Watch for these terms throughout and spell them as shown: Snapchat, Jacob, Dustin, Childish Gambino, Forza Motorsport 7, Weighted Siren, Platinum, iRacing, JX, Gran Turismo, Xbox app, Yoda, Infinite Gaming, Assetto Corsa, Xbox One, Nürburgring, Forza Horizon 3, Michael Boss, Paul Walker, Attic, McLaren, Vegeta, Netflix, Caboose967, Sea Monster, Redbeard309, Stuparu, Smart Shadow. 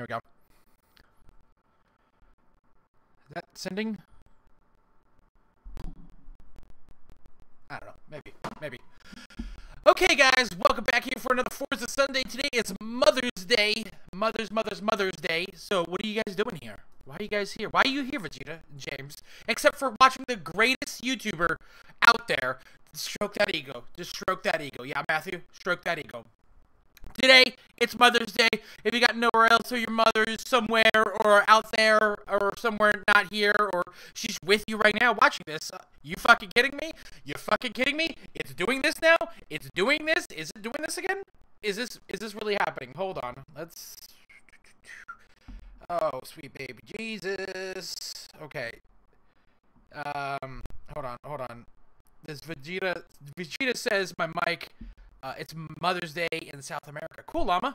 There we go. Is that sending? I don't know. Maybe. Maybe. Okay, guys. Welcome back here for another Forza Sunday. Today is Mother's Day. Mother's Day. So what are you guys doing here? Why are you guys here? Why are you here, Vegeta and James? Except for watching the greatest YouTuber out there. Stroke that ego. Just stroke that ego. Yeah, Matthew? Stroke that ego. Today, it's Mother's Day. If you got nowhere else, or your mother's somewhere, or out there, or somewhere not here, or she's with you right now watching this, you fucking kidding me? You fucking kidding me? It's doing this now? It's doing this? Is it doing this again? Is this really happening? Hold on. Let's... Oh, sweet baby Jesus. Okay. Hold on. This Vegeta says my mic... it's Mother's Day in South America. Cool, Llama.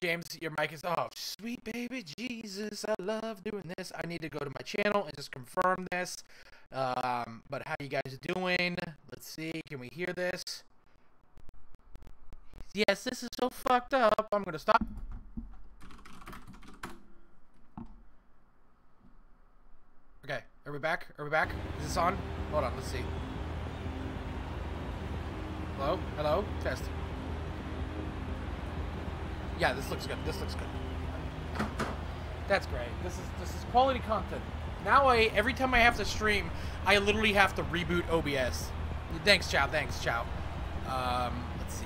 James, your mic is off. Sweet baby Jesus, I love doing this. I need to go to my channel and just confirm this. But how you guys doing? Let's see. Can we hear this? Yes, this is so fucked up. I'm going to stop. Okay. Are we back? Are we back? Is this on? Hold on. Let's see. Hello? Hello? Test. Yeah, this looks good. This looks good. That's great. This is quality content. Now every time I have to stream, I literally have to reboot OBS. Thanks, Chow. Thanks, Chow. Let's see.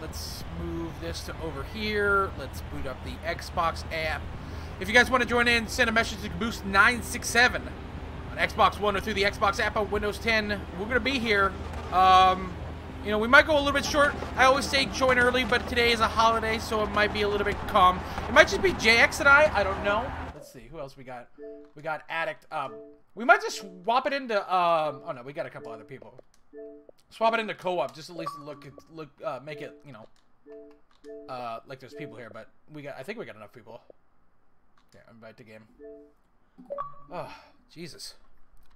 Let's move this to over here. Let's boot up the Xbox app. If you guys want to join in, send a message to Caboose967 on Xbox One or through the Xbox app on Windows 10. We're gonna be here. You know, we might go a little bit short. I always say join early, but today is a holiday, so it might be a little bit calm. It might just be JX and I don't know. Let's see, who else we got? We got Addict. We might just swap it into, oh no, we got a couple other people. Swap it into co-op, just at least make it, you know, like there's people here, but I think we got enough people. Yeah, invite to game. Oh, Jesus.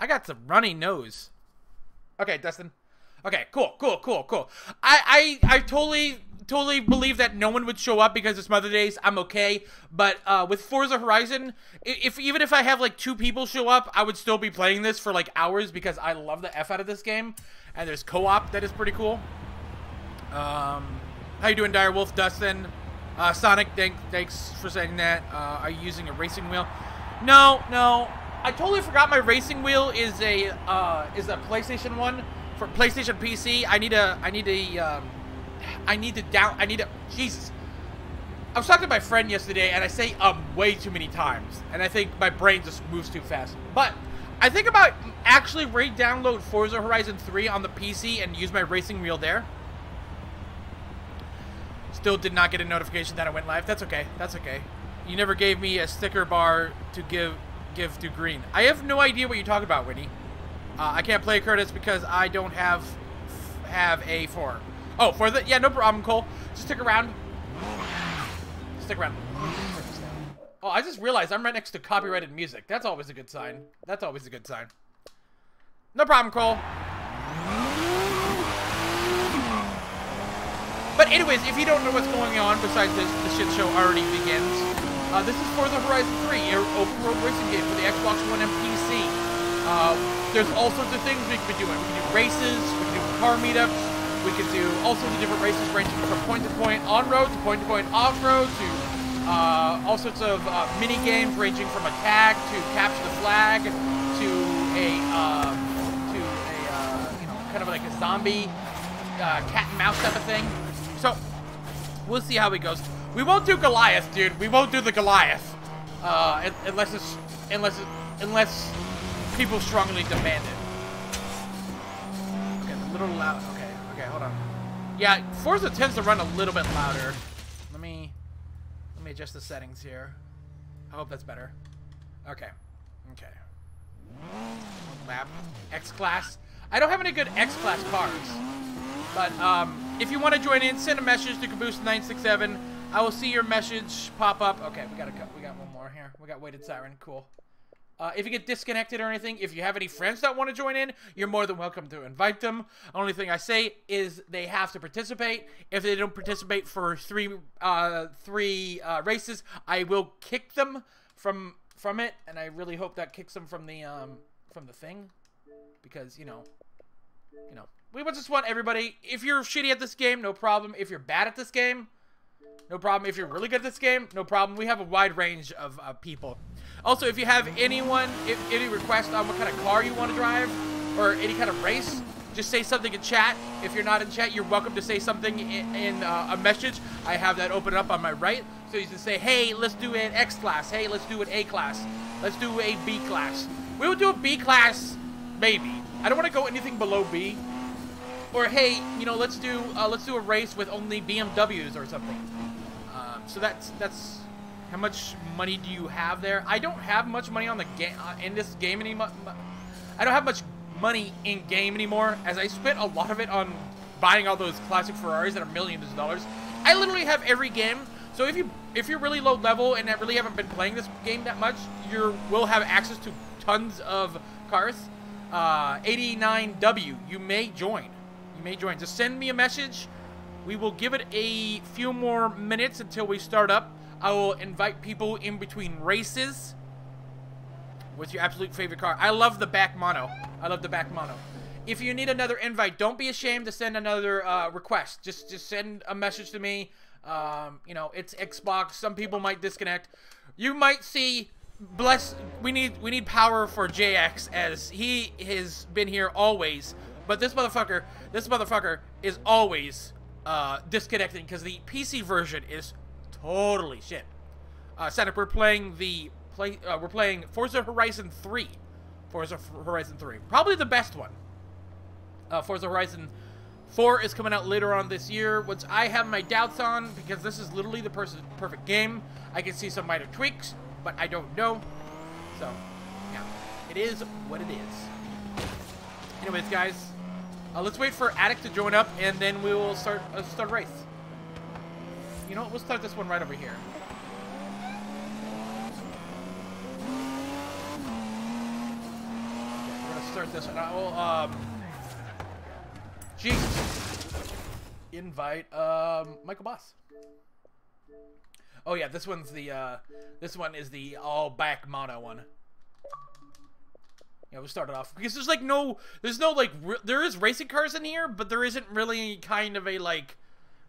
I got the runny nose. Okay, Dustin. Okay, cool. I totally believe that no one would show up because it's Mother's Day. I'm okay, but with Forza Horizon, even if I have like 2 people show up, I would still be playing this for like hours because I love the F out of this game, and there's co-op that is pretty cool. How you doing, Direwolf? Dustin, Sonic, thanks for saying that. Are you using a racing wheel? No. I totally forgot my racing wheel is a PlayStation 1. For PlayStation PC, I need to Jesus. I was talking to my friend yesterday, and I say way too many times, and I think my brain just moves too fast. But I think about actually re-download Forza Horizon 3 on the PC and use my racing wheel there. Still did not get a notification that I went live. That's okay. That's okay. You never gave me a sticker bar to give to green. I have no idea what you're talking about, Winnie. I can't play Curtis because I don't have a form. Oh, for the... Yeah, no problem, Cole. Just stick around. Stick around. Oh, I just realized I'm right next to copyrighted music. That's always a good sign. That's always a good sign. No problem, Cole. But anyways, if you don't know what's going on besides this, the shit show already begins. This is Forza Horizon 3, an open-world racing game for the Xbox One and PC. There's all sorts of things we could be doing. We can do races, we can do car meetups, we can do all sorts of different races ranging from point-to-point on-road to point-to-point off-road to all sorts of mini-games ranging from attack to capture the flag to a you know, kind of like a zombie cat and mouse type of thing. So, we'll see how it goes. We won't do Goliath, dude. We won't do the Goliath. Unless people strongly demand it. Okay, a little loud. Okay, hold on. Yeah, Forza tends to run a little bit louder. Let me adjust the settings here. I hope that's better. Okay. Lap. X-Class. I don't have any good X-Class cars. But, if you want to join in, send a message to Caboose967. I will see your message pop up. Okay, we got one more here. We got Weighted Siren. Cool. If you get disconnected or anything, if you have any friends that want to join in, you're more than welcome to invite them. Only thing I say is they have to participate. If they don't participate for three races, I will kick them from it, and I really hope that kicks them from the thing, because you know, we just want everybody. If you're shitty at this game, no problem. If you're bad at this game, no problem. If you're really good at this game, no problem. We have a wide range of people. Also, if you have anyone, any request on what kind of car you want to drive or any kind of race, just say something in chat. If you're not in chat, you're welcome to say something in a message. I have that open up on my right. So you can say, hey, let's do an X class. Hey, let's do an A class. Let's do a B class. We will do a B class, maybe. I don't want to go anything below B. Or, hey, you know, let's do a race with only BMWs or something. So that's... How much money do you have there? I don't have much money on the game in this game anymore. I don't have much money in game anymore, as I spent a lot of it on buying all those classic Ferraris that are millions of dollars. I literally have every game. So if you're really low level and really haven't been playing this game that much, you will have access to tons of cars. 89W, you may join. You may join. Just send me a message. We will give it a few more minutes until we start up. I will invite people in between races. What's your absolute favorite car? I love the back mono. I love the back mono. If you need another invite, don't be ashamed to send another request. Just send a message to me. You know, it's Xbox. Some people might disconnect. You might see. Bless. We need power for JX, as he has been here always. But this motherfucker is always disconnecting because the PC version is. Totally shit. Sonic, we're playing we're playing Forza Horizon 3. Forza Horizon 3. Probably the best one. Forza Horizon 4 is coming out later on this year, which I have my doubts on because this is literally the perfect game. I can see some minor tweaks, but I don't know. So, yeah. It is what it is. Anyways, guys, let's wait for Attic to join up and then we will start a race. You know what, we'll start this one right over here. Okay, we're gonna start this one. I will, Jesus. Invite, Michael Boss. Oh yeah, this one's the, this one is the all-back mono one. Yeah, we'll start it off. Because there's, like, no, there is racing cars in here, but there isn't really kind of a, like,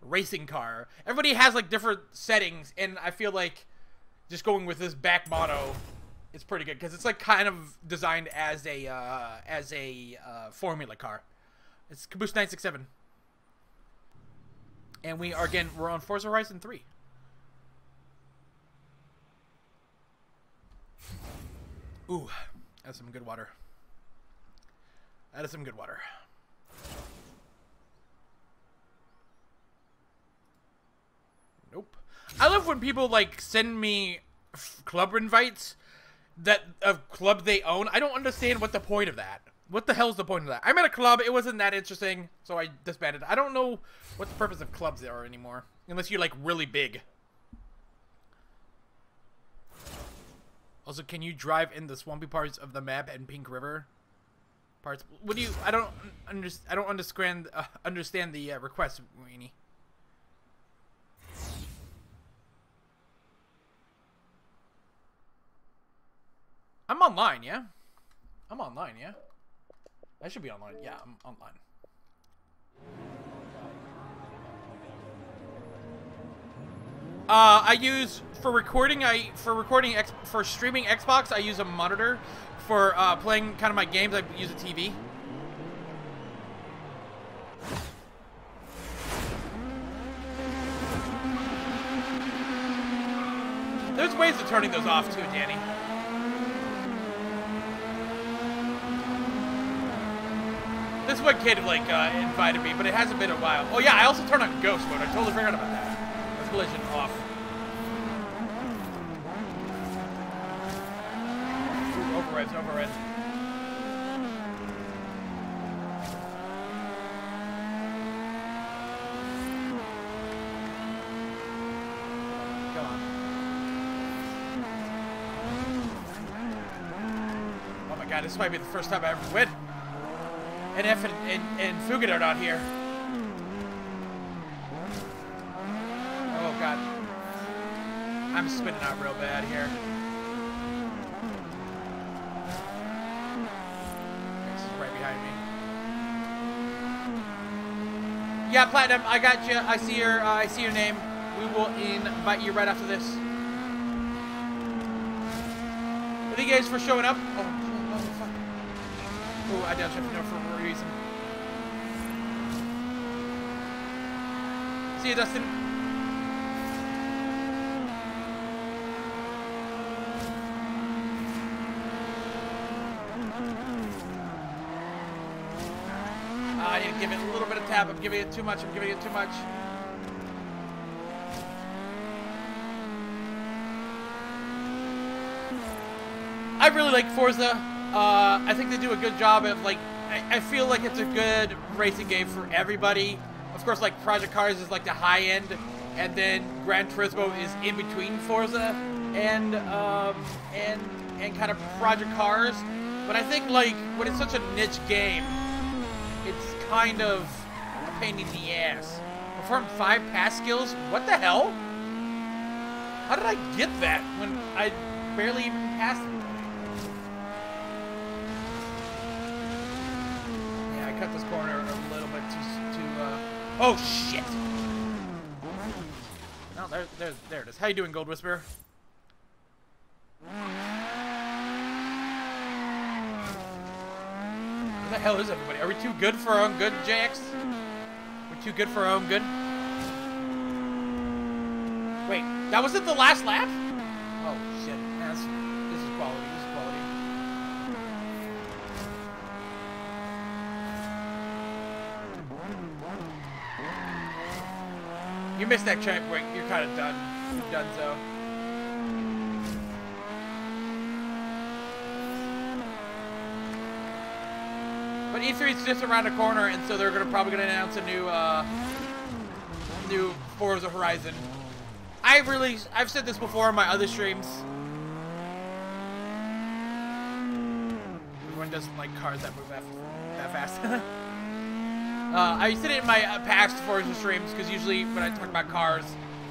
racing car. Everybody has like different settings, and I feel like just going with this back mono is pretty good because it's like kind of designed as a formula car. It's Caboose967, and we are we're on Forza Horizon 3. Ooh, that's some good water. That is some good water. Nope. I love when people like send me club invites that a club they own. I don't understand what the point of that. What the hell's the point of that? I'm at a club. It wasn't that interesting, so I disbanded. I don't know what the purpose of clubs there are anymore, unless you're like really big. Also, can you drive in the swampy parts of the map and Pink River parts? What do you? I don't understand the request, Weenie. I'm online, yeah? I'm online, yeah? I should be online. Yeah, I'm online. For streaming Xbox, I use a monitor. For playing kind of my games, I use a TV. There's ways of turning those off too, Danny. This one kid, like, invited me, but it hasn't been a while. Oh, yeah, I also turned on ghost mode. I totally forgot about that. Let's collision off. Ooh, overrides. Come on. god, this might be the first time I ever win. NF and Fugit are not here. Oh god. I'm spinning out real bad here. This is right behind me. Yeah, Platinum, I got you. I see your name. We will invite you right after this. Thank you guys for showing up. Oh, fuck. Oh, I doubt you have to know for a reason. See you, Dustin. I need to give it a little bit of tap. I'm giving it too much. I'm giving it too much. I really like Forza. I think they do a good job of, like, I feel like it's a good racing game for everybody. Of course, like, Project Cars is, like, the high end, and then Gran Turismo is in between Forza and kind of Project Cars. But I think, like, when it's such a niche game, it's kind of a pain in the ass. Perform 5 pass skills? What the hell? How did I get that when I barely even passed it? Cut this corner a little bit too oh shit! No, there it is. How you doing, Gold Whisperer? Where the hell is everybody? Are we too good for our own good, JX? We're too good for our own good? Wait, that wasn't the last lap? Oh shit, this is quality. You missed that track break. You're kind of done. You're done, so. But E3's just around the corner, and so they're probably gonna announce a new Forza Horizon. I've said this before on my other streams. Everyone doesn't like cars that move that fast. I said it in my past Forza streams, because usually when I talk about cars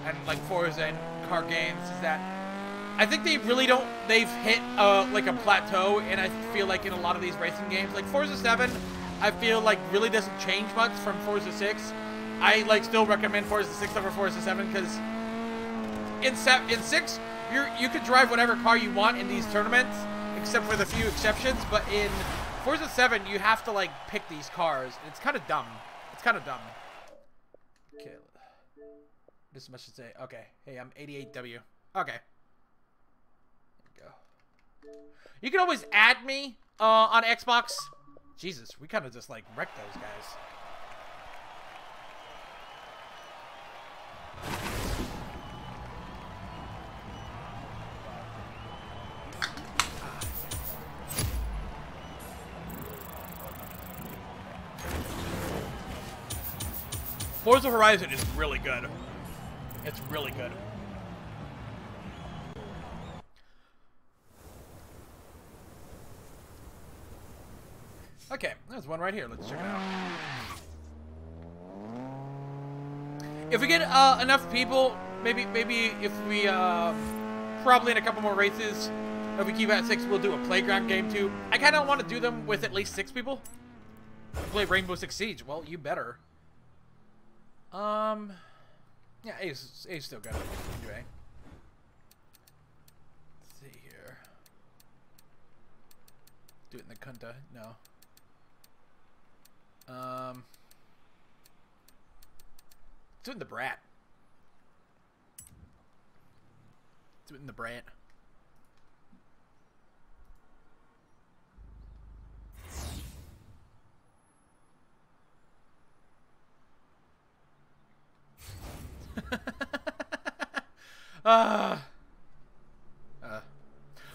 and like Forza and car games, is that I think they really don't, they've hit like a plateau, and I feel like in a lot of these racing games, like Forza 7, I feel like really doesn't change much from Forza 6. I like still recommend Forza 6 over Forza 7, because in 6, you could drive whatever car you want in these tournaments, except for the few exceptions, but in Forza 7, you have to, like, pick these cars. It's kind of dumb. It's kind of dumb. Okay. This much to say. Okay. Hey, I'm 88W. Okay. There you go. You can always add me on Xbox. Jesus, we kind of just, like, wrecked those guys. Forza Horizon is really good. It's really good. Okay, there's one right here. Let's check it out. If we get enough people, maybe if we probably in a couple more races, if we keep at 6, we'll do a playground game too. I kind of want to do them with at least 6 people. Play Rainbow Six Siege. Well, you better. Yeah, A's still got it. Anyway. Let's see here. Do it in the Kunta. No. Do it in the Brat. Do it in the Brat.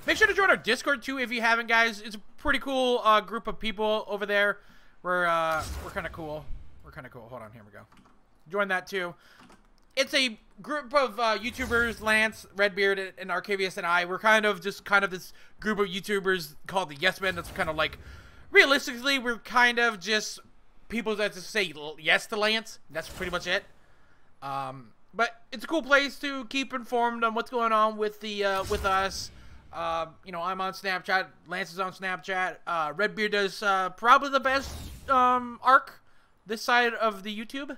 Make sure to join our Discord too if you haven't, guys. It's a pretty cool group of people over there. We're kind of cool. Hold on, here we go. Join that too. it's a group of YouTubers, Lance, Redbeard, and Arcavius, and I. We're kind of just this group of YouTubers called the Yes Men. That's kind of like, realistically, we're kind of just people that just say yes to Lance. That's pretty much it. But it's a cool place to keep informed on what's going on with the with us. You know, I'm on Snapchat. Lance is on Snapchat. Redbeard does probably the best arc this side of the YouTube.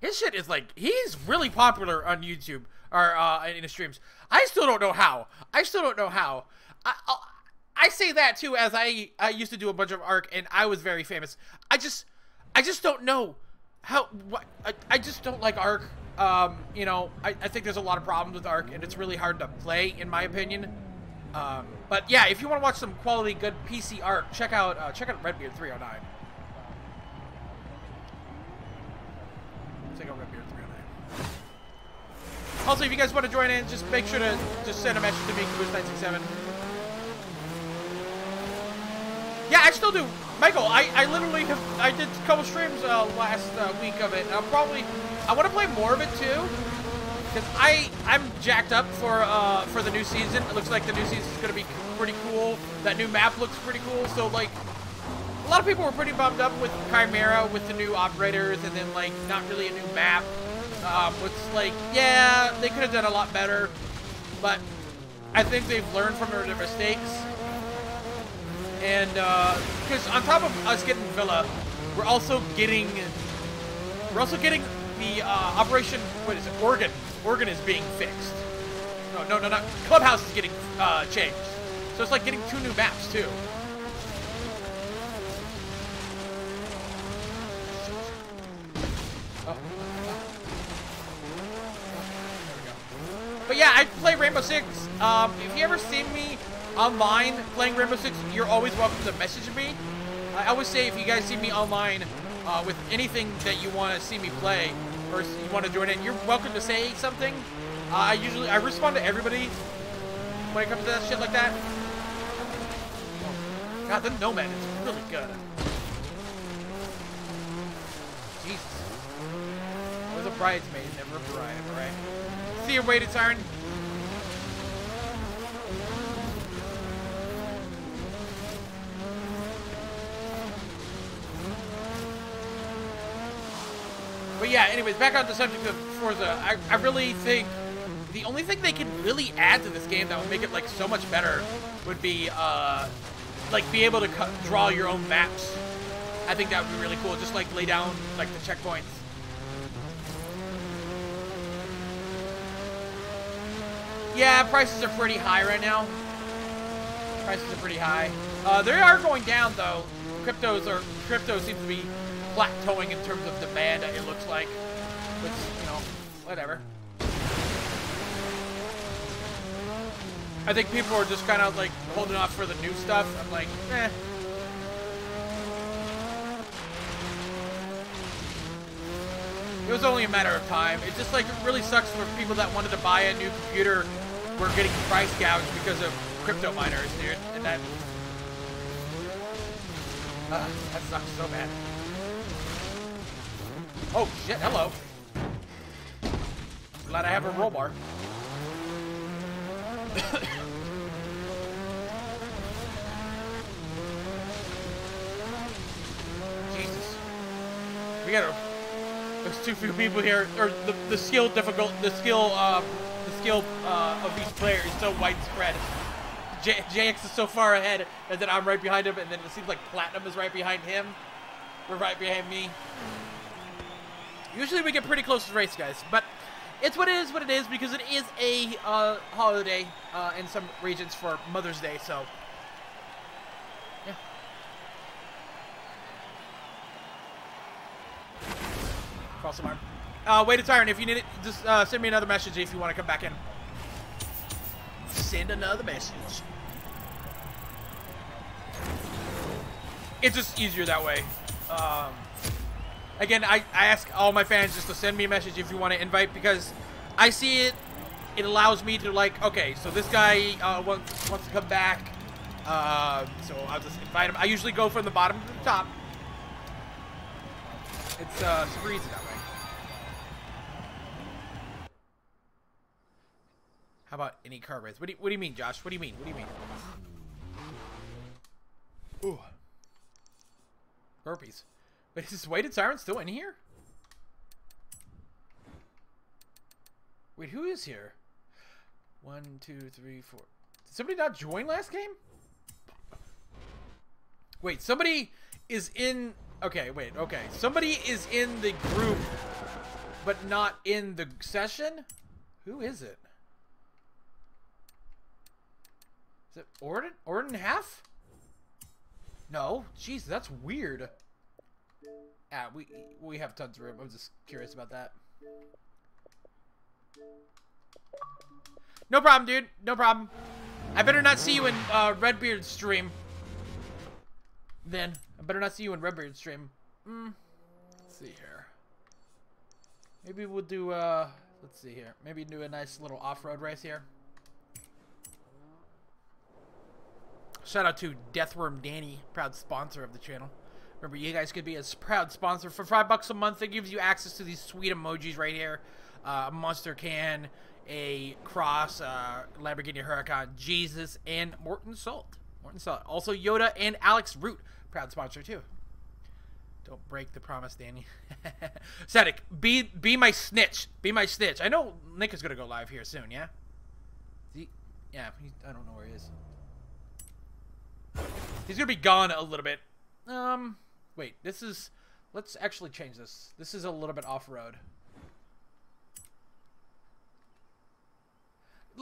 His shit is like, he's really popular on YouTube, or in the streams. I still don't know how. I say that too, as I used to do a bunch of ARC, and I was very famous. I just don't know how, I just don't like ARC. You know, I think there's a lot of problems with ARC, and it's really hard to play, in my opinion. But yeah, if you want to watch some quality, good PC ARC, check out Redbeard309. Take out Redbeard309. Also, if you guys want to join in, just make sure to just send a message to me, Caboose967. Yeah, I still do, Michael. I literally have, I did a couple streams last week of it. I want to play more of it too, because I'm jacked up for the new season. It looks like the new season is gonna be pretty cool. That new map looks pretty cool. So like, a lot of people were pretty bummed up with Chimera, with the new operators, and then like not really a new map. It's like, yeah, they could have done a lot better, but I think they've learned from their mistakes. And because on top of us getting Villa, we're also getting the Operation, what is it? Oregon. Oregon is being fixed. No, not Clubhouse is getting changed. So it's like getting two new maps too. Oh. There we go. But yeah, I play Rainbow Six. If you ever see me online playing Rainbow Six, you're always welcome to message me. I always say, if you guys see me online with anything that you want to see me play, or you want to join in, you're welcome to say something. I respond to everybody when it comes to that shit like that. Oh. God, the Nomad is really good. Jesus. Was a bridesmaid, never a bride, right? See you, waited, Siren. But yeah, anyways, back on the subject of Forza, I really think the only thing they can really add to this game that would make it like so much better would be like be able to draw your own maps. I think that would be really cool. Just like lay down like the checkpoints. Yeah, prices are pretty high right now. Prices are pretty high. They are going down though. Crypto seems to be plateauing in terms of demand. It looks like, which, you know, whatever. I think people are just kind of like holding off for the new stuff. I'm like, eh. It was only a matter of time. It just like, it really sucks for people that wanted to buy a new computer were getting price gouged because of crypto miners, dude. And that sucks so bad. Oh shit, hello. Glad I have a roll bar. Jesus. We gotta, there's too few people here, or the skill difficult, the skill of each player is so widespread. JX is so far ahead, and then I'm right behind him, and then it seems like Platinum is right behind him. We're right behind me. Usually we get pretty close to the race, guys, but it's what it is, because it is a holiday in some regions for Mother's Day, so. Yeah. Cross alarm. Wait a tyrant, if you need it, just send me another message if you want to come back in. Send another message. It's just easier that way. Again, I ask all my fans just to send me a message if you want to invite, because I see it. It allows me to like, okay, so this guy wants to come back, so I'll just invite him. I usually go from the bottom to the top. It's super easy that way. How about any car race? What do you mean, Josh? What do you mean? What do you mean? Ooh. Burpees. Wait, is this weighted siren still in here? Wait, who is here? 1, 2, 3, 4. Did somebody not join last game? Wait, somebody is in... Okay, wait, okay. Somebody is in the group, but not in the session? Who is it? Is it Orden? Orden Half? No. Jeez, that's weird. Ah, we have tons of room. I was just curious about that. No problem, dude. No problem. I better not see you in Redbeard's stream. Then. I better not see you in Redbeard's stream. Let's see here. Maybe we'll do, let's see here. Maybe do a nice little off-road race here. Shout out to Deathworm Danny, proud sponsor of the channel. Remember, you guys could be a proud sponsor for $5 a month. It gives you access to these sweet emojis right here. A monster can, a cross, Lamborghini Huracan, Jesus, and Morton Salt. Morton Salt. Also Yoda and Alex Root, proud sponsor too. Don't break the promise, Danny. Sadek, be my snitch. Be my snitch. I know Nick is gonna go live here soon. Yeah. I don't know where he is. He's gonna be gone a little bit. Wait. This is. Let's actually change this. This is a little bit off road.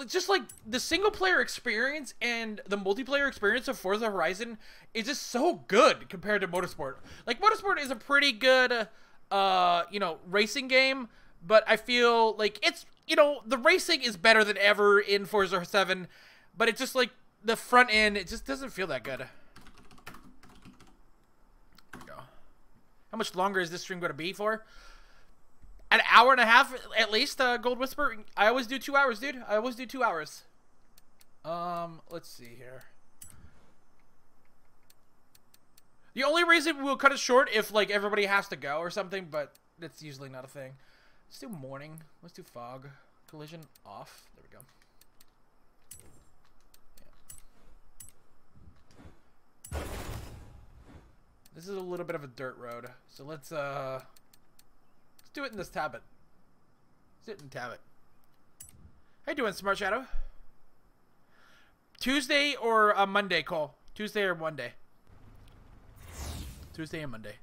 Just like the single player experience and the multiplayer experience of Forza Horizon is just so good compared to Motorsport. Like Motorsport is a pretty good, you know, racing game, but I feel like it's, you know, the racing is better than ever in Forza 7, but it's just like the front end, it just doesn't feel that good. There we go. How much longer is this stream going to be for? An hour and a half at least, Gold Whisper. I always do 2 hours, dude. I always do 2 hours. Let's see here. The only reason we'll cut it short if like everybody has to go or something, but that's usually not a thing. Let's do morning. Let's do fog. Collision off. There we go. Yeah. This is a little bit of a dirt road, so let's do it in this tablet. Sit and tablet. How you doing, Smart Shadow? Tuesday or a Monday, Cole? Tuesday or Monday? Tuesday and Monday.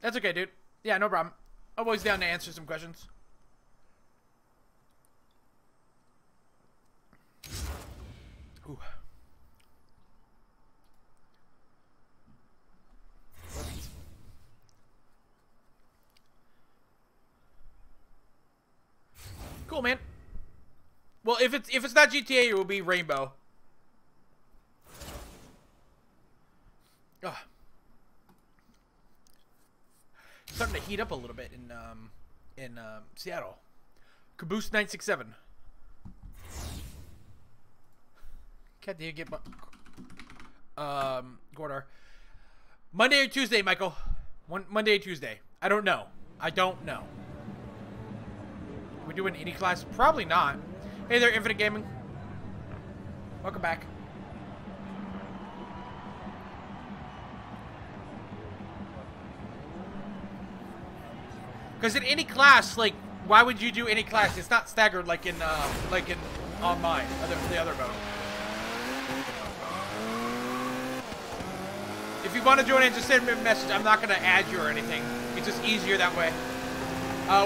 That's okay, dude. Yeah, no problem. I'm always down to answer some questions. Ooh. Cool, man. Well, if it's not GTA, it will be Rainbow. Ugh. It's starting to heat up a little bit in Seattle. Caboose967. Can't you get my Gordar? Monday or Tuesday, Michael? Monday or Tuesday? I don't know. I don't know. We doing any class? Probably not. Hey there, Infinite Gaming. Welcome back. Because in any class, like, why would you do any class? It's not staggered like in online, the other mode. If you want to join in, just send me a message. I'm not gonna add you or anything. It's just easier that way.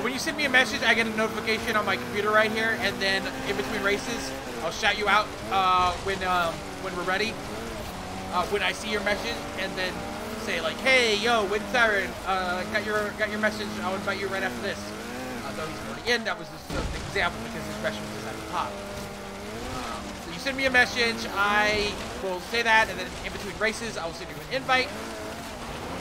When you send me a message, I get a notification on my computer right here, and then in between races, I'll shout you out when we're ready. When I see your message, and then say like, "Hey, yo, Wind Siren, got your message. I'll invite you right after this." Though he's already in. That was just an example because his message was at the top. So you send me a message, I will say that, and then in between races, I will send you an invite,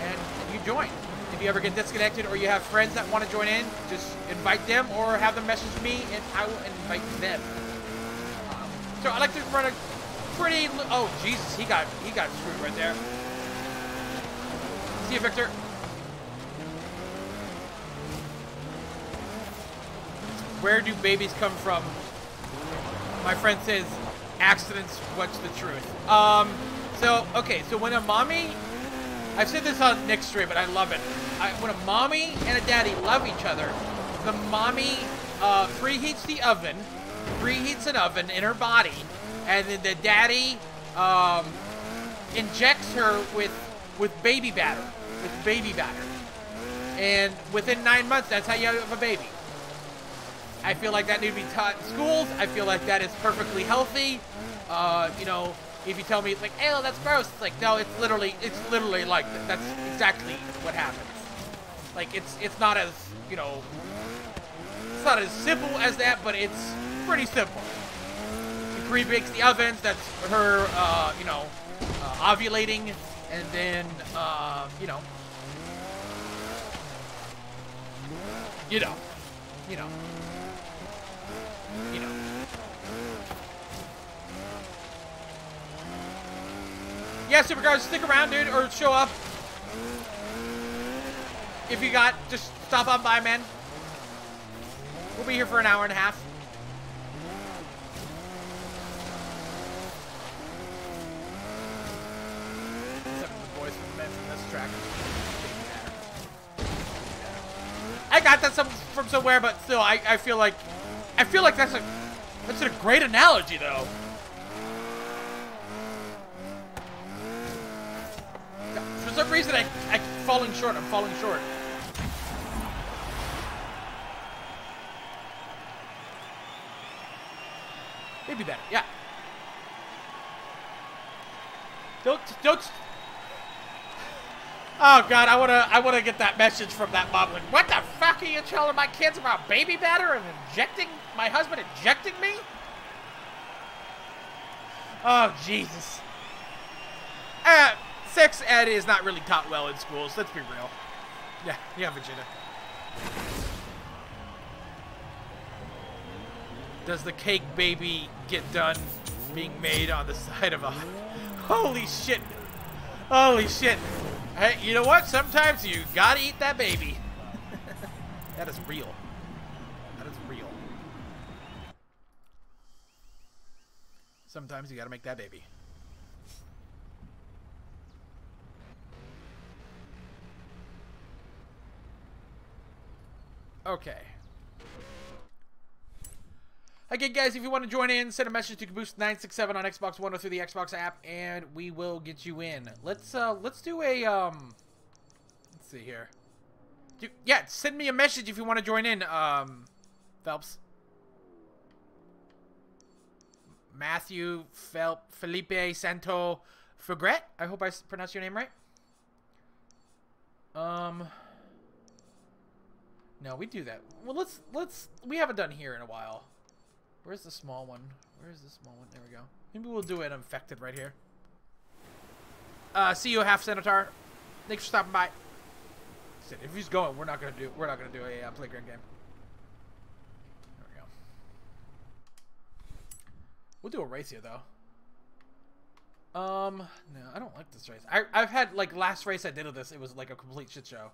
and you join. If you ever get disconnected or you have friends that want to join in, just invite them or have them message me and I will invite them. So I like to run a pretty... Oh, Jesus, he got screwed right there. See you, Victor. where do babies come from? My friend says, accidents, what's the truth? Okay, so when a mommy... I've said this on Nick's stream, but I love it. When a mommy and a daddy love each other, the mommy preheats the oven, preheats an oven in her body, and then the daddy injects her with baby batter. With baby batter. And within 9 months, that's how you have a baby. I feel like that need to be taught in schools. I feel like that is perfectly healthy. You know, if you tell me it's like, "Ew, that's gross," it's like, no, it's literally like that. That's exactly what happens. Like, it's not as, you know, it's not as simple as that, but it's pretty simple. She pre-bakes the ovens. That's her, you know, ovulating, and then, you know. Yeah, Supercars, stick around, dude, or show up. If you got, just stop on by, man. We'll be here for an hour and a half. Except for the boys from men from this track. I got that from somewhere, but still, I feel like that's a great analogy, though. For some reason, I'm falling short. I'm falling short. It'd be better, yeah. Don't. Oh God, I wanna get that message from that mom. Like, what the fuck are you telling my kids about baby batter and injecting my husband injecting me? Oh Jesus. Sex ed is not really taught well in schools. Let's be real. Yeah, Vegeta. Does the cake baby get done being made on the side of a... Holy shit. Holy shit. Hey, you know what? Sometimes you gotta eat that baby. That is real. That is real. Sometimes you gotta make that baby. Okay. Again, guys, if you want to join in, send a message to Caboose967 on Xbox One or through the Xbox app, and we will get you in. Let's do a let's see here. Yeah, send me a message if you want to join in, Phelps. Matthew, Felipe, Santo, Fregret. I hope I pronounced your name right. No, we do that. Well, we haven't done here in a while. Where's the small one? Where's the small one? There we go. Maybe we'll do it infected right here. See you, half Cenotar. Thanks for stopping by. Said if he's going, we're not gonna do a playground game. There we go. We'll do a race here though. No, I don't like this race. I've had, like, last race I did of this, it was like a complete shit show.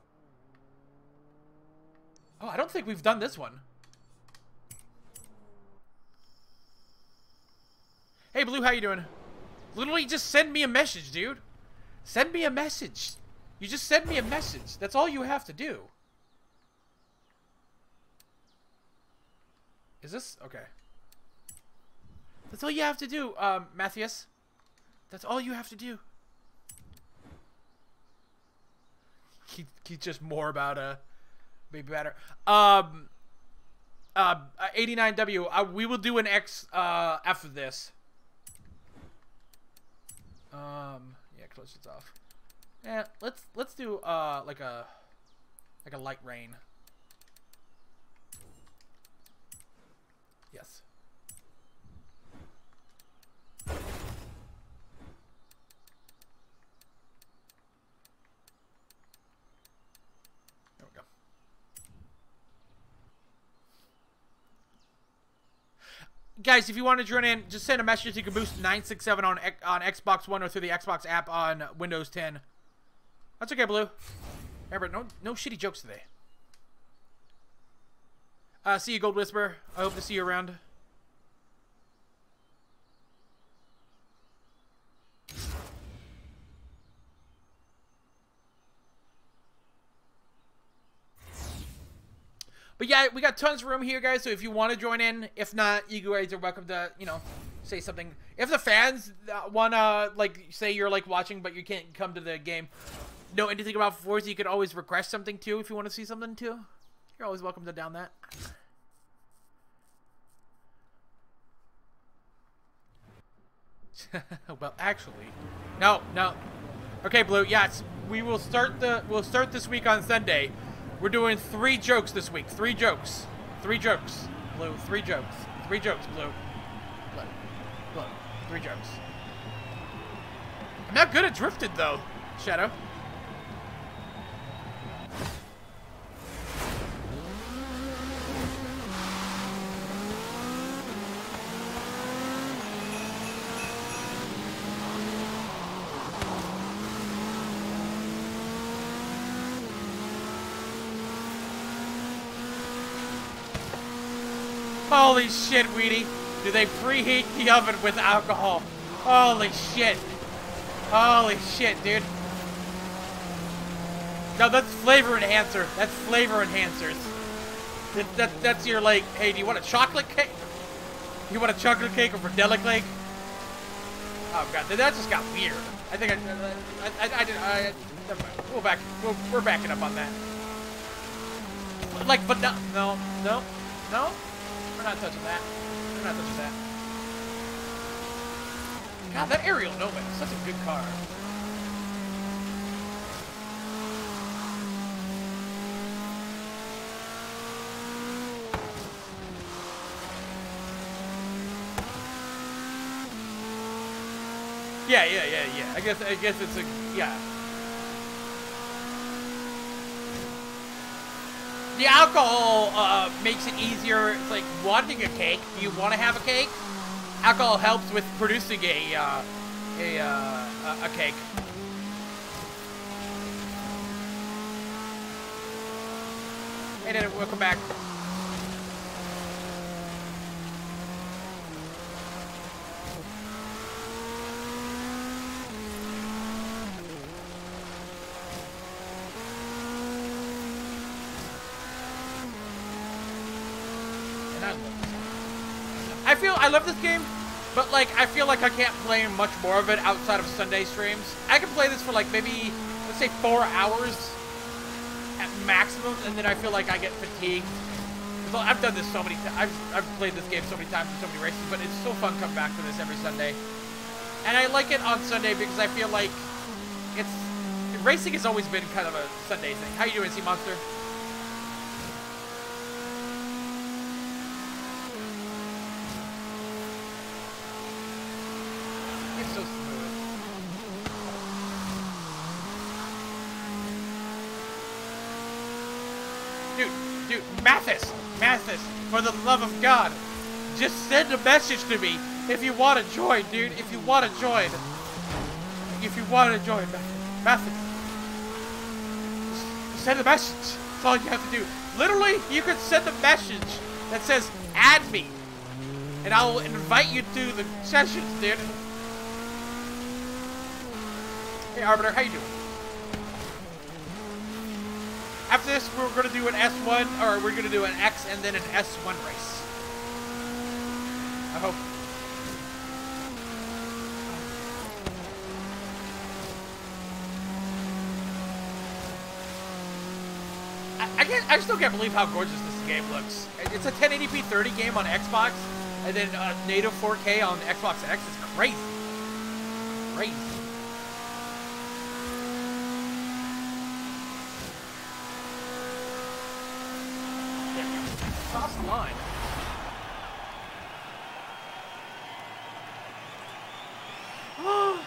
Oh, I don't think we've done this one. Hey, Blue, how you doing? Literally just send me a message, dude. Send me a message. You just send me a message. That's all you have to do. Is this? Okay. That's all you have to do, Matthias. That's all you have to do. Keep just more about baby batter. 89W, we will do an X after this. Yeah, close it off. Yeah, let's do like a light rain. Yes. There we go. Guys, if you want to join in, just send a message to Caboose967 on Xbox One or through the Xbox app on Windows 10. That's okay, Blue. Remember, no shitty jokes today. See you, Gold Whisper. I hope to see you around. But yeah, we got tons of room here, guys, so if you want to join in, if not, you guys are welcome to, you know, say something. If the fans want to, like, say you're, like, watching, but you can't come to the game, know anything about Forza, you could always request something, too, if you want to see something, too. You're always welcome to down that. Well, actually, no, no. Okay, Blue, yes, we will start the, we'll start this week on Sunday. We're doing 3 jokes this week. 3 jokes. 3 jokes. Blue. 3 jokes. 3 jokes, Blue. Blue. Blue. 3 jokes. I'm not good at drifted, though, Shadow. Holy shit, Weedy. Do they preheat the oven with alcohol? Holy shit. Holy shit, dude. No, that's flavor enhancer. That's flavor enhancers. That's your, like, hey, do you want a chocolate cake? You want a chocolate cake or vanilla cake? Oh, God, that just got weird. I think I never mind. We'll back, we're backing up on that. Like, but no, no, no, no. We're not touching that. We're not touching that. God, that Ariel Nova is such a good car. Yeah, yeah, yeah, yeah. I guess it's a, yeah. The alcohol makes it easier. It's like wanting a cake. Do you want to have a cake? Alcohol helps with producing a cake. And then we'll come back. I love this game, but like I feel like I can't play much more of it outside of Sunday streams. I can play this for like maybe, let's say 4 hours at maximum, and then I feel like I get fatigued. I've done this so many times. I've played this game so many times in so many races, but it's so fun coming back to this every Sunday. And I like it on Sunday because I feel like it's racing has always been kind of a Sunday thing. How you doing, Sea Monster? Dude, Mathis, for the love of God, just send a message to me if you want to join, dude. If you want to join. If you want to join, Mathis. Send a message. That's all you have to do. Literally, you can send a message that says, add me, and I'll invite you to the sessions, dude. Hey, Arbiter, how you doing? After this, we're going to do an S1, or we're going to do an X and then an S1 race. I hope. I still can't believe how gorgeous this game looks. It's a 1080p 30 game on Xbox, and then native 4K on Xbox X. It's crazy. Crazy. Line. Oh.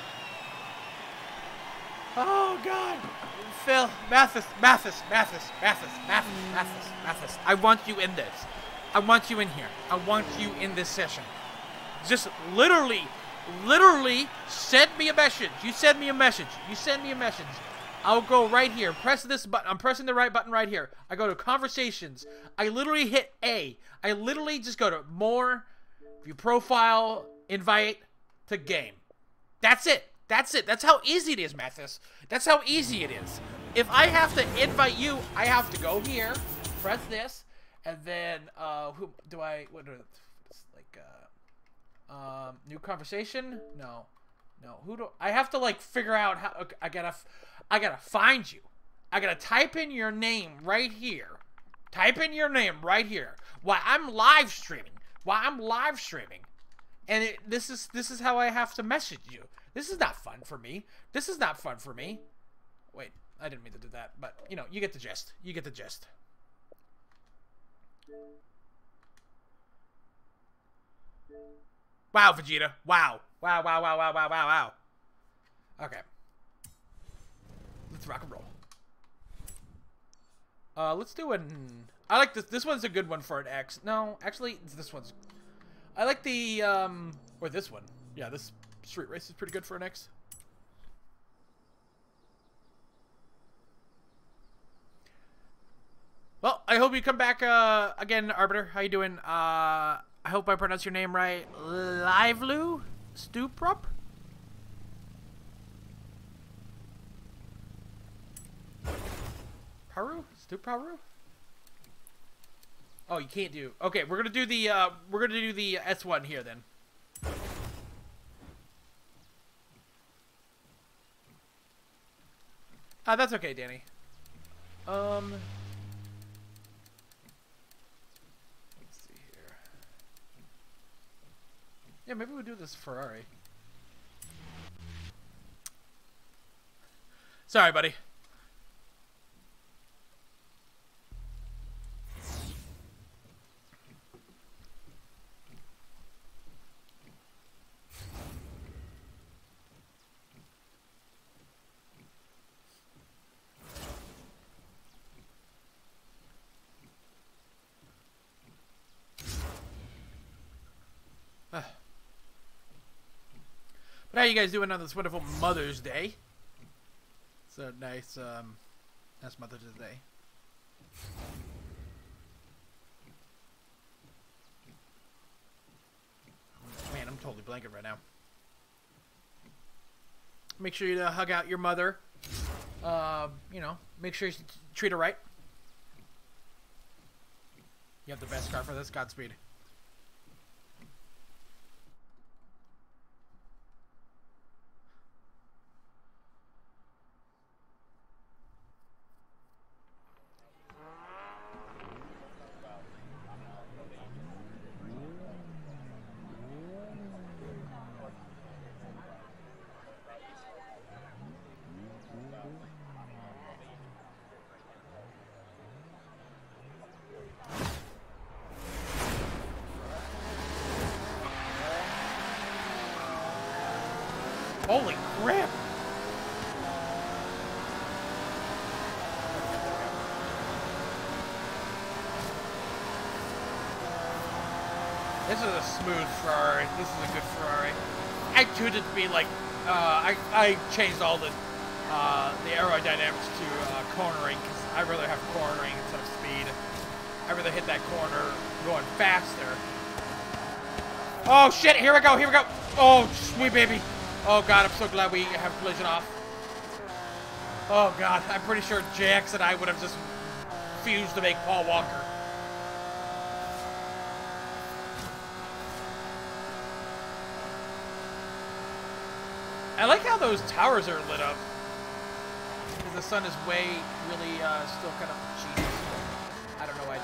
Oh God, Phil, Mathis. I want you in this. I want you in here. I want you in this session. Just literally send me a message. You send me a message. I'll go right here. Press this button. I'm pressing the right button right here. I go to conversations. I literally hit A. I literally just go to more, view profile, invite to game. That's it. That's it. That's how easy it is, Mathis. That's how easy it is. If I have to invite you, I have to go here, press this, and then who do I? What do it's like? New conversation? No. No, who do I have to like figure out how? Okay, I gotta find you. I gotta type in your name right here. Type in your name right here. While I'm live streaming. And this is how I have to message you. This is not fun for me. Wait, I didn't mean to do that, but you know, you get the gist. Wow, Vegeta. Wow. Wow. Okay. Let's rock and roll. Let's do an... I like this. This one's a good one for an X. No, actually, this one's... I like the, or this one. Yeah, this street race is pretty good for an X. Well, I hope you come back, again, Arbiter. How you doing? I hope I pronounce your name right. Livelu? Stuparu? Stuparu? Oh, you can't do. Okay, we're gonna do the S1 here then. Ah, that's okay, Danny. Yeah, maybe we'll do this Ferrari. Sorry, buddy. How you guys doing on this wonderful Mother's Day? So nice, nice Mother's Day. Man, I'm totally blanking right now. Make sure you hug out your mother. You know, make sure you treat her right. You have the best car for this. Godspeed. I changed all the aerodynamics to cornering, because I rather have cornering instead of speed. I rather hit that corner going faster. Oh shit! Here we go! Here we go! Oh sweet baby! Oh god! I'm so glad we have collision off. Oh god! I'm pretty sure JX and I would have just fused to make Paul Walker. I like how those towers are lit up. Because the sun is really still kind of cheap. I don't know why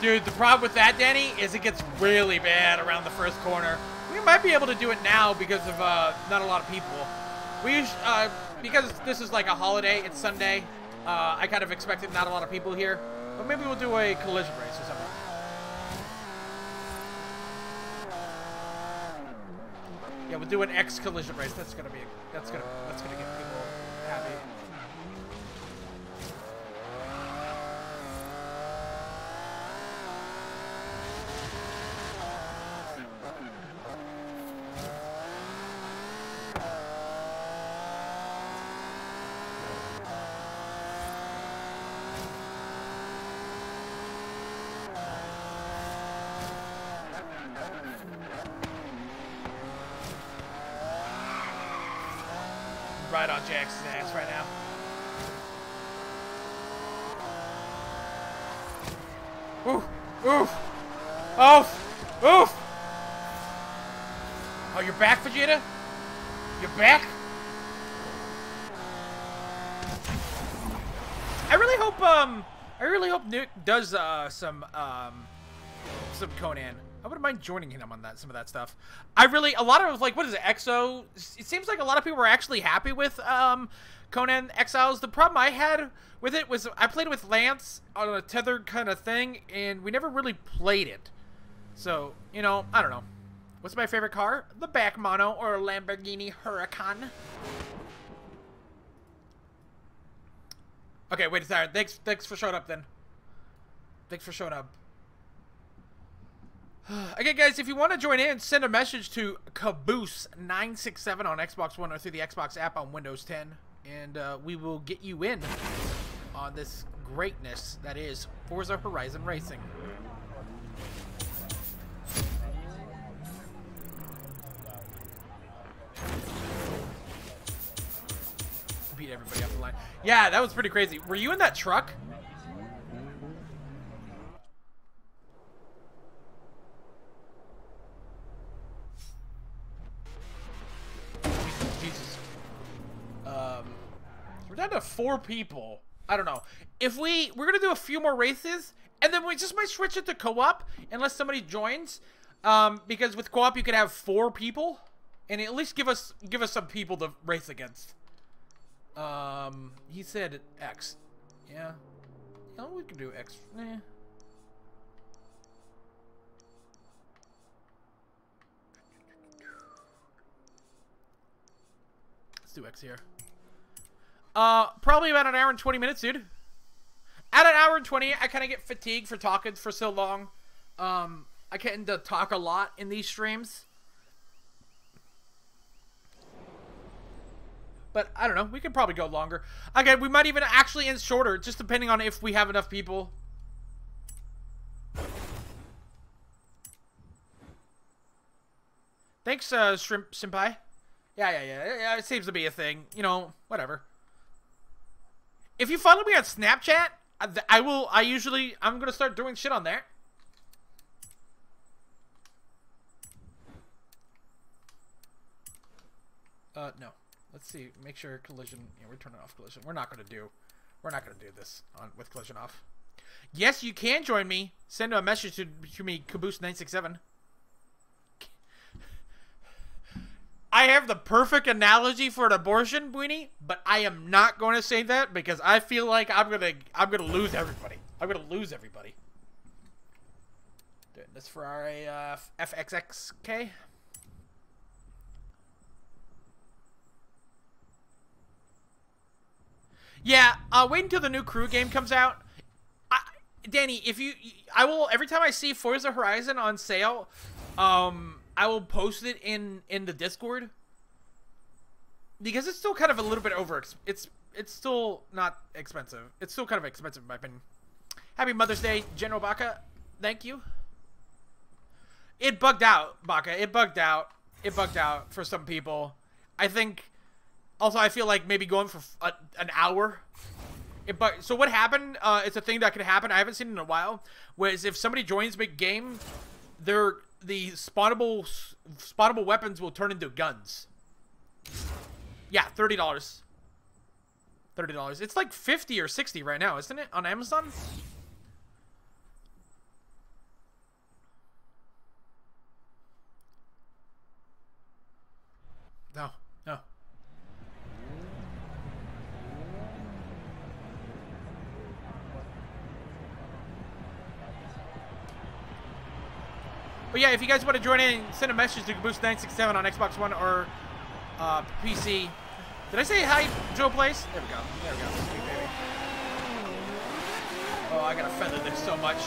that shit's. Dude, the problem with that, Danny, is it gets really bad around the first corner. We might be able to do it now because of not a lot of people. We usually, because this is like a holiday, it's Sunday, I kind of expected not a lot of people here. But maybe we'll do a collision race or something. Yeah, we'll do an X collision race. That's gonna be that's gonna get people happy. Right on Jackson's ass right now. Oof! Oof! Oof! Oof! Oh, you're back, Vegeta? You're back? I really hope Nick does some Conan. I wouldn't mind joining him on that, some of that stuff. A lot of, like, what is it, EXO? It seems like a lot of people were actually happy with Conan Exiles. The problem I had with it was I played with Lance on a tethered kind of thing, and we never really played it. So, you know, I don't know. What's my favorite car? The back mono or Lamborghini Huracan. Okay, wait a second. Thanks for showing up, then. Thanks for showing up. Again, guys, if you want to join in, send a message to Caboose967 on Xbox One or through the Xbox app on Windows 10, and we will get you in on this greatness that is Forza Horizon Racing. Beat everybody off the line. Yeah, that was pretty crazy. Were you in that truck? We're down to 4 people. I don't know. If we're gonna do a few more races, and then we just might switch it to co-op unless somebody joins, because with co-op you could have 4 people, and at least give us some people to race against. He said X. Yeah. No, we can do X. Eh. Let's do X here. Probably about an hour and 20 minutes, dude. At an hour and 20, I kind of get fatigued for talking for so long. I tend to talk a lot in these streams. But, I don't know. We could probably go longer. Again, we might even actually end shorter, just depending on if we have enough people. Thanks, Shrimp Senpai. Yeah. It seems to be a thing. You know, whatever. If you follow me on Snapchat, I'm going to start doing shit on there. No. Let's see. Make sure collision. Yeah, we're turning off collision. We're not going to do this with collision off. Yes, you can join me. Send a message to me, Caboose967. I have the perfect analogy for an abortion, Weenie, but I am not going to say that because I feel like I'm gonna lose everybody. Doing this for our FXXK. Yeah, wait until the new crew game comes out. Danny, I will, every time I see Forza Horizon on sale, I will post it in the Discord because it's still kind of a little bit over. It's still not expensive. It's still kind of expensive in my opinion. Happy Mother's Day, General Baca. Thank you. It bugged out, Baca. It bugged out for some people. I think. Also, I feel like maybe going for an hour. So what happened? It's a thing that could happen. I haven't seen it in a while. Was if somebody joins big game, the spawnable weapons will turn into guns. Yeah, $30. $30. It's like 50 or 60 right now, isn't it? On Amazon? No. But yeah, if you guys want to join in, send a message to Caboose967 on Xbox One or PC. Did I say hi, Joe Place? There we go. Sweet baby. Oh, I gotta feather this so much.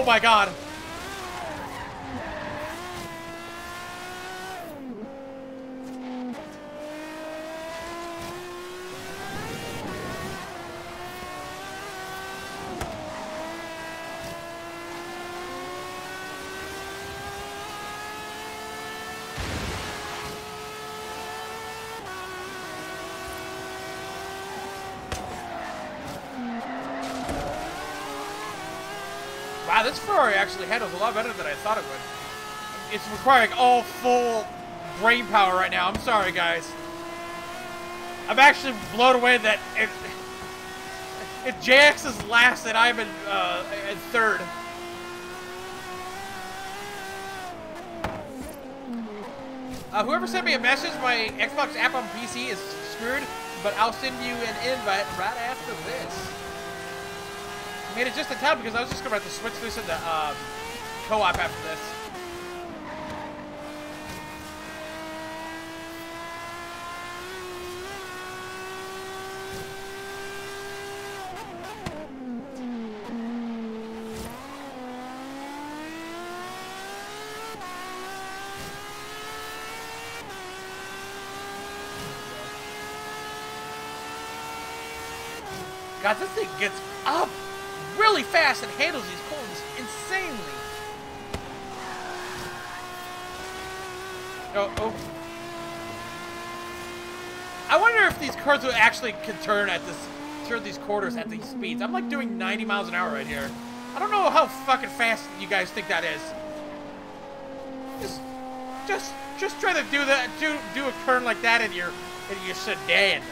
Oh my god. Wow, this Ferrari actually handles a lot better than I thought it would. It's requiring all full brain power right now. I'm sorry, guys. I'm actually blown away that if JX is last and I'm in third. Whoever sent me a message, my Xbox app on PC is screwed, but I'll send you an invite right after this. I made it just in time because I was just going to have to switch this into co-op after this. God, this thing gets up really fast and handles these corners insanely. Oh, oh. I wonder if these cars actually can turn these corners at these speeds. I'm like doing 90 miles an hour right here. I don't know how fucking fast you guys think that is. Just try to do that, do a turn like that in your sedan.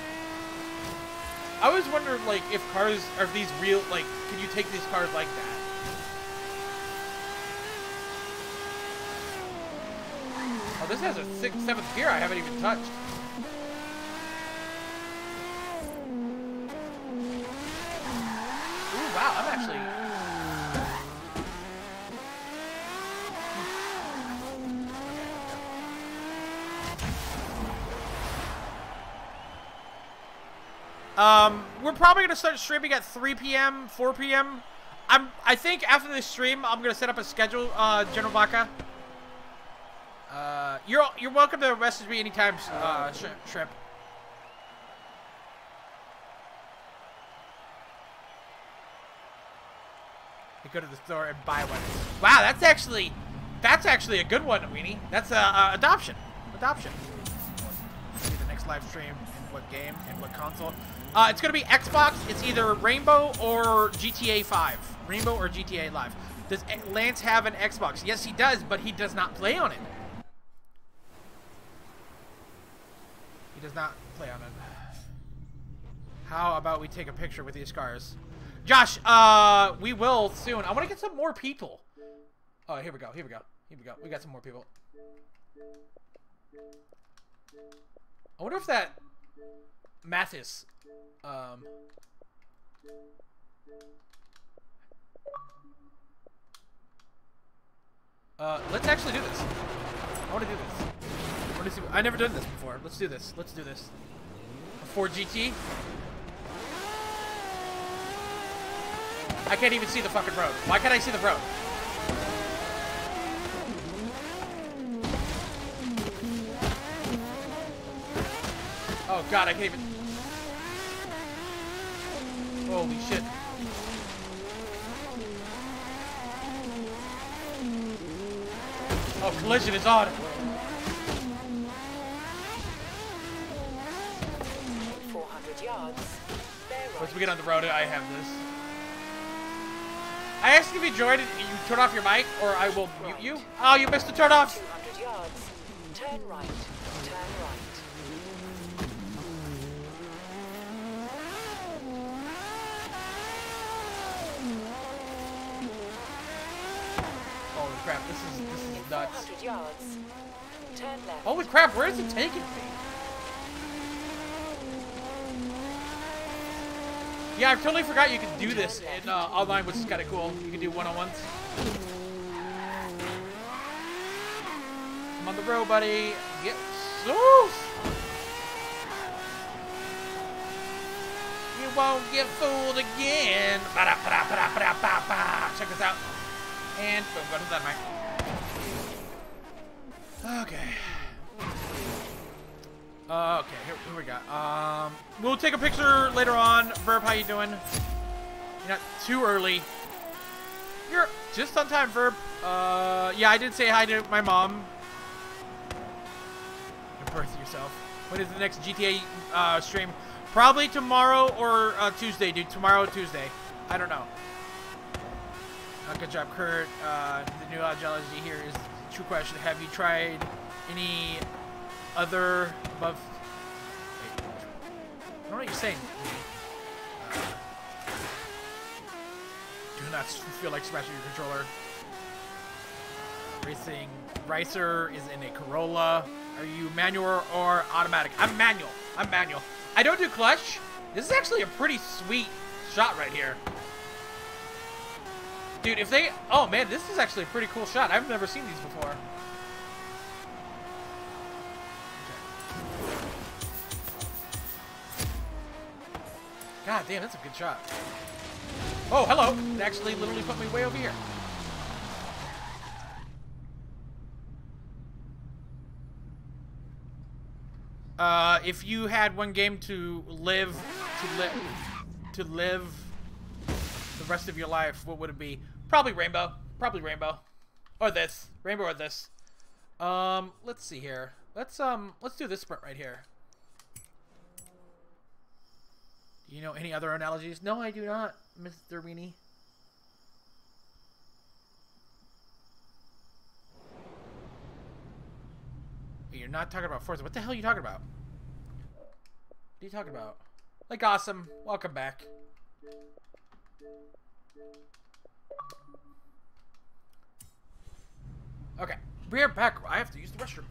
I always wonder, like, if cars are these real, like, can you take these cars like that? Oh, this has a 6th, 7th gear I haven't even touched. Ooh, wow, I'm actually... We're probably gonna start streaming at 3 p.m., 4 p.m. I think after this stream, I'm gonna set up a schedule, General Baca. You're welcome to message me anytime, Shrimp. You go to the store and buy one. Wow, that's actually a good one, Weenie. That's adoption. See the next live stream. What game and what console? It's gonna be Xbox. It's either Rainbow or GTA 5. Rainbow or GTA Live. Does Lance have an Xbox? Yes, he does, but he does not play on it. He does not play on it. How about we take a picture with these cars? Josh, we will soon. I want to get some more people. Oh, here we go. Here we go. Here we go. We got some more people. I wonder if that... Mathis, let's actually do this. I want to do this. I've never done this before. Let's do this. Let's do this. Before GT. I can't even see the fucking road. Why can't I see the road? Oh god, I can't even... Holy shit. Oh, collision is on. Once we get on the road, I have this. I asked if you joined it, you turn off your mic, or I will mute you. Oh, you missed the turn off. 200 yards. Turn right. Turn right. Holy crap, this is nuts. Yards, turn left. Holy crap, where is it taking me? Yeah, I totally forgot you can do this in online, which is kind of cool. You can do one-on-ones. I'm on the road, buddy. Get loose! You won't get fooled again. Ba-da-ba-da-ba-da-ba-ba-ba. Check this out. And boom, go to that mic. Okay. Okay, here we go. We'll take a picture later on. Verb, how you doing? You're not too early. You're just on time, Verb. Yeah, I did say hi to my mom. Birth yourself. When is the next GTA stream? Probably tomorrow or Tuesday, dude. Tomorrow or Tuesday. I don't know. Good job, Kurt. The new ideology here is the true question. Have you tried any other above? Wait, I don't know what you're saying. Do not feel like smashing your controller. Racing Ricer is in a Corolla. Are you manual or automatic? I'm manual. I'm manual. I don't do clutch. This is actually a pretty sweet shot right here. Dude, if they... Oh, man, this is actually a pretty cool shot. I've never seen these before. God damn, that's a good shot. Oh, hello. It actually literally put me way over here. If you had one game to live the rest of your life, what would it be? Probably Rainbow, or this. Rainbow or this. Let's see here. Let's do this sprint right here. Do you know any other analogies? No, I do not, Mr. Weenie. You're not talking about Forza. What the hell are you talking about? What are you talking about? Like, awesome. Welcome back. Okay. We are back. I have to use the restroom.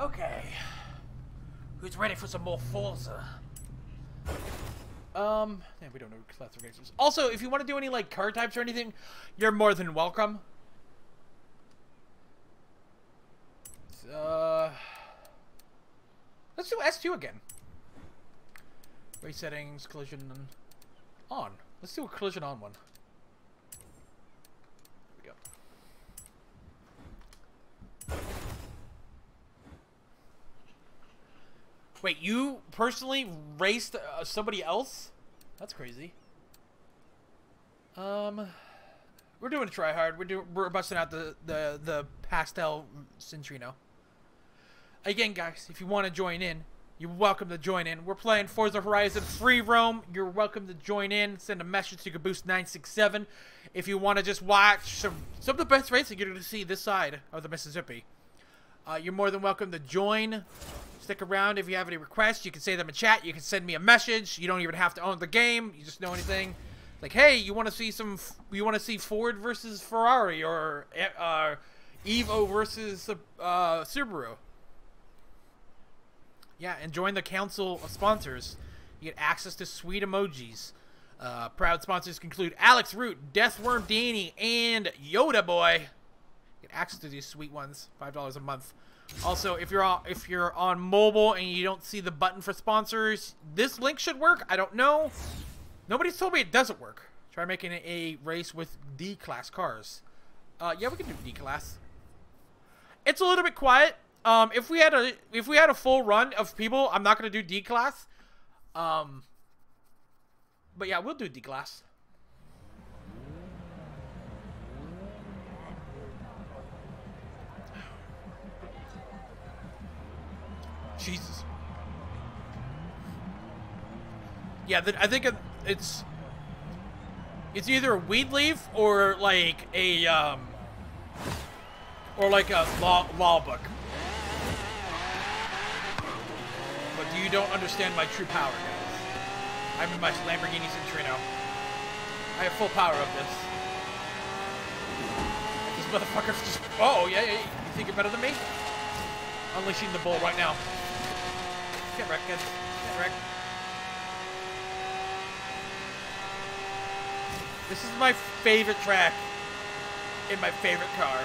Okay, who's ready for some more Forza? Man, we don't know classifications. Also, if you want to do any like car types or anything, you're more than welcome. Let's do S2 again. Race settings, collision on. Let's do a collision on one. Wait, you personally raced somebody else? That's crazy. We're doing a try hard. We're busting out the pastel Centrino. Again, guys, if you want to join in, you're welcome to join in. We're playing Forza Horizon 3 Roam. You're welcome to join in. Send a message to Caboose967 if you want to just watch some of the best racing you're going to see this side of the Mississippi. You're more than welcome to join. Stick around. If you have any requests, you can say them in chat. You can send me a message. You don't even have to own the game. You just know anything. Like, hey, you want to see Ford versus Ferrari or Evo versus Subaru? Yeah, and join the council of sponsors. You get access to sweet emojis. Proud sponsors include Alex Root, Deathworm Danny, and Yoda Boy. Get access to these sweet ones. $5 a month. Also, if you're on mobile and you don't see the button for sponsors, this link should work. I don't know. Nobody's told me it doesn't work. Try making it a race with D-class cars. Yeah, we can do D-class. It's a little bit quiet. If we had a full run of people, I'm not gonna do D-class. But yeah, we'll do D-class. Jesus. Yeah, I think it's either a weed leaf or like a law book. But You don't understand my true power, guys. I'm in my Lamborghini Centrino. I have full power of this. This motherfucker just... Oh, yeah, yeah, you think you're better than me? Unleashing the bull right now. Get wrecked, guys. Get wrecked. This is my favorite track in my favorite car.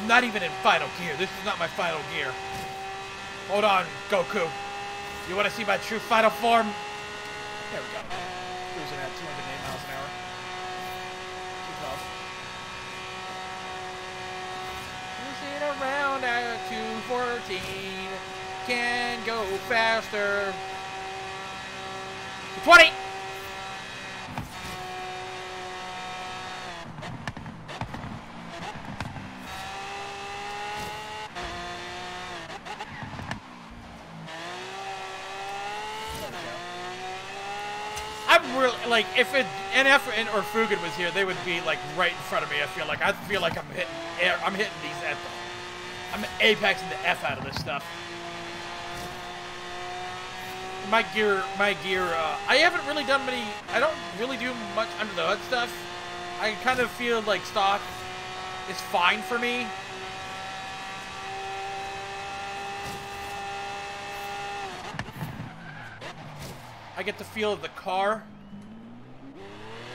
I'm not even in final gear. This is not my final gear. Hold on, Goku. You want to see my true final form? There we go. Cruising at 208 miles an hour. Too close. Cruising around at 214. Can go faster. 220! Like, if NF or Fugan was here, they would be, like, right in front of me, I feel like I'm hitting these at the... I'm apexing the F out of this stuff. My gear, I haven't really done many... I don't really do much under the hood stuff. I kind of feel like stock is fine for me. I get the feel of the car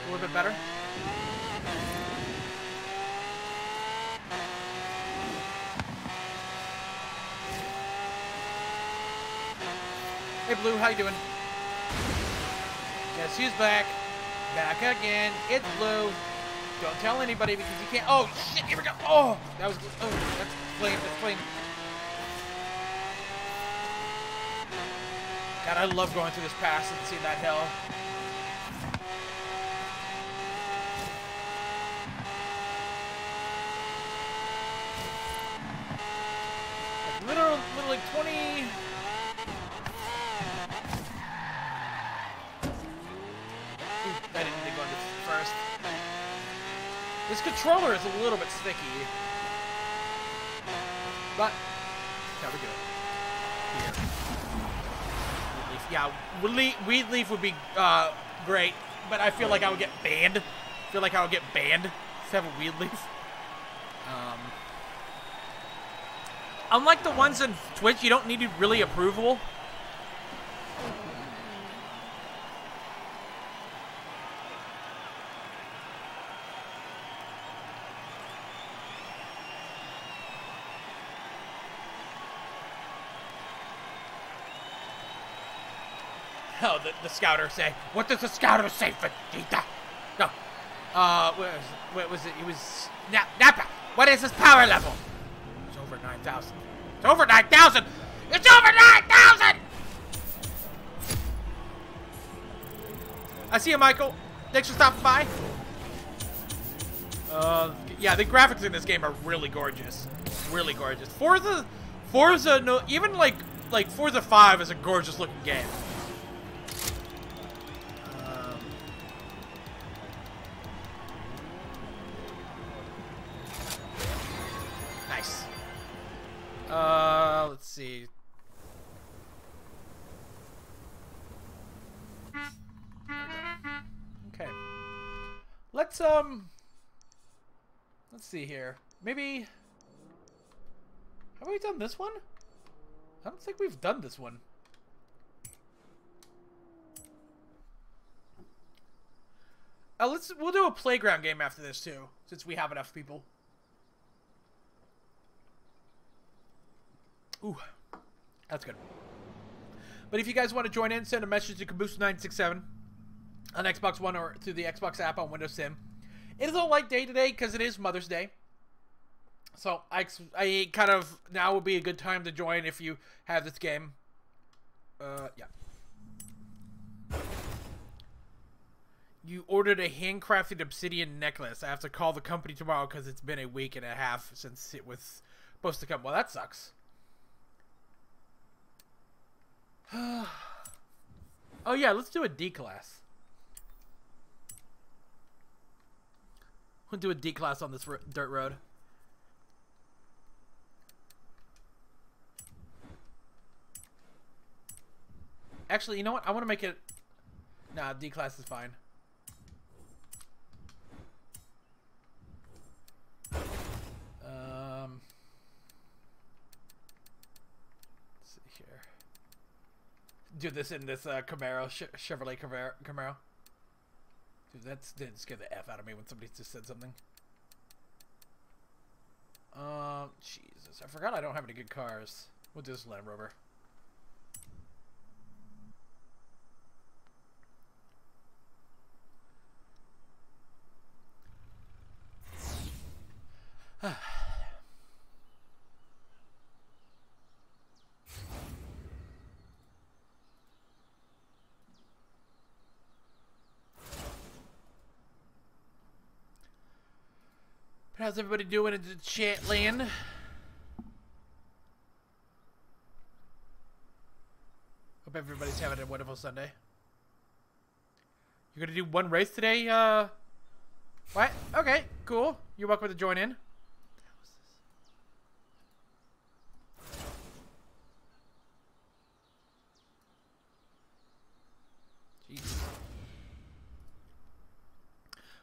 a little bit better. Hey Blue, how you doing? Guess who's back? Back again. It's Blue. Don't tell anybody because you can't. Oh shit! Here we go. Oh, that was. Oh, that's flame. That's flame. God, I love going through this pass and seeing that hill. Literally 20. Ooh, I didn't need to go into first. This controller is a little bit sticky, but yeah, we're good. Here. Leaf. Yeah, weed leaf would be great, but I feel like I would get banned. I feel like I would get banned to have a weed leaf. Unlike the ones on Twitch, you don't need to really approval. Oh, the scouter say. What does the scouter say, Vegeta? No. What was it? It was Nappa. What is his power level? Over 9,000. It's over 9,000! It's over 9,000! I see you, Michael. Thanks for stopping by. Yeah, the graphics in this game are really gorgeous. Really gorgeous. Forza, no, even like Forza 5 is a gorgeous looking game. Let's see. Okay. Let's see here. Maybe... Have we done this one? I don't think we've done this one. We'll do a playground game after this too, since we have enough people. Ooh, that's good. But if you guys want to join in, send a message to Caboose967 on Xbox One or through the Xbox app on Windows 10. It is a light day today because it is Mother's Day. So I kind of, now would be a good time to join if you have this game. Yeah. You ordered a handcrafted obsidian necklace. I have to call the company tomorrow because it's been a week and a half since it was supposed to come. Well, that sucks. Oh yeah, let's do a D-class. We'll do a D-class on this dirt road. Actually, you know what? I want to make it... Nah, D class is fine. Let's see here. Do this in this Camaro, Chevrolet Camaro. Dude, that did scare the F out of me when somebody just said something. Jesus, I forgot I don't have any good cars. We'll do this Land Rover. How's everybody doing in the chat land? Hope everybody's having a wonderful Sunday. You're gonna do one race today? What? Okay, cool. You're welcome to join in. Jeez.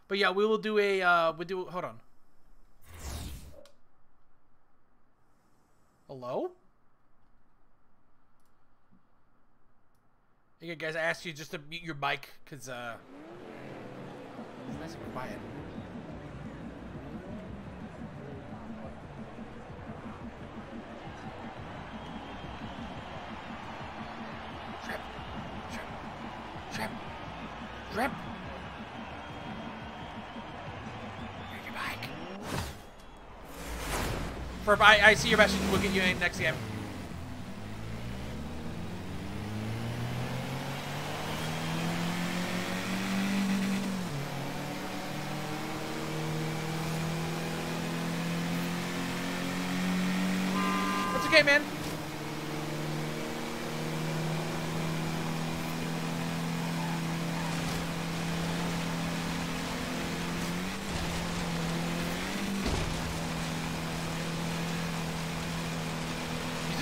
But yeah, we will do a hold on. Hello? Okay, guys, I asked you just to mute your mic, because, it's nice and quiet. Trip! Trip! Trip! Trip! Mute your mic. Perp, I see your message. We'll get you in next game. That's okay, man.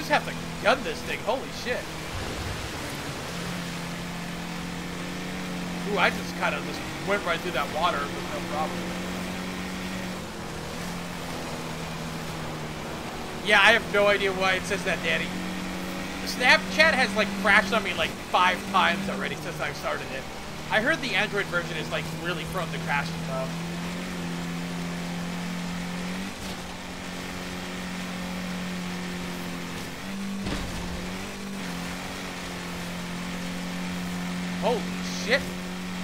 Have to gun this thing. Holy shit. Ooh, I just kind of just went right through that water with no problem. Yeah, I have no idea why it says that, Danny. Snapchat has, like, crashed on me, like, 5 times already since I've started it. I heard the Android version is, like, really prone to crashing, though. Holy shit!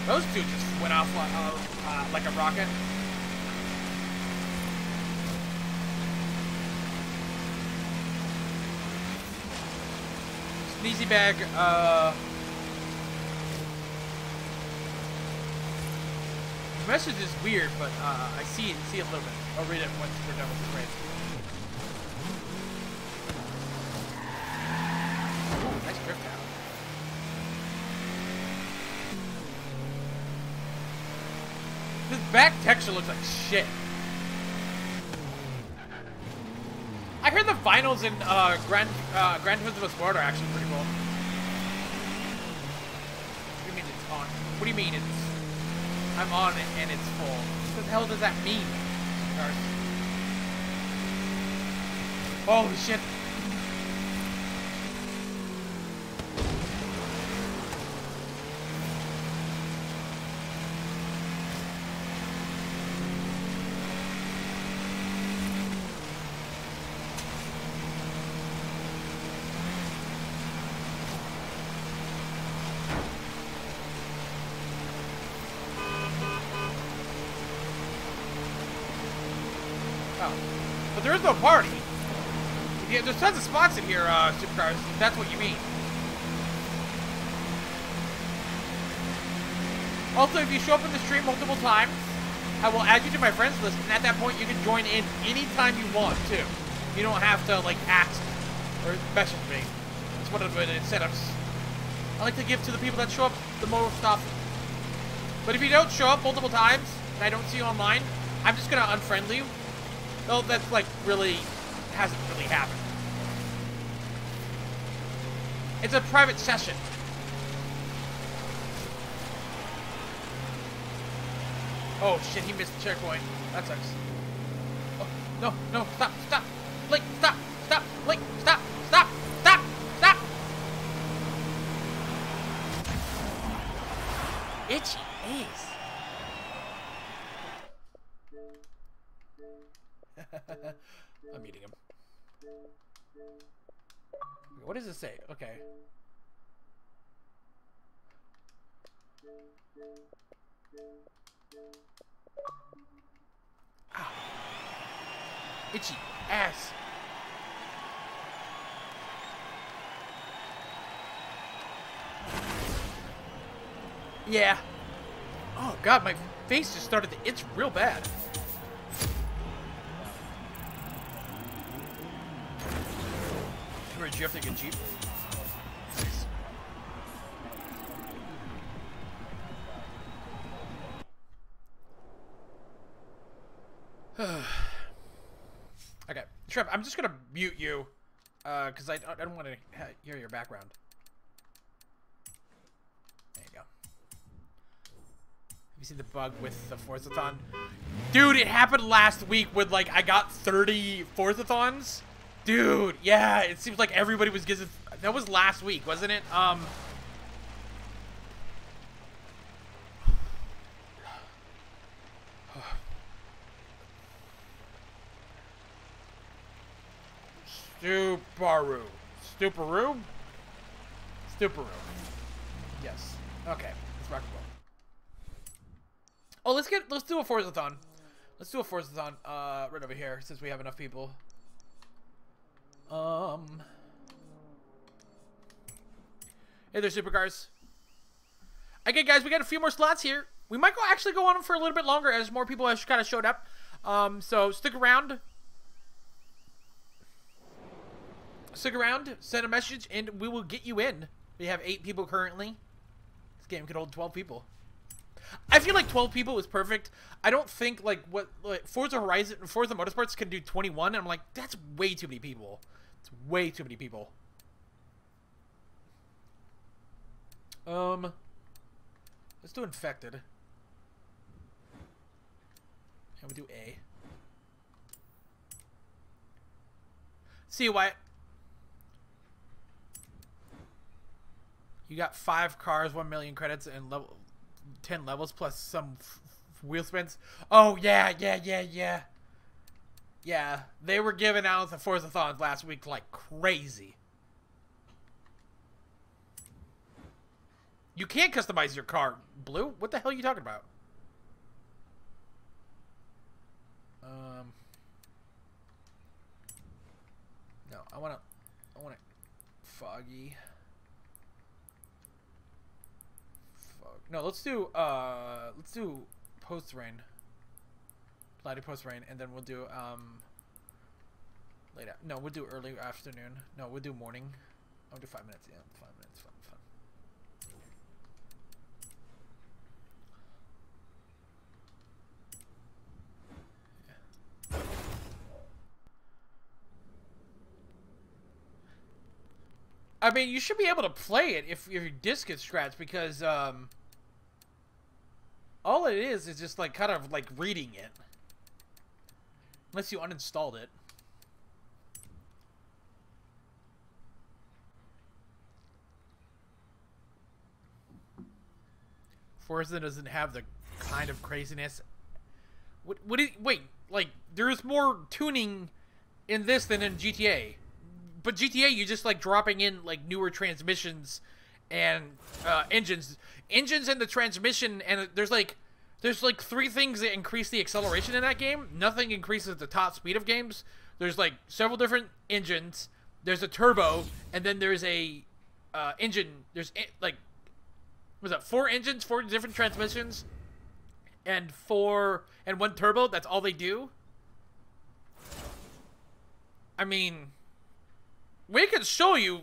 Those two just went off like a rocket. Sneezy bag. The message is weird, but I see it a little bit. I'll read it once we're done with this race. Back texture looks like shit. I heard the vinyls in Gran Turismo Sport are actually pretty cool. What do you mean it's on? What do you mean it's... I'm on it and it's full. What the hell does that mean? Holy shit. Party. Yeah, there's tons of spots in here, Stuparu, if that's what you mean. Also, if you show up in the stream multiple times, I will add you to my friends list, and at that point you can join in anytime you want to. You don't have to, like, ask or message me. That's one of the setups. I like to give to the people that show up the most often. But if you don't show up multiple times, and I don't see you online, I'm just gonna unfriend you. Oh, that's like really hasn't really happened. It's a private session. Oh shit, he missed the checkpoint. That sucks. Oh, no, no, stop, stop. Blink, stop, stop, blink, stop, stop, stop, stop. Itchy ace. I'm eating him. What does it say? Okay. Ow. Itchy ass. Yeah. Oh god, my face just started to itch real bad. Did you have to get cheap? Nice. Okay, Trev, I'm just gonna mute you, because I don't want to hear your background. There you go. Have you seen the bug with the Forzathon? Dude, it happened last week with, like, I got 30 Forzathons. Dude, yeah, it seems like everybody was getting... That was last week, wasn't it? Stuparu. Stuparu? Stuparu. Yes. Okay. Let's rock and roll. Oh, let's do a Forzathon. Let's do a Forzathon, right over here, since we have enough people. Hey there, Supercars. Okay, guys, we got a few more slots here. We might actually go on them for a little bit longer as more people have kind of showed up. So stick around. Stick around, send a message, and we will get you in. We have 8 people currently. This game could hold 12 people. I feel like 12 people is perfect. I don't think, like, Forza Horizon and Forza Motorsports can do 21, and I'm like, that's way too many people. It's way too many people. Let's do Infected. And we do A. See you, Wyatt. You got 5 cars, 1,000,000 credits, and level 10 levels plus some wheel spins. Oh yeah, yeah, yeah, yeah. Yeah, they were giving out the Forzathons last week like crazy. You can't customize your car, Blue. What the hell are you talking about? No, I want it foggy. Fog. No, let's do post rain. Lighty post rain, and then we'll do late. No, we'll do early afternoon. No, we'll do morning. I'll do 5 minutes. Yeah, 5 minutes. Fun. Yeah. I mean, you should be able to play it if your disc gets scratched, because all it is just like kind of like reading it. Unless you uninstalled it. Forza doesn't have the kind of craziness. What is, wait, like, there's more tuning in this than in GTA. But GTA, you're just, like, dropping in, like, newer transmissions and engines. Engines and the transmission, and there's, like... There's like 3 things that increase the acceleration in that game. Nothing increases the top speed of games. There's like several different engines. There's a turbo, and then there's a engine. There's like, what's that? 4 engines, 4 different transmissions, and 1 turbo. That's all they do. I mean, we can show you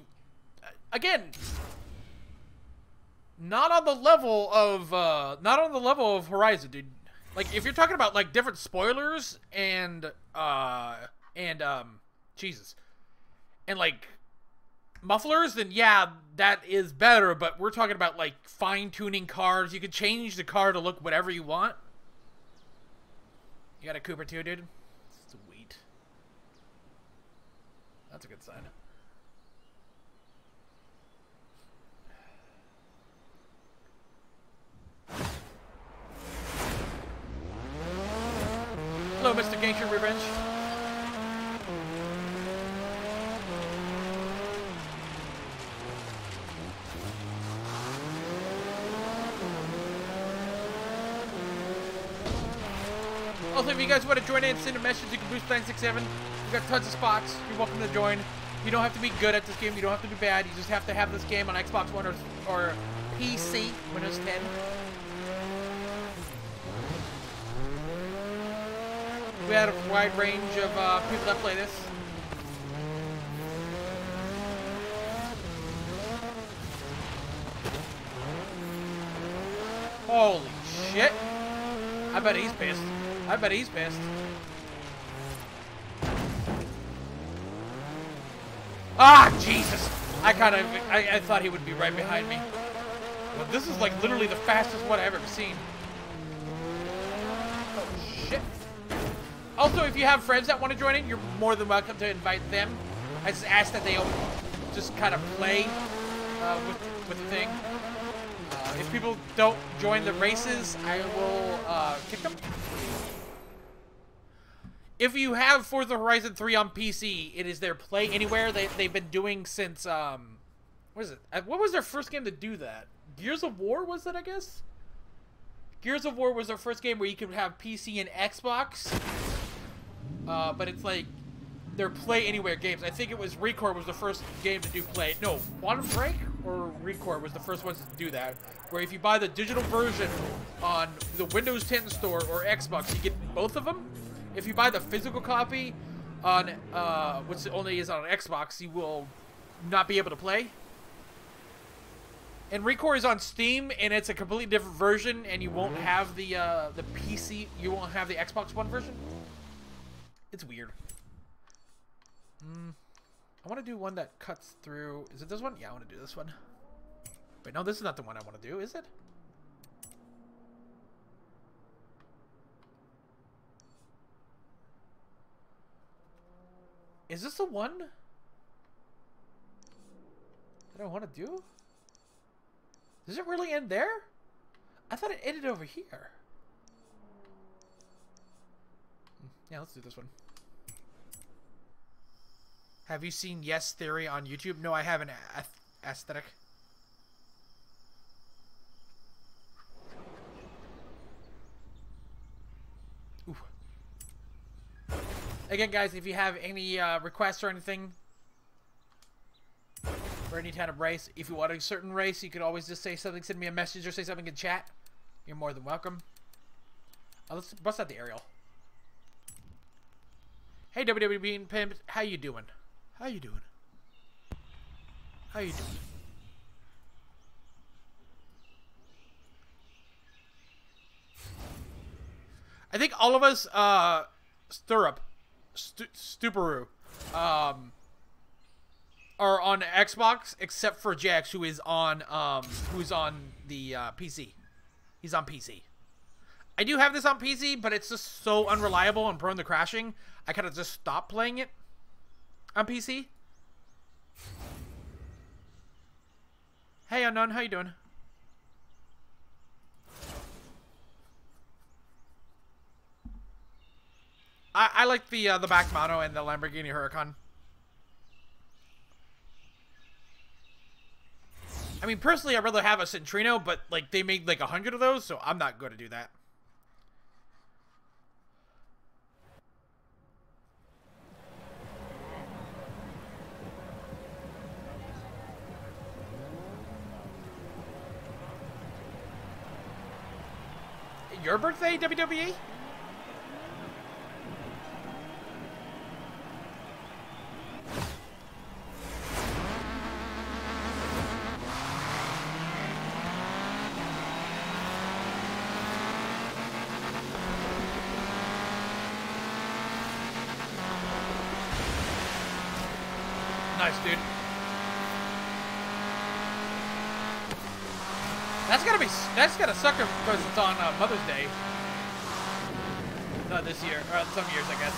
again. Not on the level of, not on the level of Horizon, dude. Like, if you're talking about, like, different spoilers and Jesus. And, like, mufflers, then, yeah, that is better, but we're talking about, like, fine-tuning cars. You could change the car to look whatever you want. You got a Cooper too, dude? Sweet. That's a good sign. Hello, Mr. Gangster Revenge. Also, if you guys want to join in and send a message to Caboose967, we've got tons of spots. You're welcome to join. You don't have to be good at this game. You don't have to be bad. You just have to have this game on Xbox One or PC, Windows 10. We had a wide range of people that play this. Holy shit. I bet he's pissed. I bet he's pissed. Ah, Jesus! I thought he would be right behind me. But this is like literally the fastest one I've ever seen. Oh, shit. Also, if you have friends that want to join in, you're more than welcome to invite them. I just ask that they just kind of play with the thing. If people don't join the races, I will kick them. If you have Forza Horizon 3 on PC, it is their Play Anywhere they've been doing since, what is it? What was their first game to do that? Gears of War was it, I guess? Gears of War was their first game where you could have PC and Xbox. But it's like their Play Anywhere games. I think it was Recore was the first game to do Play. No, Quantum Break or Recore was the first ones to do that. Where if you buy the digital version on the Windows 10 store or Xbox, you get both of them. If you buy the physical copy on which only is on Xbox, you will not be able to play. And Recore is on Steam, and it's a completely different version, and you won't have the PC, you won't have the Xbox One version. It's weird. I want to do one that cuts through. Is it this one? Yeah, I want to do this one. Wait, no, this is not the one I want to do, is it? Is this the one that I want to do? Does it really end there? I thought it ended over here. Yeah, let's do this one. Have you seen Yes Theory on YouTube? No, I haven't. Aesthetic. Ooh. Again, guys, if you have any requests or anything, or any kind of race, if you want a certain race, you could always just say something, send me a message, or say something in chat. You're more than welcome. Oh, let's bust out the aerial. Hey, WWE Bean Pimp, how you doing? How you doing? How you doing? I think all of us, Stuparu, are on Xbox except for JX, who is on the PC. He's on PC. I do have this on PC, but it's just so unreliable and prone to crashing. I kind of just stopped playing it on PC. Hey, Unknown, how you doing? I like the back mono and the Lamborghini Huracan. I mean, personally, I'd rather have a Centrino, but like they made like 100 of those, so I'm not going to do that. Your birthday, WWE? Nice, dude. That's gotta suck because it's on Mother's Day. The this year, or some years, I guess.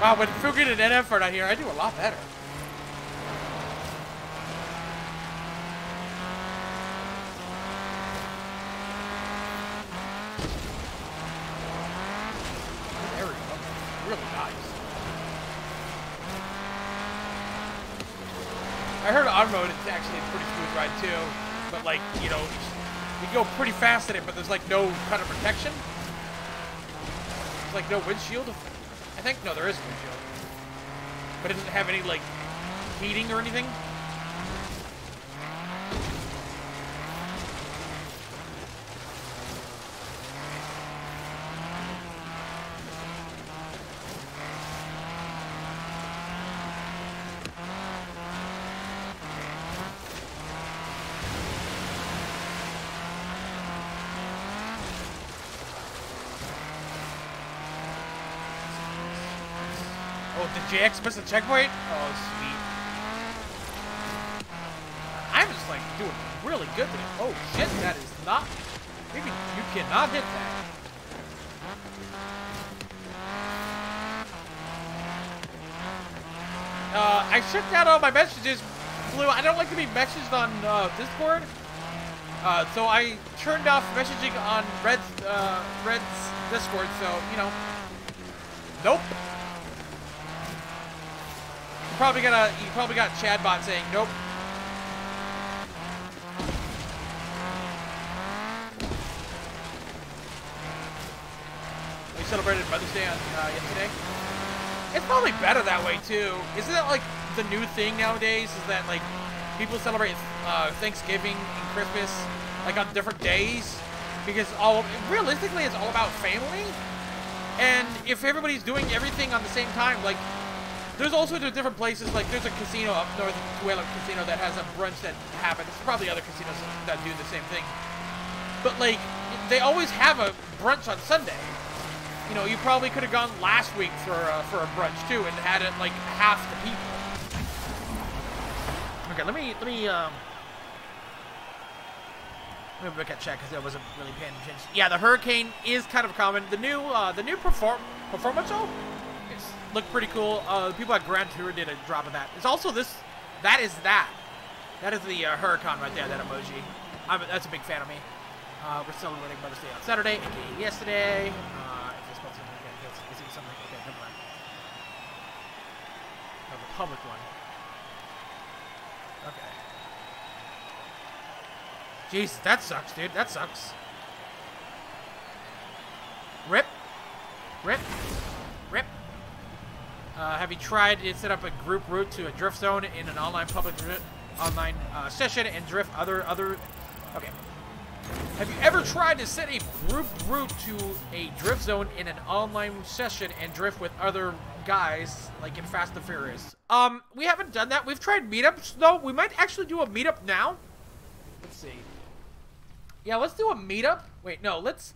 Wow, when Fugan and NF are not here, I do a lot better. There we go. Really nice. I heard on road it's actually a pretty smooth ride too, but like, you know, you go pretty fast in it, but there's like no kind of protection. There's like no windshield. I think, no, there is a windshield. But it doesn't have any, like, heating or anything. JX missed the checkpoint? Oh, sweet. I'm just, like, doing really good today. Oh, shit, that is not... Maybe you cannot hit that. I shut down all my messages. Blue, I don't like to be messaged on Discord. So I turned off messaging on Red's Discord, so, you know. Nope. You probably got Chadbot saying nope. We celebrated Mother's Day on yesterday. It's probably better that way too. Isn't that like the new thing nowadays? Is that like people celebrate Thanksgiving and Christmas like on different days? Because all realistically, it's all about family. And if everybody's doing everything on the same time, like. There's also different places, like there's a casino up north, Tuelan Casino, that has a brunch that happens. There's probably other casinos that do the same thing. But like, they always have a brunch on Sunday. You know, you probably could have gone last week for a brunch too and had it like half the people. Okay, let me look at chat because I wasn't really paying attention. Yeah, the hurricane is kind of common. The new performance show? Look pretty cool. The people at Gran Turismo did a drop of that. It's also this. That is the Huracan right there. That emoji. That's a big fan of me. We're celebrating Mother's Day on Saturday, aka yesterday. If I spelled something again, is it something? Okay, never mind. Oh, the public one. Okay. Jeez, that sucks, dude. That sucks. Rip. Rip. Rip. Have you tried to set up a group route to a drift zone in an online session and drift other? Okay. Have you ever tried to set a group route to a drift zone in an online session and drift with other guys, like in Fast and Furious? We haven't done that. We've tried meetups though. We might actually do a meetup now. Let's see. Yeah, let's do a meetup. Wait, no, let's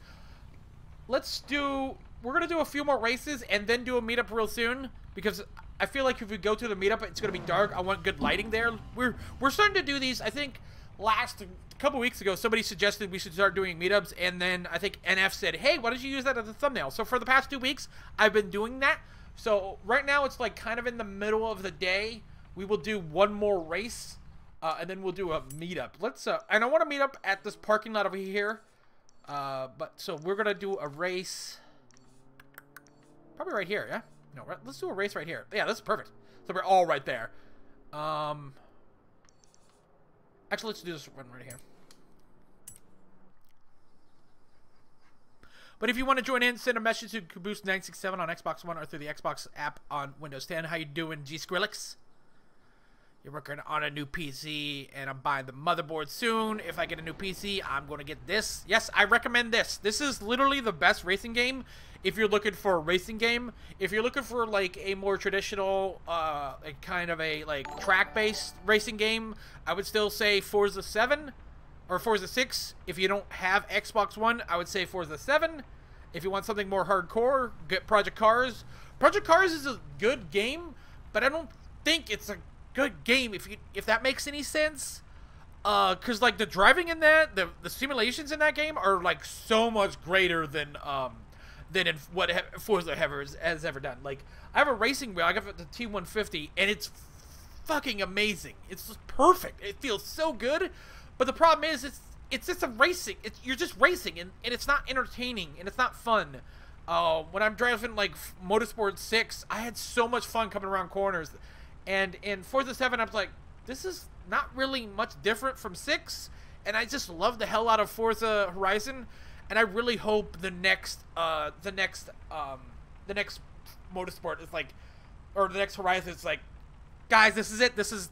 do. We're gonna do a few more races and then do a meetup real soon. Because I feel like if we go to the meetup, it's going to be dark. I want good lighting there. We're starting to do these. I think last couple weeks ago, somebody suggested we should start doing meetups. And then I think NF said, hey, why don't you use that as a thumbnail? So for the past 2 weeks, I've been doing that. So right now, it's like kind of in the middle of the day. We will do one more race, and then we'll do a meetup. And I want to meet up at this parking lot over here. So we're going to do a race. Probably right here, yeah? No, let's do a race right here. Yeah, this is perfect. So we're all right there. Actually, let's do this one right here. But if you want to join in, send a message to Caboose967 on Xbox One or through the Xbox app on Windows 10. How you doing, G Skrillex? You're working on a new PC, and I'm buying the motherboard soon. If I get a new PC, I'm going to get this. Yes, I recommend this. This is literally the best racing game. if you're looking for a racing game. If you're looking for like a more traditional kind of a like track-based racing game, I would still say Forza 7 or Forza 6. If you don't have Xbox One, I would say Forza 7. If you want something more hardcore, get Project Cars. Project Cars is a good game, but I don't think it's a good game, if that makes any sense. Because, like, the driving in that, the simulations in that game are, like, so much greater than in what Forza has ever done. Like, I have a racing wheel, I got the T150, and it's fucking amazing. It's just perfect. It feels so good, but the problem is, it's just a racing. You're just racing, and it's not entertaining, and it's not fun. When I'm driving, like, Motorsport 6, I had so much fun coming around corners. And in Forza 7, I was like, this is not really much different from 6. And I just love the hell out of Forza Horizon. And I really hope the next Motorsport is like, or the next Horizon is like, guys, this is it. This is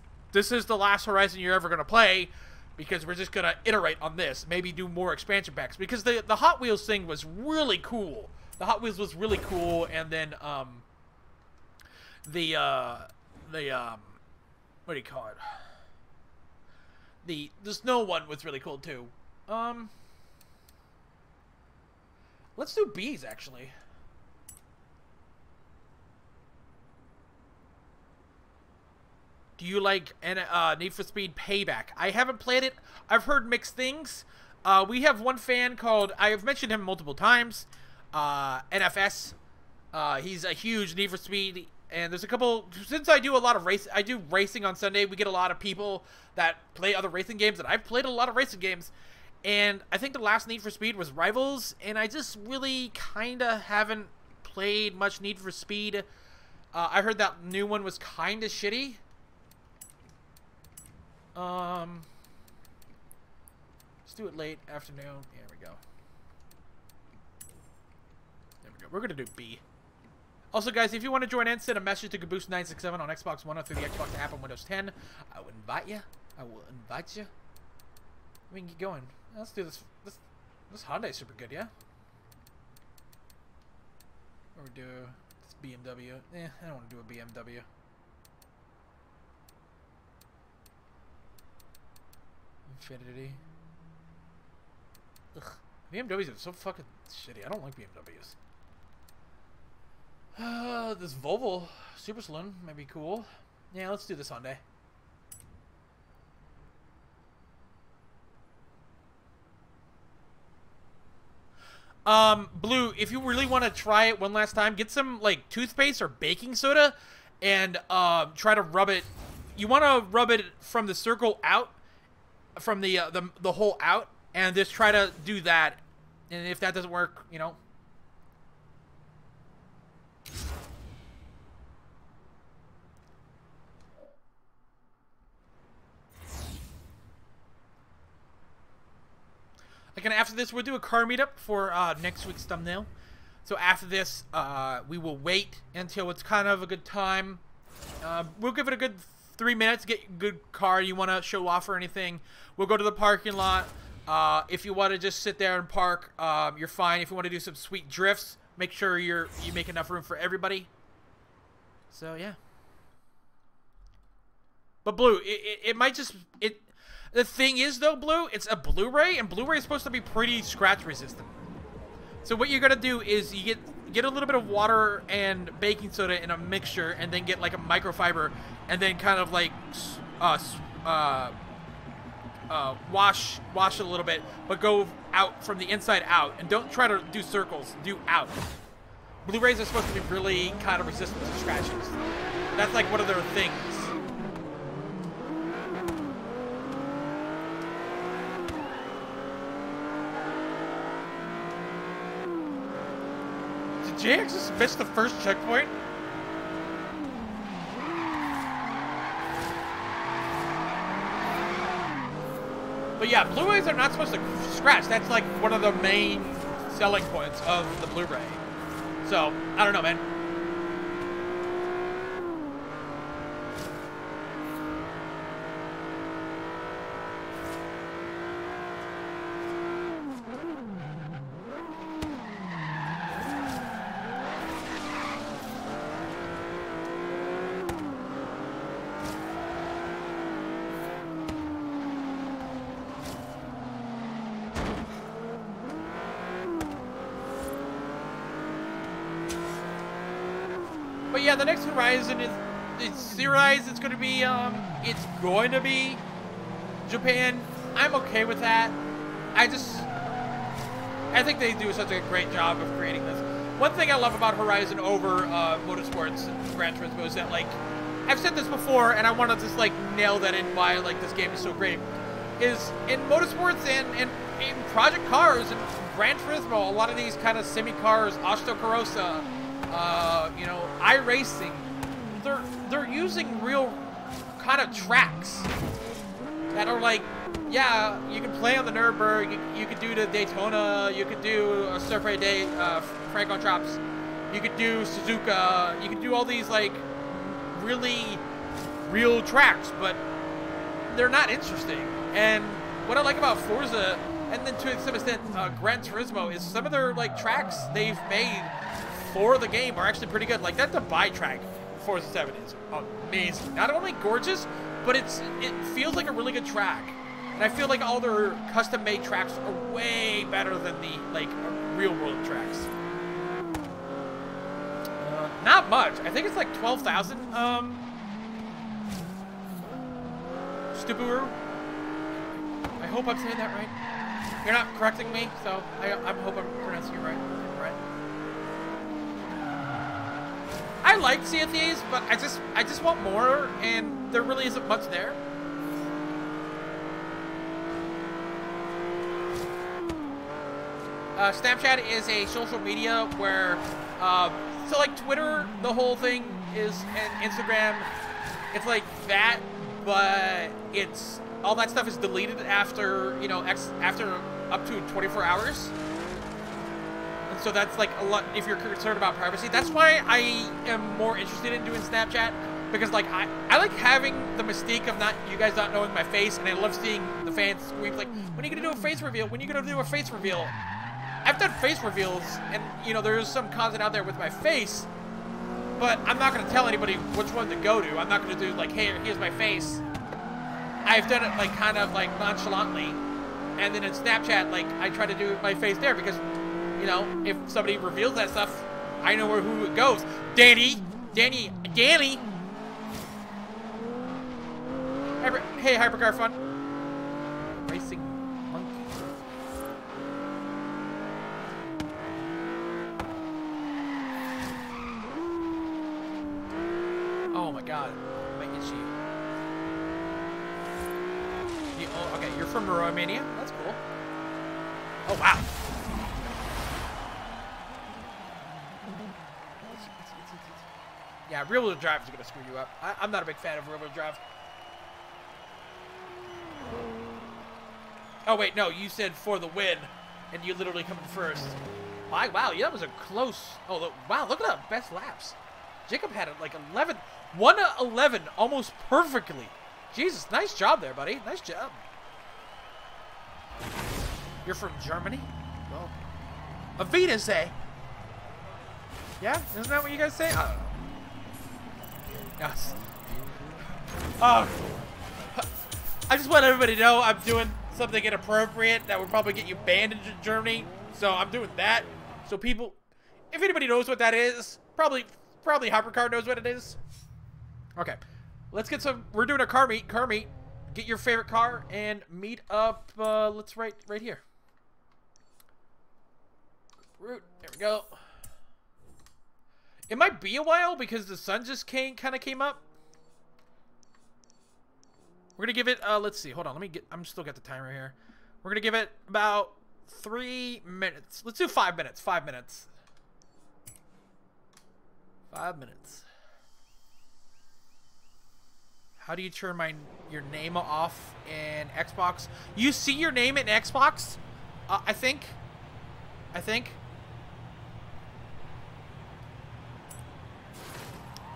the last Horizon you're ever going to play. Because we're just going to iterate on this. Maybe do more expansion packs. Because the Hot Wheels thing was really cool. The Hot Wheels was really cool. And then, what do you call it? The snow one was really cool, too. Let's do bees, actually. Do you like Need for Speed Payback? I haven't played it. I've heard mixed things. We have one fan called... I've mentioned him multiple times. NFS. He's a huge Need for Speed... And there's a couple, since I do a lot of race, I do racing on Sunday, we get a lot of people that play other racing games, and I've played a lot of racing games, and I think the last Need for Speed was Rivals, and I just really kind of haven't played much Need for Speed. I heard that new one was kind of shitty. Let's do it late afternoon. There we go. There we go. We're going to do B. Also, guys, if you want to join in, send a message to Caboose967 on Xbox One or through the Xbox app on Windows 10. I will invite you. We can get going. Let's do this. This Hyundai's super good, yeah? Or do this BMW. Eh, I don't want to do a BMW. Infinity. Ugh. BMWs are so fucking shitty. I don't like BMWs. This Volvo Super Saloon might be cool. Yeah, let's do this Hyundai. Blue, if you really want to try it one last time, get some, like, toothpaste or baking soda and, try to rub it. You want to rub it from the circle out, from the hole out, and just try to do that. And if that doesn't work, you know, like, and after this, we'll do a car meetup for next week's thumbnail. So after this, we will wait until it's kind of a good time. We'll give it a good 3 minutes, get a good car you want to show off or anything. We'll go to the parking lot. If you want to just sit there and park, you're fine. If you want to do some sweet drifts, make sure you make enough room for everybody. So, yeah. But, Blue, it might just... The thing is, though, Blue, it's a Blu-ray, and Blu-ray is supposed to be pretty scratch-resistant. So what you're going to do is you get a little bit of water and baking soda in a mixture, and then get, like, a microfiber, and then kind of, like, wash a little bit, but go out from the inside out, and don't try to do circles, do out. Blu-rays are supposed to be really kind of resistant to scratches. That's, like, one of their things. JX just missed the first checkpoint. But yeah, Blu-rays are not supposed to scratch. That's like one of the main selling points of the Blu-ray. So, I don't know, man. yeah, the next Horizon is it's going to be Japan. I'm okay with that. I think they do such a great job of creating this. One thing I love about Horizon over Motorsports and Gran Turismo is that, like, I've said this before, and I want to just, like, nail that in why, like, this game is so great, is in Motorsports and in Project Cars and Gran Turismo, a lot of these kind of semi-cars, Assetto Corsa, you know, iRacing, they're using real kind of tracks that are, like, yeah, you can play on the Nürburgring, you could do the Daytona, you could do a Surfray Day, Francorchamps, you could do Suzuka, you could do all these, like, really real tracks, but they're not interesting. And what I like about Forza, and then to some extent Gran Turismo, is some of their, like, tracks they've made for the game are actually pretty good. Like, that Dubai track in Forza 7 is amazing. Not only gorgeous, but it feels like a really good track. And I feel like all their custom-made tracks are way better than the, like, real-world tracks. Not much. I think it's like 12,000. Stuparu. I hope I'm saying that right. You're not correcting me, so I hope I'm pronouncing it right. I like Sea of Thieves, but I just want more, and there really isn't much there. Snapchat is a social media where, so like Twitter, the whole thing is, and Instagram, it's like that, but it's, all that stuff is deleted after, you know, after up to 24 hours. And so that's like a lot, if you're concerned about privacy. That's why I am more interested in doing Snapchat, because like, I like having the mystique of you guys not knowing my face, and I love seeing the fans squeak, like, when are you gonna do a face reveal? When are you gonna do a face reveal? I've done face reveals, and, you know, there's some content out there with my face, but I'm not going to tell anybody which one to go to. I'm not going to do, like, hey, here's my face. I've done it, like, kind of, like, nonchalantly, and then in Snapchat, like, I try to do my face there because, you know, if somebody reveals that stuff, I know who it goes. Danny! Hey, Hypercar Fun. Racing Monkey. Oh my god, make it cheap. Oh, okay, you're from Romania? That's cool. Oh wow. Yeah, rear-wheel drive is gonna screw you up. I'm not a big fan of rear-wheel drive. Oh wait, no, you said for the win, and you literally come in first. Wow, yeah, that was a close, oh, look, wow, look at that, best laps. Jacob had it like 1:11 almost perfectly. Jesus, nice job there, buddy. Nice job. You're from Germany? Well, Avita say. Yeah, isn't that what you guys say? Yes. I just want everybody to know I'm doing something inappropriate that would probably get you banned in Germany. So I'm doing that. So people, if anybody knows what that is, probably Hypercar knows what it is. Okay, let's get some, we're doing a car meet. Get your favorite car and meet up. Let's right here. Root, there we go. It might be a while because the sun just kind of came up. We're gonna give it let's see, hold on, I'm still got the timer here. We're gonna give it about 3 minutes. Let's do 5 minutes. 5 minutes. 5 minutes. How do you turn your name off in Xbox? You see your name in Xbox? I think.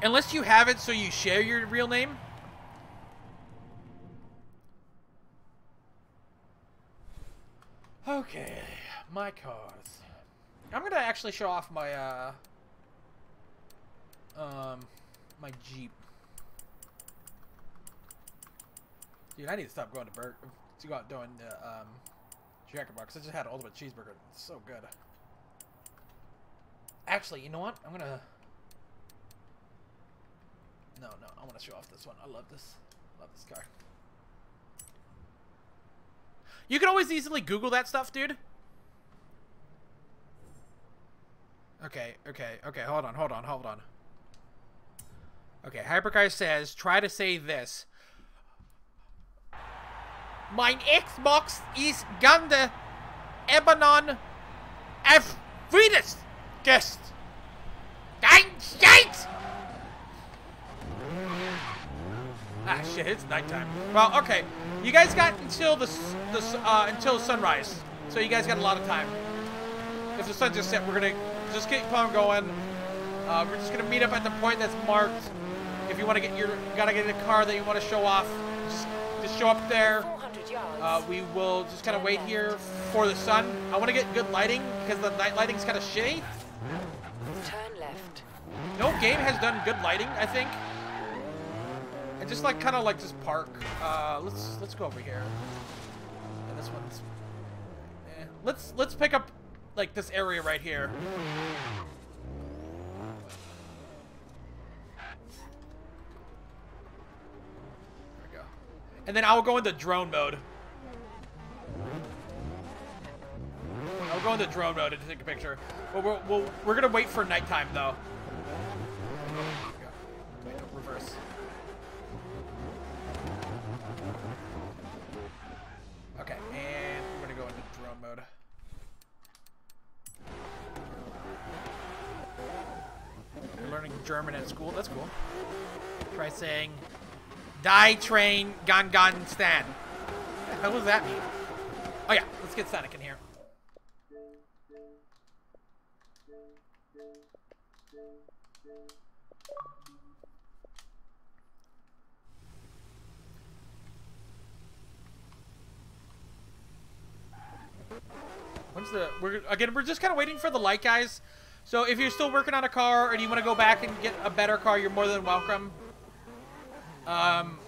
Unless you have it so you share your real name. Okay, my cars. I'm gonna actually show off my my Jeep. Dude, I need to stop going to go out doing the Jack in the Box. I just had an ultimate cheeseburger. It's so good. Actually, you know what? I'm gonna No, I want to show off this one. I love this. I love this car. You can always easily Google that stuff, dude. Okay, hold on. Okay, Hypercar says, try to say this. Mein Xbox ist Gande Ebanon F. Friedus Gest. Dein Scheiß! Ah, shit, it's nighttime. Well, okay. You guys got until until sunrise. So you guys got a lot of time. Because the sun just set, we're gonna just keep on going. We're just gonna meet up at the point that's marked. If you want to get your, you gotta get in a car that you want to show off. Just show up there. We will just kind of wait here for the sun. I want to get good lighting because the night lighting's kind of shitty. Turn left. No game has done good lighting, I think. And just like kind of like just park. Let's go over here. And this one's. Eh. Let's pick up like this area right here. And then I'll go into drone mode. I'll go into drone mode and take a picture. But we're gonna wait for nighttime though. Wait, no, reverse. Okay, and we're gonna go into drone mode. You're learning German at school. That's cool. Try saying. Die train gun stand. What the hell does that mean? Oh yeah, let's get Sonic in here. When's the we're just kind of waiting for the light, guys. So if you're still working on a car or you want to go back and get a better car, you're more than welcome.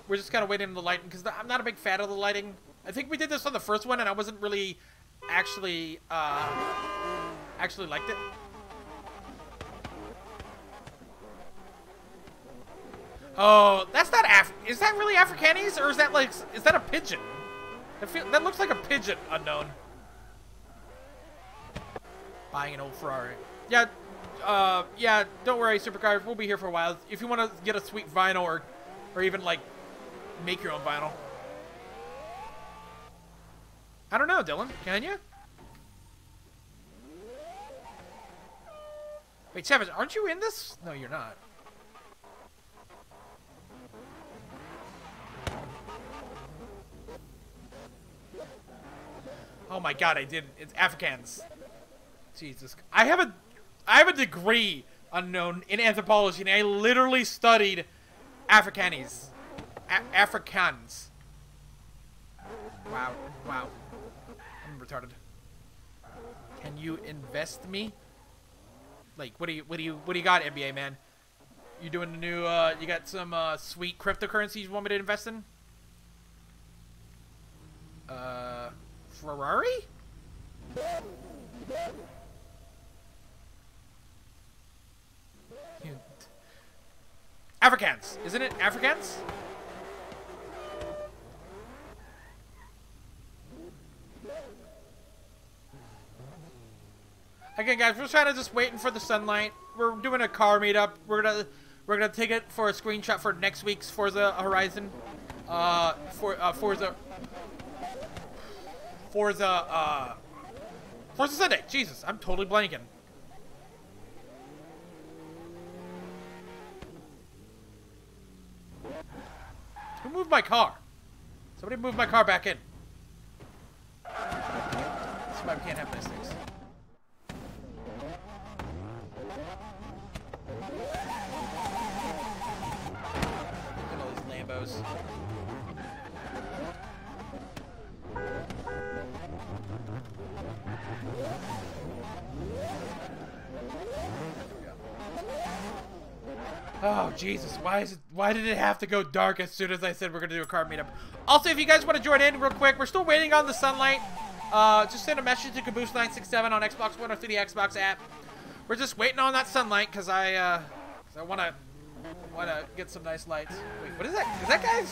We're just kind of waiting on the lighting because I'm not a big fan of the lighting. I think we did this on the first one and I wasn't really actually, actually liked it. Oh, that's not is that really Afrikaans or is that like, is that a pigeon? That looks like a pigeon, unknown. Buying an old Ferrari. Yeah, yeah, don't worry, Supercars. We'll be here for a while. If you want to get a sweet vinyl or even, like, make your own vinyl. I don't know, Dylan. Can you? Wait, Savage, aren't you in this? No, you're not. Oh my god, I didn't. It's Afrikaans. Jesus. I have a degree, unknown, in anthropology, and I literally studied Afrikanis. Afrikaans. Wow. I'm retarded. Can you invest me? Like, what do you got, NBA man? You doing the new, you got some, sweet cryptocurrencies you want me to invest in? Ferrari? Afrikaans, isn't it? Afrikaans? Okay, guys, we're trying to just waiting for the sunlight. We're doing a car meetup. We're gonna take it for a screenshot for next week's Forza Horizon, Forza Sunday. Jesus, I'm totally blanking. Who moved my car? Somebody moved my car back in. That's why we can't have nice things. Look at all these Lambos. Oh Jesus, why did it have to go dark as soon as I said we're gonna do a car meetup? Also, if you guys want to join in real quick, we're still waiting on the sunlight. Just send a message to Caboose967 on Xbox One or through the Xbox app. We're just waiting on that sunlight because I wanna Why not get some nice lights? Wait, what is that? Is that guy's?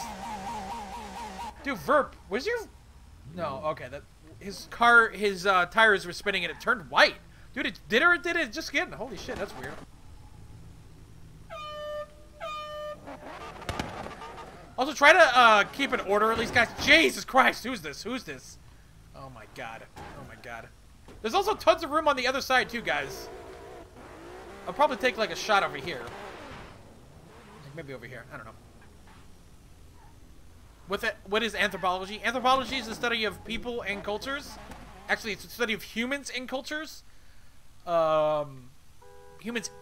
Dude, Verp, where's your? No, okay. That his car, his tires were spinning and it turned white. Dude, it did or it didn't? Just kidding. Holy shit, that's weird. Also, try to keep an order at least, guys. Jesus Christ, who's this? Who's this? Oh my god. Oh my god. There's also tons of room on the other side too, guys. I'll probably take like a shot over here. Maybe over here. I don't know. What is anthropology? Anthropology is the study of people and cultures. Actually, it's the study of humans and cultures. Humans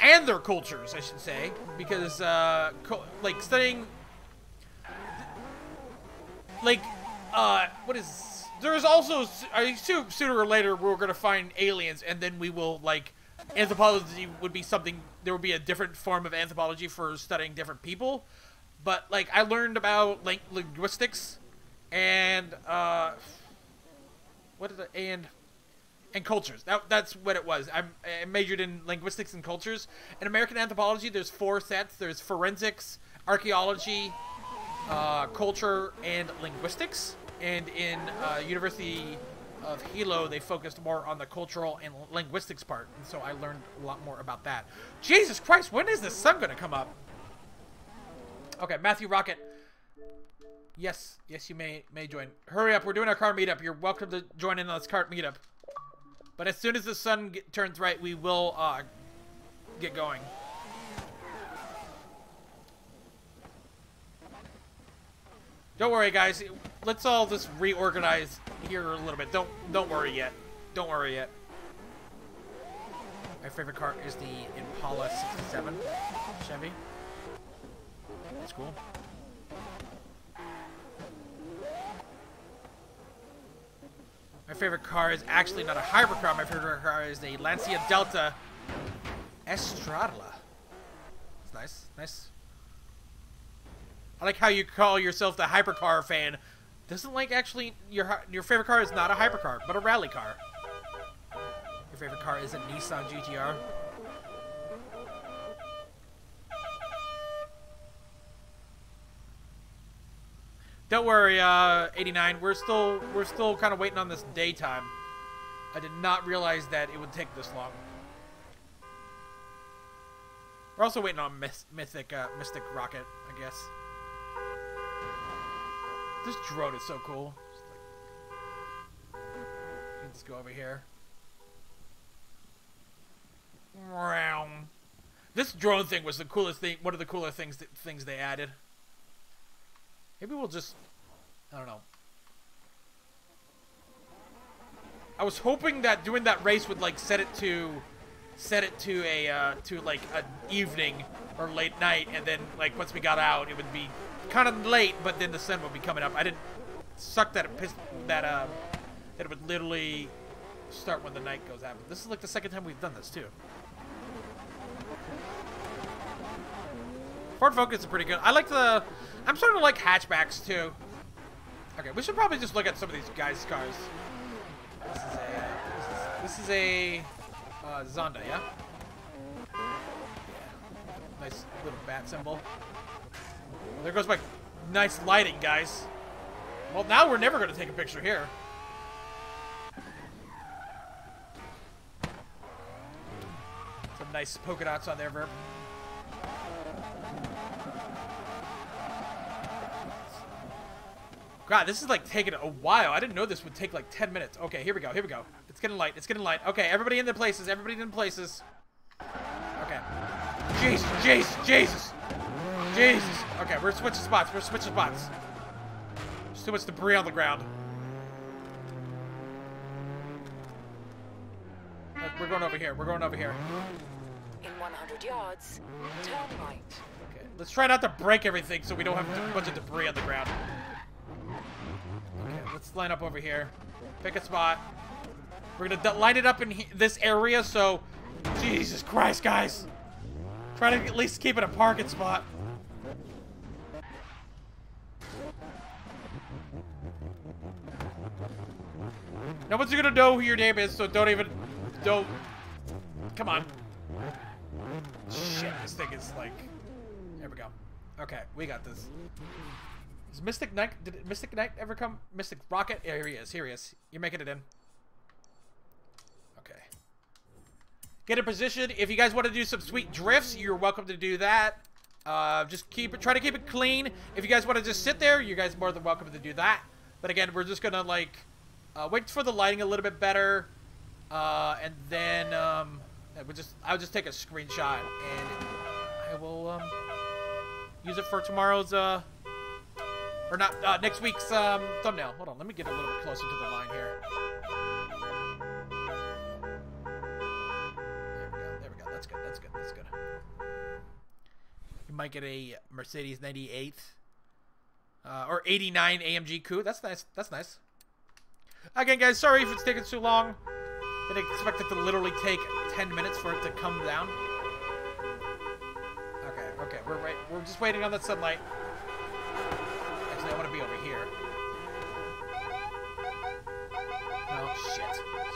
and their cultures, I should say, because like studying. Like, what is... There's also... I assume sooner or later we're going to find aliens, and then we will, like... Anthropology would be something... There would be a different form of anthropology for studying different people. But, like, I learned about linguistics and, What did I... And cultures. That's what it was. I majored in linguistics and cultures. In American anthropology, there's 4 sets. There's forensics, archaeology... culture and linguistics, and in University of Hilo they focused more on the cultural and linguistics part, and so I learned a lot more about that. Jesus Christ, when is the sun gonna come up? Okay, Matthew Rocket, yes, you may join. Hurry up, we're doing our car meetup. You're welcome to join in on this car meetup, but as soon as the sun turns right, we will get going. Don't worry, guys. Let's all just reorganize here a little bit. Don't worry yet. Don't worry yet. My favorite car is the Impala 67 Chevy. That's cool. My favorite car is actually not a hybrid car. My favorite car is the Lancia Delta Estrada. It's nice. Nice. I like how you call yourself the hypercar fan. Doesn't like actually your favorite car is not a hypercar, but a rally car. Your favorite car is a Nissan GTR. Don't worry, 89. We're still kind of waiting on this daytime. I did not realize that it would take this long. We're also waiting on Mystic Rocket, I guess. This drone is so cool. Let's go over here. This drone thing was the coolest thing. One of the cooler things they added. Maybe we'll just... I don't know. I was hoping that doing that race would like set it to a to like an evening or late night, and then like once we got out, it would be kind of late, but then the sun would be coming up. I didn't suck that it pissed that it would literally start when the night goes out. But this is like the second time we've done this too. Ford Focus is pretty good. I like the... I'm starting to like hatchbacks too. Okay, we should probably just look at some of these guys' cars. This is a Zonda, yeah? Nice little bat symbol. There goes my nice lighting, guys. Well, now we're never going to take a picture here. Some nice polka dots on there, Verb. God, this is like taking a while. I didn't know this would take like 10 minutes. Okay, here we go. Here we go. It's getting light. It's getting light. Okay, everybody in their places. Everybody in their places. Okay. Jesus, Jesus, Jesus. Jesus. Okay, we're switching spots. We're switching spots. There's too much debris on the ground. We're going over here. We're going over here. In 100 yards, turn right. Okay, let's try not to break everything so we don't have a bunch of debris on the ground. Okay, let's line up over here. Pick a spot. We're gonna line it up in this area, so... Jesus Christ, guys! Try to at least keep it a parking spot. No one's gonna know who your name is, so don't even... Don't... Come on. Shit, this thing is like... Here we go. Okay, we got this. Is Mystic Knight? Did Mystic Knight ever come? Mystic Rocket? Yeah, here he is. Here he is. You're making it in. Okay. Get in position. If you guys want to do some sweet drifts, you're welcome to do that. Just keep it. Try to keep it clean. If you guys want to just sit there, you guys are more than welcome to do that. But again, we're just gonna like wait for the lighting a little bit better, and then I'll just take a screenshot and I will use it for tomorrow's or not next week's thumbnail. Hold on, let me get a little bit closer to the line here. There we go. That's good. That's good. That's good. You might get a Mercedes 98 or 89 AMG coupe. That's nice. That's nice. Again, guys, sorry if it's taking too long. I didn't expect it to literally take 10 minutes for it to come down. Okay, okay, we're just waiting on that sunlight. Actually, I want to be over here. Oh shit,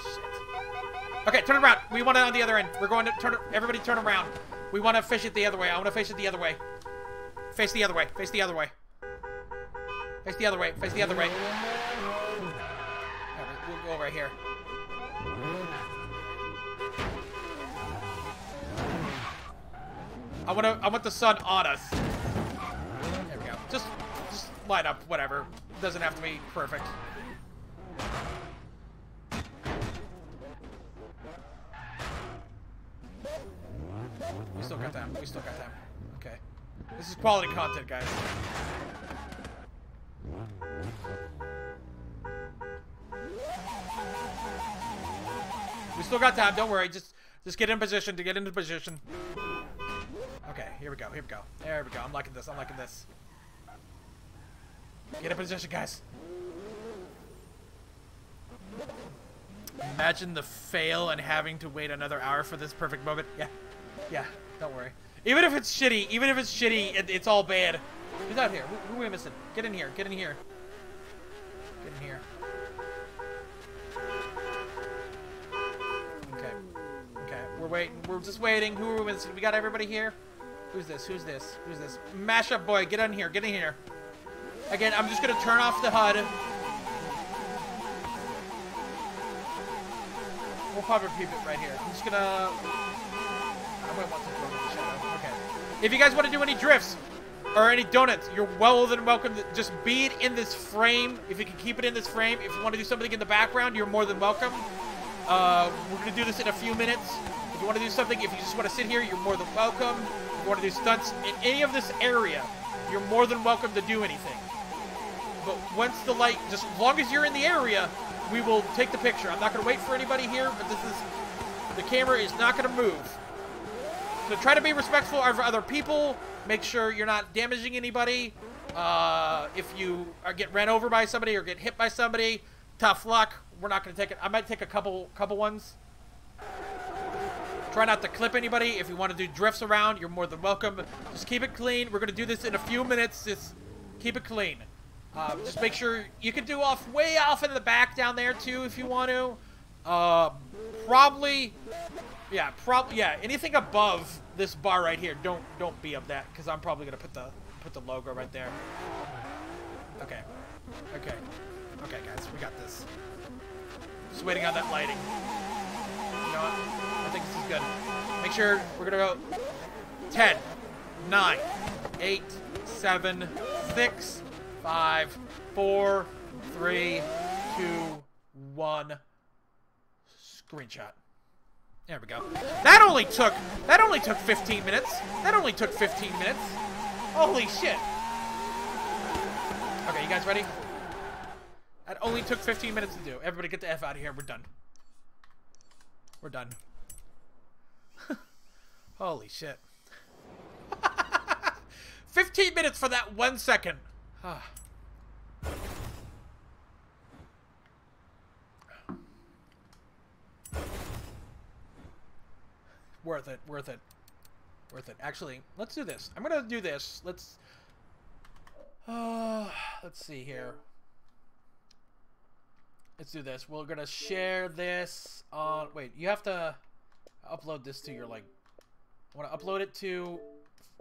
shit. Okay, turn around. We want it on the other end. We're going to turn. Everybody, turn around. We want to fish it the other way. I want to fish it the other way. Face the other way. Face the other way. Face the other way. Face the other way. We'll go over here. I want the sun on us. There we go. Just light up. Whatever. Doesn't have to be perfect. We still got time. We still got time. Okay. This is quality content, guys. We still got time. Don't worry. Just get in position to get into position. Okay. Here we go. Here we go. There we go. I'm liking this. I'm liking this. Get in position, guys. Imagine the fail and having to wait another hour for this perfect moment. Yeah. Yeah, don't worry. Even if it's shitty, it's all bad. Who's out here? Who are we missing? Get in here, get in here. Get in here. Okay. Okay, we're waiting. We're just waiting. Who are we missing? We got everybody here? Who's this? Who's this? Who's this? Mashup boy, get in here, get in here. Again, I'm just gonna turn off the HUD. We'll probably peep it right here. I'm just gonna... I might want to go with the shadow. Okay. If you guys want to do any drifts or any donuts, you're well than welcome to just be it in this frame. If you can keep it in this frame. If you want to do something in the background, you're more than welcome. We're going to do this in a few minutes. If you want to do something, if you just want to sit here, you're more than welcome. If you want to do stunts in any of this area, you're more than welcome to do anything. But once the light, just as long as you're in the area, we will take the picture. I'm not going to wait for anybody here, but this is, the camera is not going to move. So try to be respectful of other people. Make sure you're not damaging anybody. If you get ran over by somebody or get hit by somebody, tough luck. We're not going to take it. I might take a couple ones. Try not to clip anybody. If you want to do drifts around, you're more than welcome. Just keep it clean. We're going to do this in a few minutes. Just keep it clean. Just make sure you can do off way off in the back down there too if you want to. Probably, yeah. Anything above this bar right here, don't be up that, because I'm probably gonna put the logo right there. Okay, okay, okay, guys, we got this. Just waiting on that lighting. You know what? I think this is good. Make sure we're gonna go 10, 9, 8, 7, 6, 5, 4, 3, 2, 1. Screenshot. There we go. That only took 15 minutes. That only took 15 minutes. Holy shit. Okay, you guys ready? That only took 15 minutes to do. Everybody get the F out of here. We're done. We're done. Holy shit. 15 minutes for that 1 second. Worth it, worth it, worth it. Actually, let's do this. I'm gonna do this. Let's see here. Let's do this. We're gonna share this on. Wait, you have to upload this to your like. I want to upload it to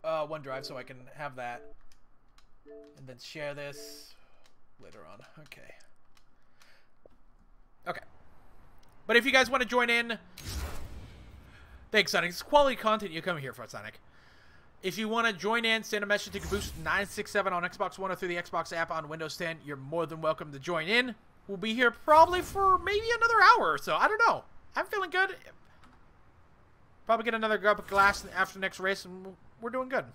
OneDrive so I can have that. And then share this later on. Okay. Okay. But if you guys want to join in... Thanks, Sonic. It's quality content you come here for, Sonic. If you want to join in, send a message to Caboose967 on Xbox One or through the Xbox app on Windows 10. You're more than welcome to join in. We'll be here probably for maybe another hour or so. I don't know. I'm feeling good. Probably get another cup of glass after the next race, and we're doing good.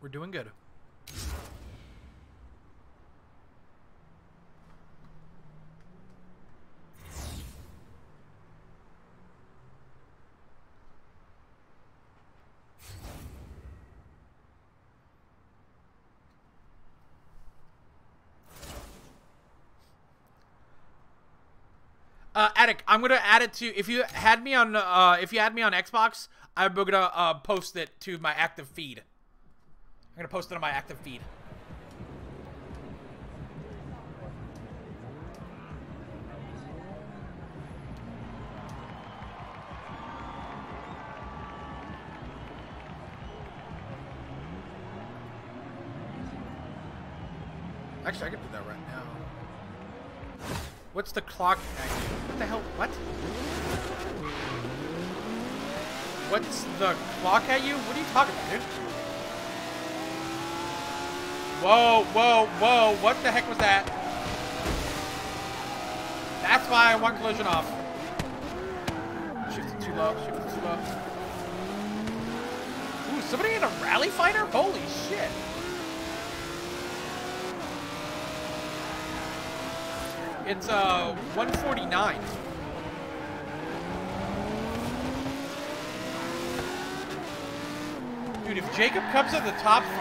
We're doing good. Attic, I'm gonna add it to, if you had me on Xbox, I'm gonna post it to my active feed. I'm gonna post it on my active feed. Actually, I could do that right now. What's the clock? What the hell? What? What's the clock at you? What are you talking about, dude? Whoa, whoa, whoa. What the heck was that? That's why I want collision off. Shifted too low. Shifted too low. Ooh, somebody in a rally fighter? Holy shit. It's, 149. Dude, if Jacob comes in the top 3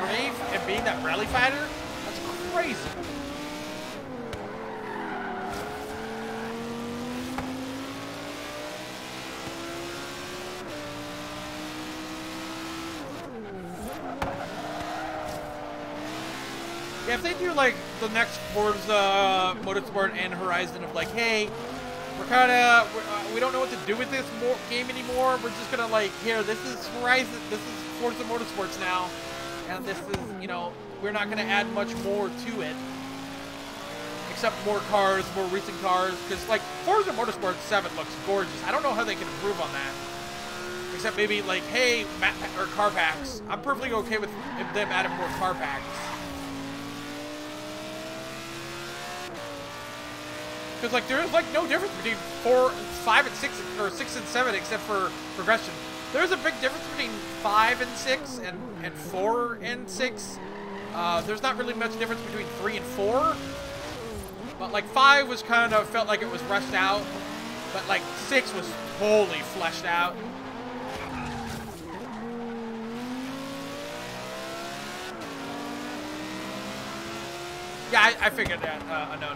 and being that rally fighter, that's crazy. Yeah, if they do, like, the next Forza Motorsport and Horizon of, like, hey, we're kind of, we don't know what to do with this game anymore. We're just going to, like, here, this is Horizon, this is Forza Motorsports now. And this is, you know, we're not going to add much more to it. Except more cars, more recent cars. Because, like, Forza Motorsport 7 looks gorgeous. I don't know how they can improve on that. Except maybe, like, hey, map or car packs. I'm perfectly okay with them adding more car packs. Because, like, there's, like, no difference between 4, 5, and 6, or 6 and 7, except for progression. There's a big difference between 5 and 6 and 4 and 6. There's not really much difference between 3 and 4. But, like, 5 was kind of, felt like it was rushed out. But, like, 6 was totally fleshed out. Yeah, I figured that, unknown.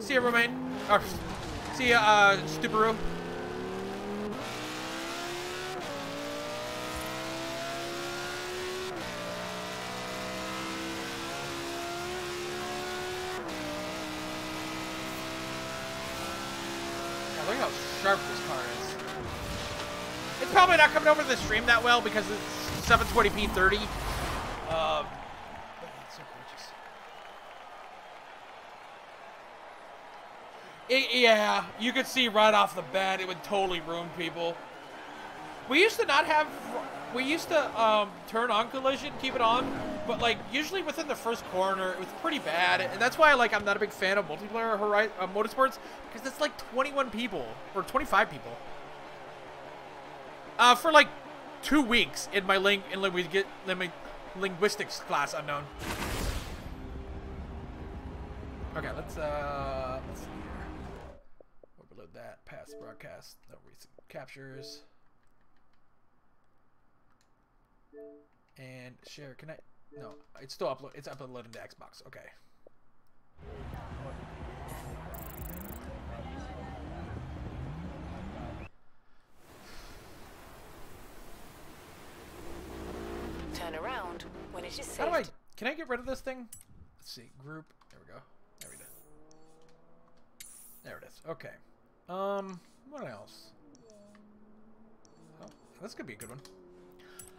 See ya, Romaine. Or, see ya, Stuparu. Yeah, look how sharp this car is. It's probably not coming over the stream that well because it's 720p 30. Yeah, you could see right off the bat it would totally ruin people. We used to not have... We used to turn on collision, keep it on, but, like, usually within the first corner, it was pretty bad. And that's why, like, I'm not a big fan of multiplayer Horizon, Motorsports, because it's, like, 21 people, or 25 people. For, like, 2 weeks in my linguistics class, unknown. Okay, let's see. That past broadcast, no recent captures, and share. Can I? No, it's still upload. It's uploading to Xbox. Okay. Turn around when it is saved. How do I? Can I get rid of this thing? Let's see. Group. There we go. There we go. There it is. Okay. What else? This could be a good one.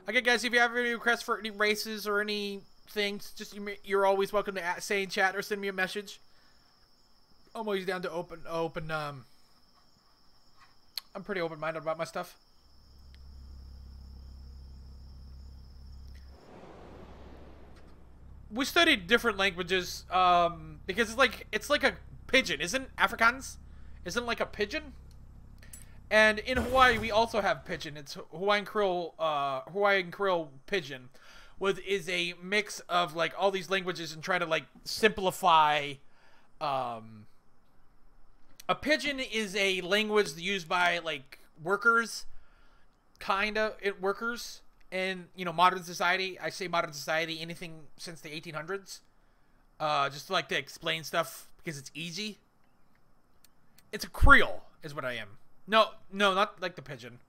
Okay, guys, if you have any requests for any races or any things, just you're always welcome to say in chat or send me a message. I'm always down to open. I'm pretty open-minded about my stuff. We studied different languages because it's like a pigeon, isn't Afrikaans? Isn't it like a pigeon? And in Hawaii, we also have pigeon. It's Hawaiian Creole pigeon, which is a mix of like all these languages and try to like simplify. A pidgin is a language used by like workers, workers in, you know, modern society. I say modern society, anything since the 1800s, just to, like, to explain stuff because it's easy. It's a Creole, is what I am. No, not like the pigeon.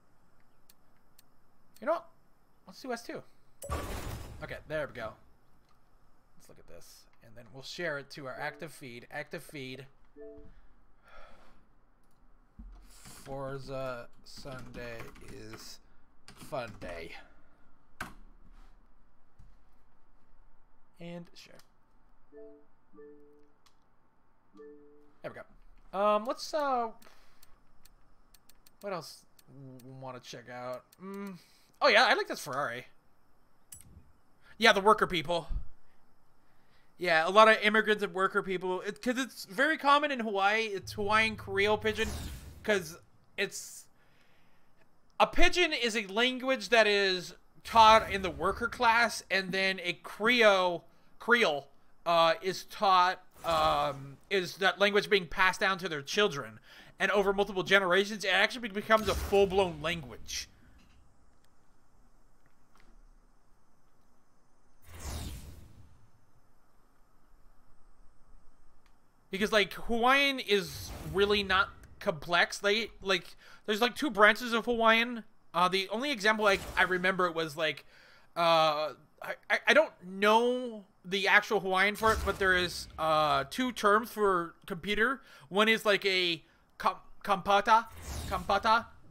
You know what? Let's do S2. Okay, there we go. Let's look at this. And then we'll share it to our active feed. Active feed. Forza Sunday is fun day. And share. There we go. Let's, what else want to check out? Oh, yeah, I like this Ferrari. Yeah, the worker people. Yeah, a lot of immigrants and worker people. Because it's very common in Hawaii. It's Hawaiian Creole pigeon. Because it's... A pigeon is a language that is taught in the worker class. And then a Creole is taught... is that language being passed down to their children. And over multiple generations, it actually becomes a full-blown language. Because, like, Hawaiian is really not complex. They, like, there's, like, two branches of Hawaiian. The only example I remember it was, like, I don't know the actual Hawaiian for it, but there is two terms for computer. One is, like, a... Kampata,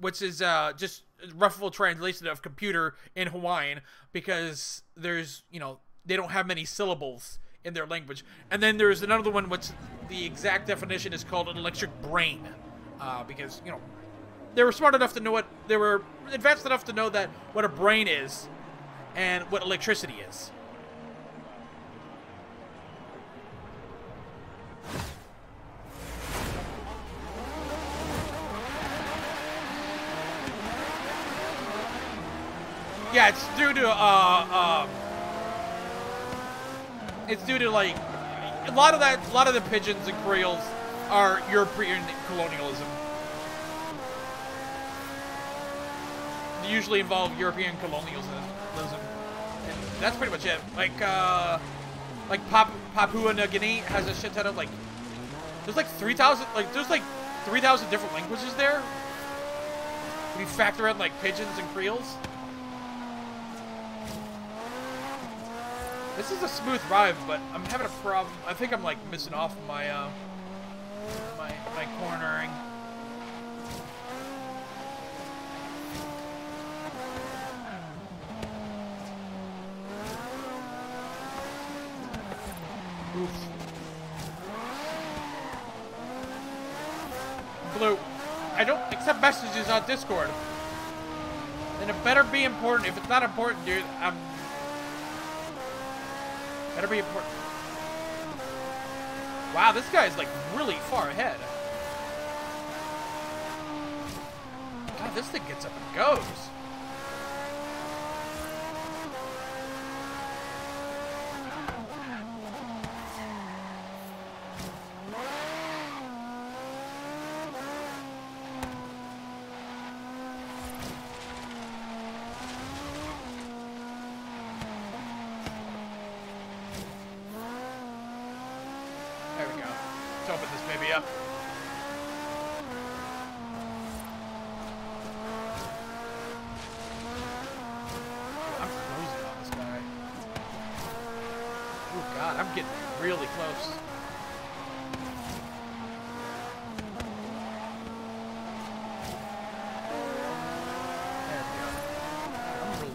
which is just a rough translation of computer in Hawaiian, because there's, you know, they don't have many syllables in their language. And then there's another one which the exact definition is called an electric brain, because, you know, they were smart enough to know what, they were advanced enough to know that what a brain is and what electricity is. Yeah, it's due to, it's due to, like, a lot of the pigeons and creoles are European colonialism. They usually involve European colonialism. And that's pretty much it. Like Papua New Guinea has a shit ton of, like, there's, like, 3,000 different languages there. When you factor in, like, pigeons and creoles. This is a smooth ride, but I'm having a problem. I think I'm like missing off my my cornering. Oops. Blue. I don't accept messages on Discord. And it better be important. If it's not important, dude, I'm. Better be important. Wow, this guy's like really far ahead. God, this thing gets up and goes.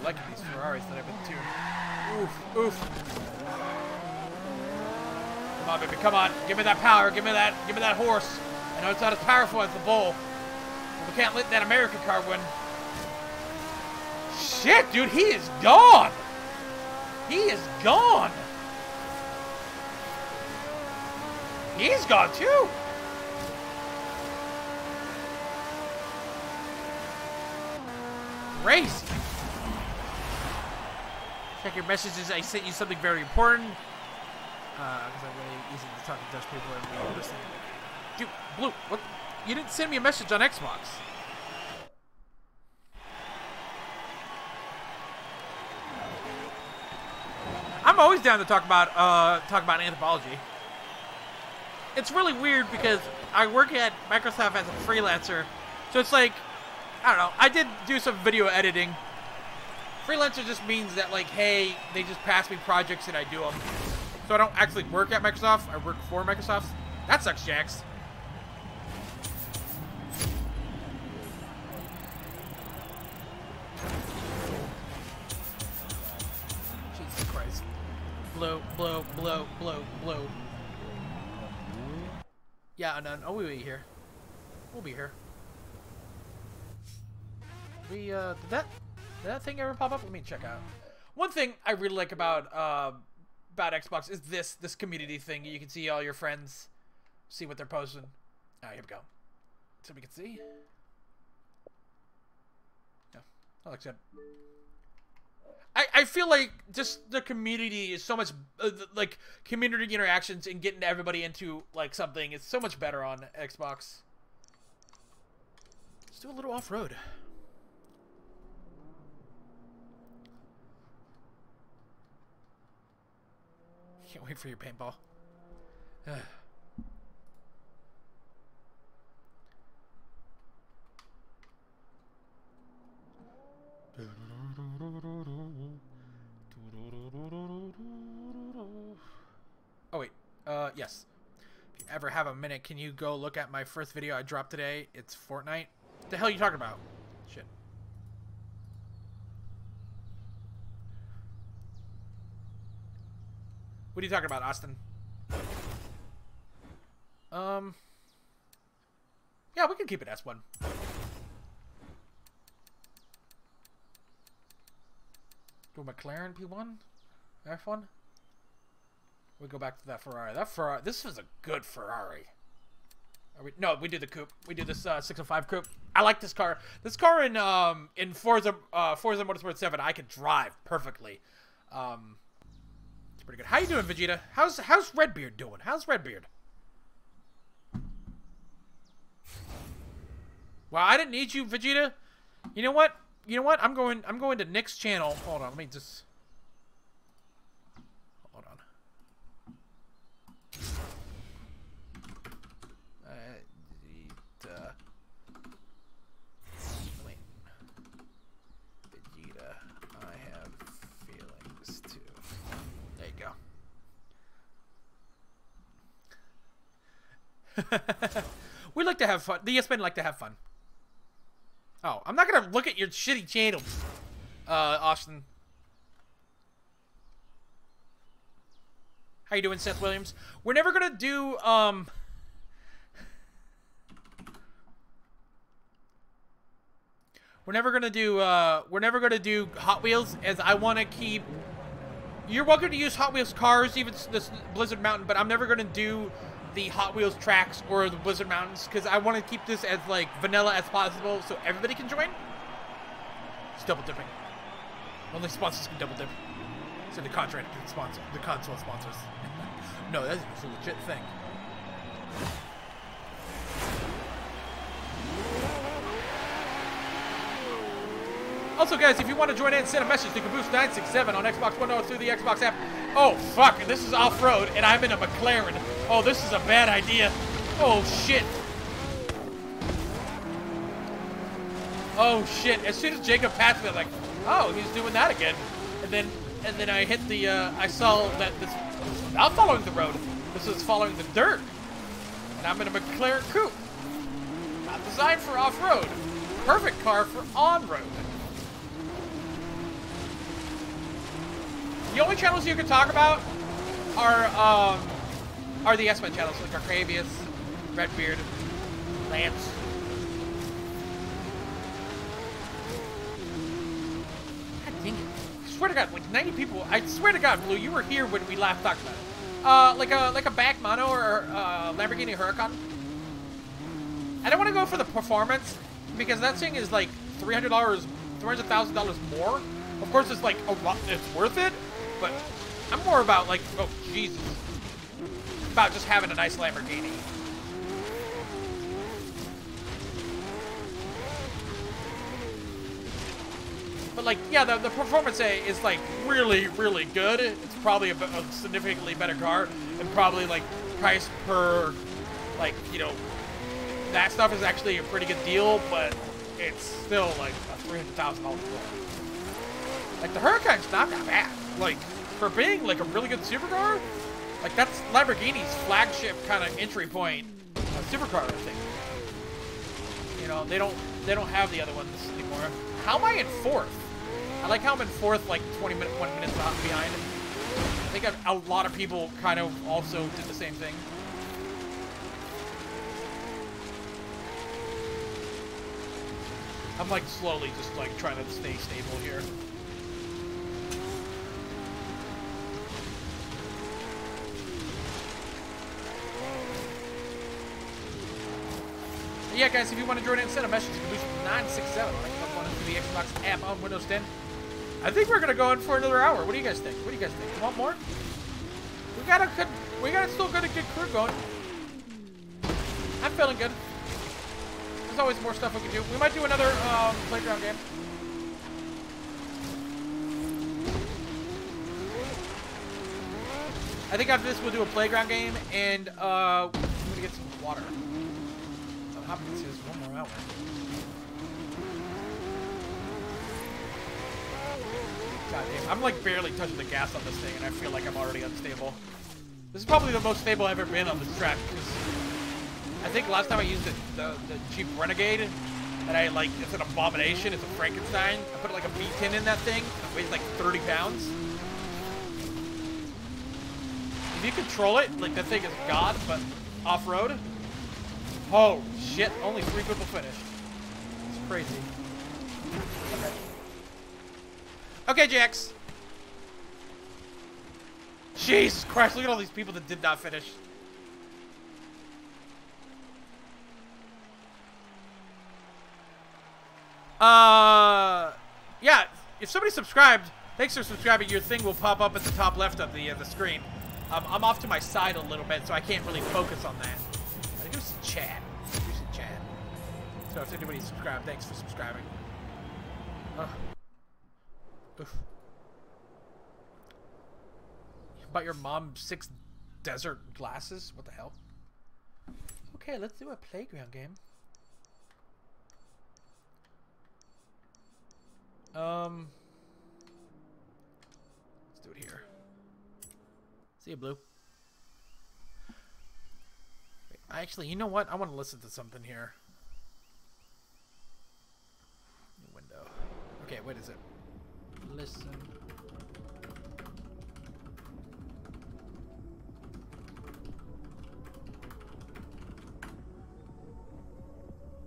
liking these Ferraris that I've been tuned. Oof, oof. Come on, baby, come on. Give me that power. Give me that horse. I know it's not as powerful as the bull. We can't let that American car win. Shit, dude, he is gone. He is gone. He's gone, too. Race. Check your messages. I sent you something very important. Because I'm really easy to talk to Dutch people and we understand. Dude, Blue, what? You didn't send me a message on Xbox. I'm always down to talk about anthropology. It's really weird because I work at Microsoft as a freelancer, so it's like, I don't know. I did do some video editing. Freelancer just means that, like, hey, they just pass me projects and I do them. So I don't actually work at Microsoft. I work for Microsoft. That sucks, Jax. Jesus Christ. Blow, blow, blow, blow, blow. Yeah, no, no, we'll be here. We'll be here. We, did that thing ever pop up? Let me check out. One thing I really like about Xbox is this community thing. You can see all your friends, see what they're posting. All right, here we go. So we can see. No, I like that. I feel like just the community is so much like community interactions and getting everybody into like something is so much better on Xbox. Let's do a little off-road. Can't wait for your paintball. Oh wait, yes. If you ever have a minute, can you go look at my first video I dropped today? It's Fortnite. What the hell are you talking about? Shit. What are you talking about, Austin? Yeah, we can keep it S1. Do McLaren P1? F1? We go back to that Ferrari. That Ferrari. This is a good Ferrari. Are we, no, we do the coupe. We do this 605 coupe. I like this car. This car in Forza Motorsport 7, I could drive perfectly. It's pretty good. How you doing, Vegeta? How's Redbeard doing? How's Redbeard? Well, I didn't need you, Vegeta. You know what? You know what? I'm going to Nick's channel. Hold on, let me just hold on. Wait. Vegeta, I have feelings too. There you go. We like to have fun. The Yes Men like to have fun. Oh, I'm not gonna look at your shitty channel, Austin. How you doing, Seth Williams? We're never gonna do, we're never gonna do Hot Wheels, as I wanna keep. You're welcome to use Hot Wheels cars, even this Blizzard Mountain, but I'm never gonna do the Hot Wheels tracks or the Blizzard Mountains because I want to keep this as like vanilla as possible so everybody can join. It's double dipping. Only sponsors can double dip. So the contract sponsor, the console sponsors. No, that's a legit thing. Also, guys, if you want to join in, send a message to Caboose967 on Xbox One or through the Xbox app. Oh, fuck, this is off-road, and I'm in a McLaren. Oh, this is a bad idea. Oh, shit. Oh, shit. As soon as Jacob passed me, I'm like, oh, he's doing that again. And then I hit the, I saw that this was not following the road. This is following the dirt. And I'm in a McLaren coupe. Not designed for off-road. Perfect car for on-road. The only channels you can talk about are the Yes Men channels, like Arcavius, Redbeard, Lance. God dang it. I swear to God, like 90 people, I swear to God, Blue, you were here when we last talked about it. Like a back mono or Lamborghini Huracan. I don't want to go for the performance because that thing is like $300,000 more. Of course, it's like a lot, it's worth it, but I'm more about like, oh Jesus, about just having a nice Lamborghini. But like, yeah, the performance A is like really, really good. It's probably a significantly better car, and probably like price per, like, you know, that stuff is actually a pretty good deal, but it's still like a $300,000 deal. Like the Huracan's not that bad. Like for being like a really good supercar, like that's Lamborghini's flagship kind of entry point supercar, I think. You know, they don't have the other ones anymore. How am I in fourth? I like how I'm in fourth, like 1 minute behind. I think a lot of people kind of also did the same thing. I'm like slowly just like trying to stay stable here. But yeah, guys, if you want to join in, send a message to Caboose967. The Xbox app on Windows 10. I think we're gonna go in for another hour. What do you guys think? What do you guys think? You want more? We got a still good crew going. I'm feeling good. There's always more stuff we can do. We might do another playground game. I think after this we'll do a playground game and we're gonna get some water. So Hopkins is 1 more hour. God damn, I'm like barely touching the gas on this thing and I feel like I'm already unstable. This is probably the most stable I've ever been on this track because I think last time I used the cheap Renegade and I like, it's an abomination, it's a Frankenstein. I put like a V10 in that thing, it weighs like 30 pounds. If you control it, like that thing is God, but off-road. Oh shit, only 3 people finished. It's crazy. Okay. Okay, JX. Jesus Christ, look at all these people that did not finish. Yeah, if somebody subscribed, thanks for subscribing, your thing will pop up at the top left of the screen. I'm off to my side a little bit, so I can't really focus on that. I think it was chat. So if anybody subscribed, thanks for subscribing. Oof. About your mom's 6 desert glasses? What the hell? Okay, let's do a playground game. Let's do it here. See you, Blue. Wait, actually, you know what? I want to listen to something here. New window. Okay, what is it? Listen.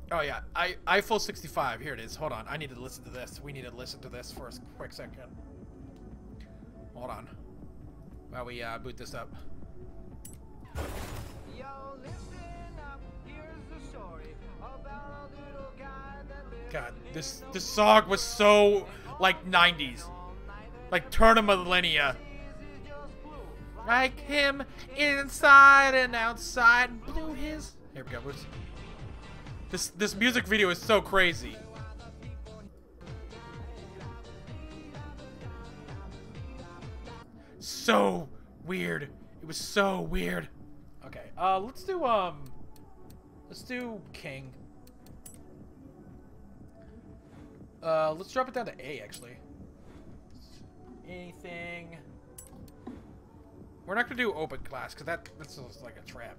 Oh yeah, I full 65. Here it is. Hold on. I need to listen to this. We need to listen to this for a quick second. Hold on. While we boot this up. Yo, listen up. Here's the story about a little guy that lives. God, this song was so like 90s, like turn of millennia. Like him inside and outside, blew his. Here we go. This music video is so crazy. So weird. It was so weird. Okay. Let's do King. Let's drop it down to A, actually. Anything. We're not going to do open class, because that's just like a trap.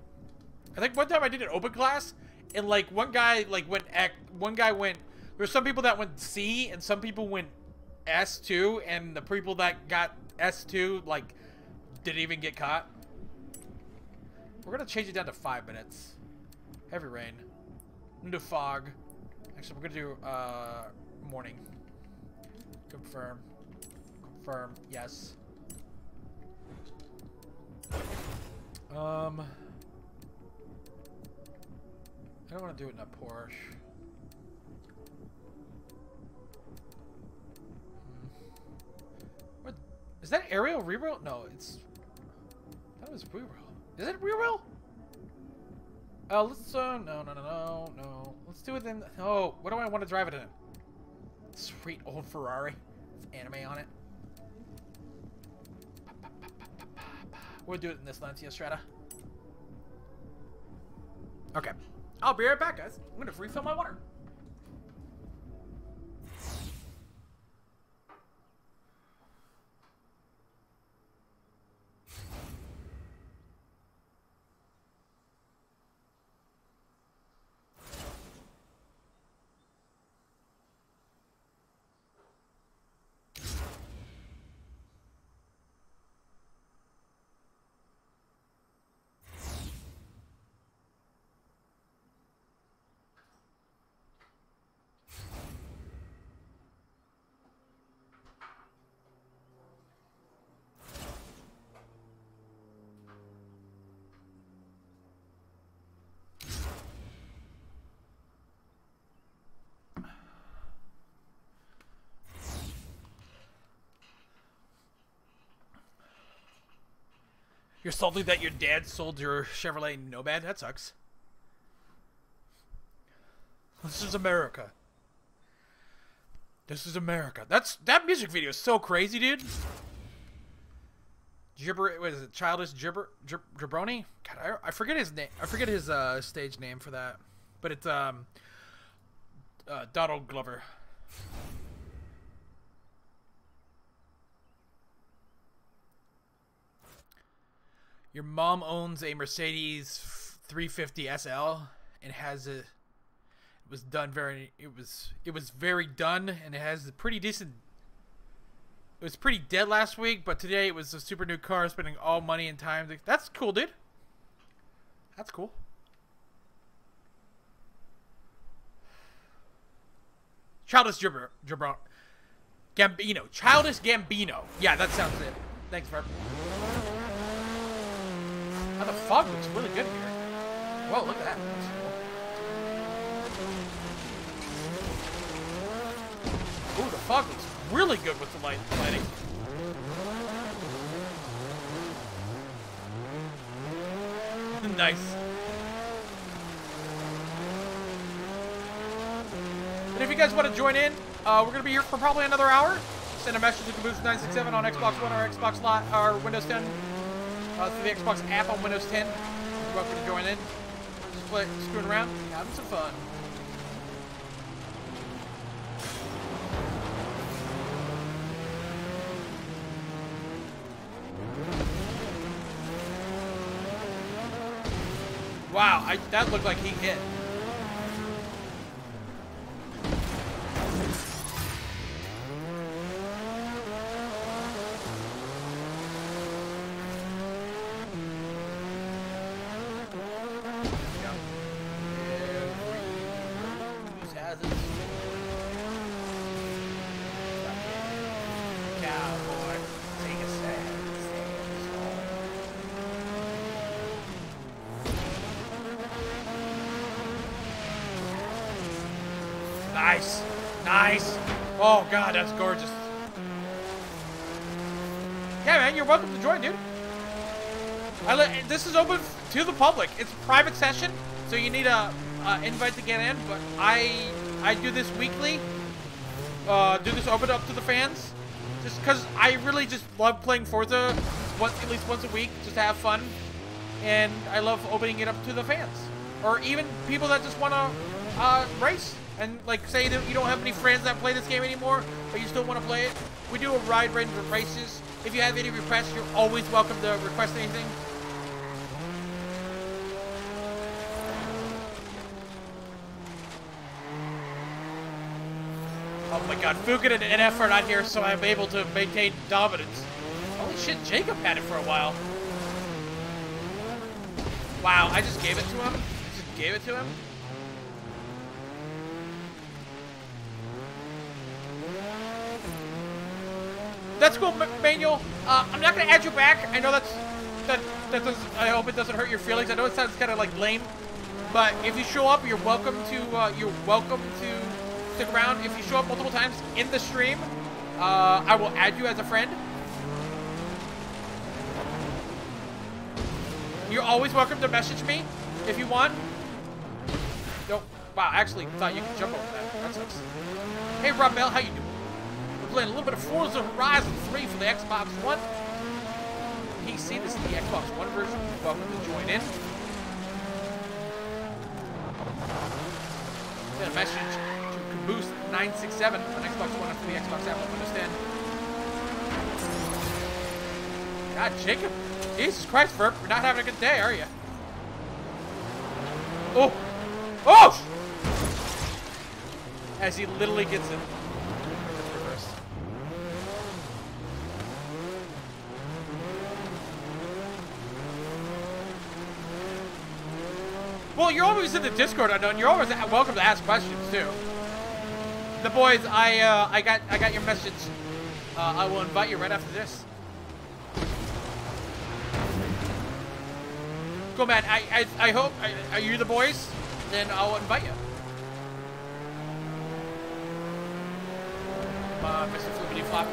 I think one time I did an open class, and like, one guy went, there were some people that went C, and some people went S2, and the people that got S2, like, didn't even get caught. We're going to change it down to 5 minutes. Heavy rain. Into fog. Actually, we're going to do morning. Confirm. Confirm. Yes. I don't want to do it in a Porsche. What? Is that aerial reroll? No, it's... That was reroll. Is it reroll? Oh, let's... No. Let's do it in... Oh, what do I want to drive it in? Sweet old Ferrari. It's anime on it. We'll do it in this Lancia Strata. Okay. I'll be right back, guys. I'm gonna refill my water. You're salty that your dad sold your Chevrolet Nomad? That sucks. This is America. This is America. That music video is so crazy, dude. Gibber, what is it? Childish Gibber, Jabroni? God, I forget his name. I forget his stage name for that. But it's Donald Glover. Your mom owns a Mercedes 350 SL and has a. It was pretty dead last week, but today it was a super new car, spending all money and time. That's cool, dude. That's cool. Childish Gambino. Childish Gambino. Yeah, that sounds it. Thanks, Verb. Oh, the fog looks really good here. Whoa, look at that. Cool. Ooh, the fog looks really good with the lighting. Nice. And if you guys want to join in, we're going to be here for probably another hour. Send a message to Caboose967 on Xbox One or Xbox Lot or Windows 10. Through the Xbox app on Windows 10. You're welcome to join in. Just play, screwing around, having some fun. Wow, that looked like he hit. God, that's gorgeous. Yeah, man, you're welcome to join, dude. This is open to the public. It's a private session, so you need a invite to get in. But I do this weekly. Do this open up to the fans, just because I really just love playing Forza, at least once a week, just to have fun, and I love opening it up to the fans, or even people that just want to race. And, like, say that you don't have any friends that play this game anymore, but you still want to play it. We do a wide range of races. If you have any requests, you're always welcome to request anything. Oh my god, Fukin and NF are not here, so I'm able to maintain dominance. Shit, Jacob had it for a while. Wow, I just gave it to him. That's cool, Manuel. I'm not gonna add you back. I know that's I hope it doesn't hurt your feelings. I know it sounds kind of like lame, but if you show up, you're welcome to stick around. If you show up multiple times in the stream, I will add you as a friend. You're always welcome to message me if you want. Nope. Wow, I actually thought you could jump over that. That sucks. Hey, Rob Bell, how you doing? Playing a little bit of Forza Horizon 3 for the Xbox One. PC, this is the Xbox One version. Welcome to join in. Send a message to Caboose967 on Xbox One for the Xbox app on Windows 10. God, Jacob. Jesus Christ, Verb, you're not having a good day, are you? Oh! Oh! As he literally gets it. Well, you're always in the Discord, I know, and you're always welcome to ask questions too. The boys, I got your message. I will invite you right after this. Go, man. I hope are you the boys? Then I'll invite you. Mr. Flippity Flop.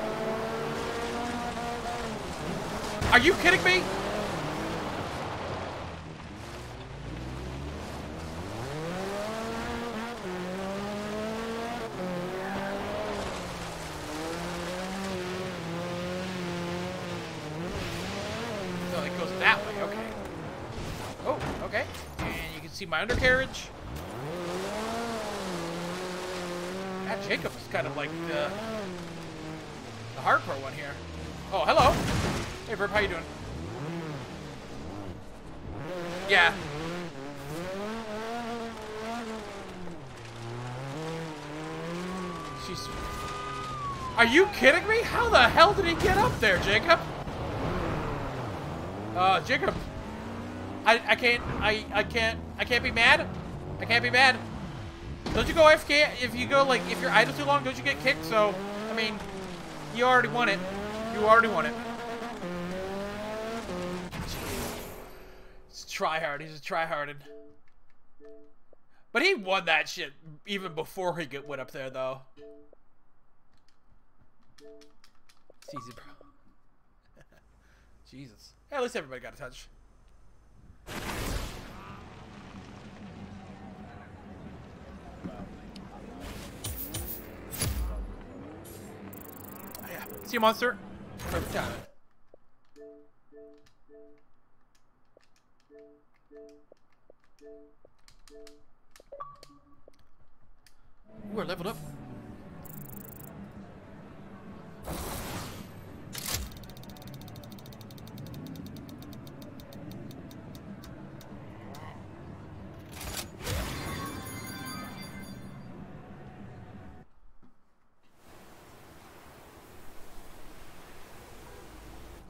Are you kidding me? See my undercarriage? That Jacob is kind of like the hardcore one here. Oh, hello. Hey, Verb, how you doing? Yeah. She's... Are you kidding me? How the hell did he get up there, Jacob? Jacob. I can't be mad. I can't be mad. Don't you go AFK if you go like if you're idle too long, don't you get kicked? So I mean, you already won it. You already won it. It's tryhard. He's a tryharded. But he won that shit even before he went up there though. It's easy, bro. Jesus. At least everybody got a touch. Sea Monster. Perfect time. We're leveled up.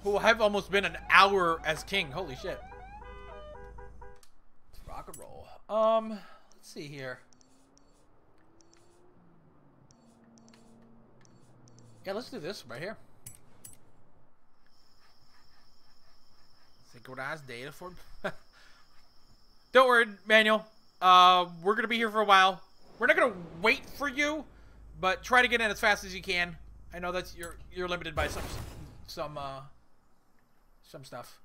Well, I've almost been an hour as king. Holy shit. Let's rock and roll. Let's see here. Yeah, let's do this right here. Synchronized data form. Don't worry, Manuel. We're going to be here for a while. We're not going to wait for you, but try to get in as fast as you can. I know that's you're limited by some stuff.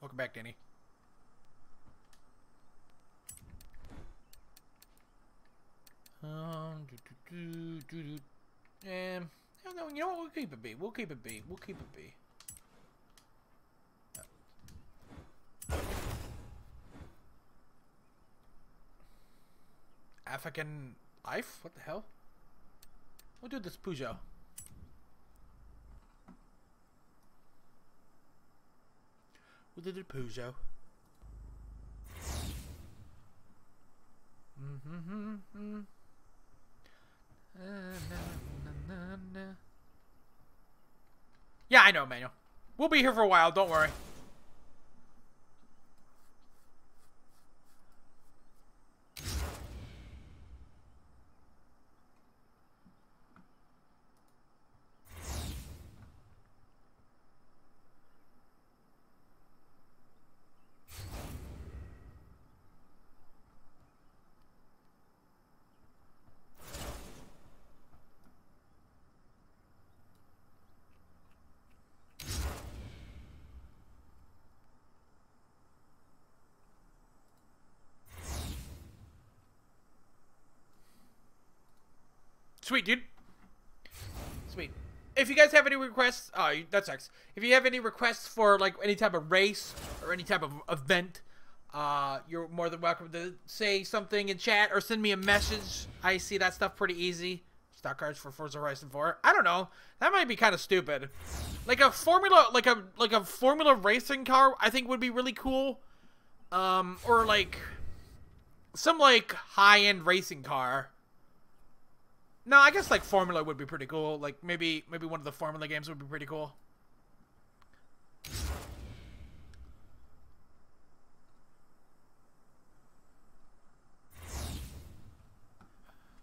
Welcome back, Danny. No, you know what? We'll keep it be. No. African life? What the hell? We'll do this Peugeot. We'll do the Peugeot. Yeah, I know, Manuel. We'll be here for a while, don't worry. Sweet, dude. Sweet. If you guys have any requests, oh, that sucks. If you have any requests for like any type of race or any type of event, you're more than welcome to say something in chat or send me a message. I see that stuff pretty easy. Stock cards for Forza Horizon 4. I don't know. That might be kind of stupid. Like a formula, like a formula racing car, I think would be really cool. Or like some like high-end racing car. No, I guess like Formula would be pretty cool. Like maybe one of the Formula games would be pretty cool.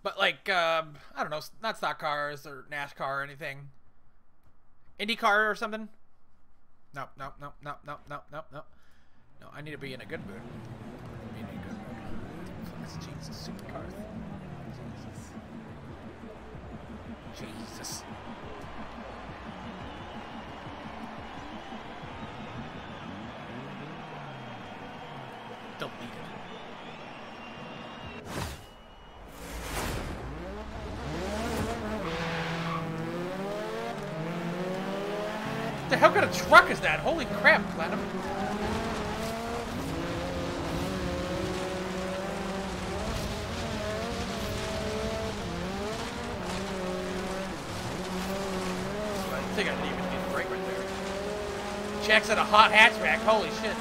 But like I don't know, not stock cars or NASCAR or anything. IndyCar or something? No, I need to be in a good mood. Jesus, supercars. Jesus. Deleted. What the hell kind of truck is that? Holy crap, Platinum. I think I didn't even need a break right there. Jack's at a hot hatchback, holy shit.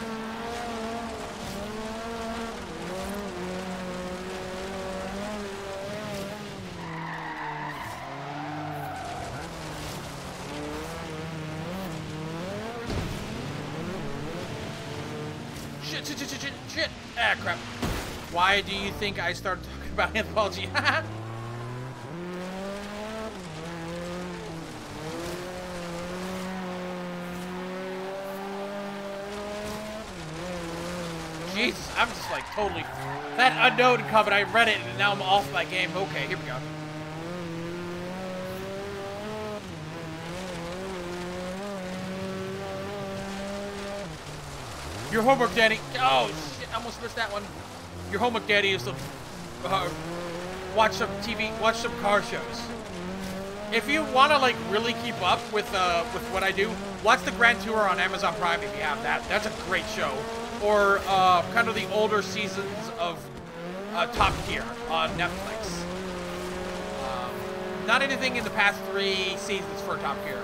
Shit. Ah, crap. Why do you think I started talking about anthropology? Jesus, I'm just like totally... That unknown covered, I read it, and now I'm off my game. Okay, here we go. Your homework, Danny. Oh, shit, I almost missed that one. Your homework, Danny, is to watch some TV, watch some car shows. If you want to, like, really keep up with what I do, watch the Grand Tour on Amazon Prime if you have that. That's a great show. Or kind of the older seasons of Top Gear on Netflix. Not anything in the past 3 seasons for Top Gear.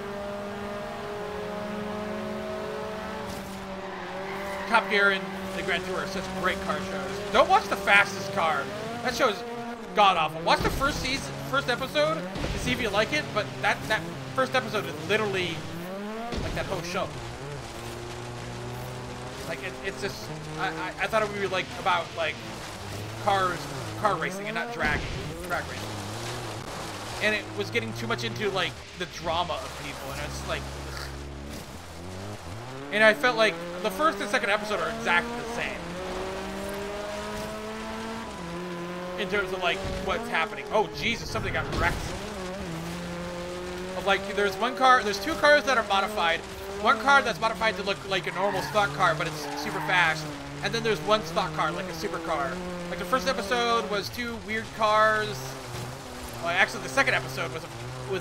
Top Gear and the Grand Tour are such great car shows. Don't watch The Fastest Car. That show is god-awful. Watch the first episode to see if you like it, but that first episode is literally like that whole show. Like it's just, I thought it would be like about like car racing and not drag racing. And it was getting too much into like the drama of people, and it's like, ugh. And I felt like the first and second episode are exactly the same in terms of like what's happening. Oh Jesus, something got wrecked. Of like there's one car, there's 2 cars that are modified. One car that's modified to look like a normal stock car, but it's super fast. And then there's one stock car, like a supercar. Like the first episode was 2 weird cars. Well, actually, the second episode was 2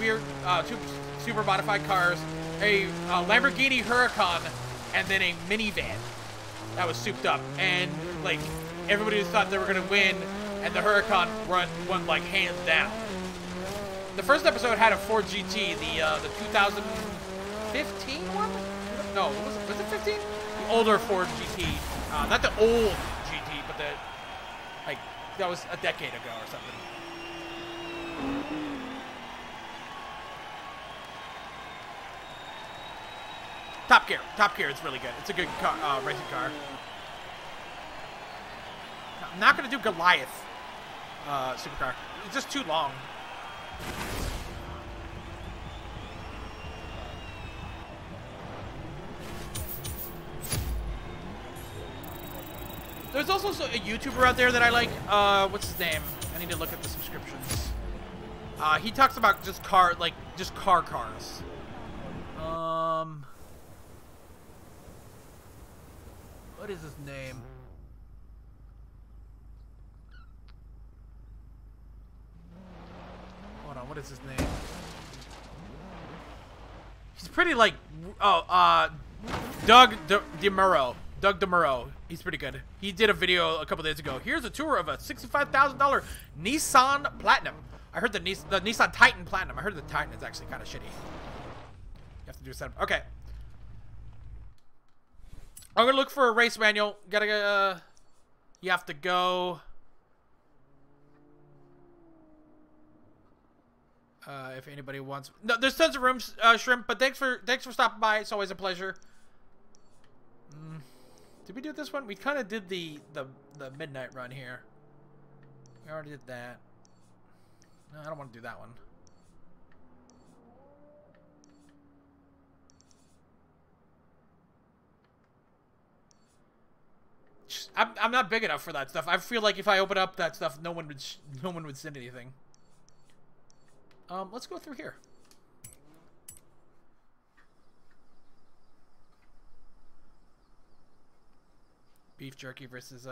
weird, 2 super modified cars, a Lamborghini Huracan, and then a minivan that was souped up. And like everybody thought they were gonna win, and the Huracan won like hands down. The first episode had a Ford GT, the 2000. 15 one? No, was it 15? The older Ford GT, not the old GT, but the like that was a decade ago or something. Top Gear. Top Gear is really good. It's a good car, racing car. I'm not going to do Goliath supercar. It's just too long. There's also a YouTuber out there that I like. What's his name? I need to look at the subscriptions. He talks about just car, like, just cars. What is his name? Hold on, what is his name? He's pretty, like, Doug DeMuro. Doug DeMuro. He's pretty good. He did a video a couple days ago. Here's a tour of a $65,000 Nissan Platinum. I heard the Nissan Titan Platinum. I heard the Titan is actually kind of shitty. You have to do a setup. Okay. I'm going to look for a race manual. Gotta, you have to go. If anybody wants. No, there's tons of rooms, Shrimp, but thanks for stopping by. It's always a pleasure. Did we do this one? We kind of did the midnight run here. We already did that. No, I don't want to do that one. I'm not big enough for that stuff. I feel like if I open up that stuff, no one would send anything. Let's go through here. Beef jerky versus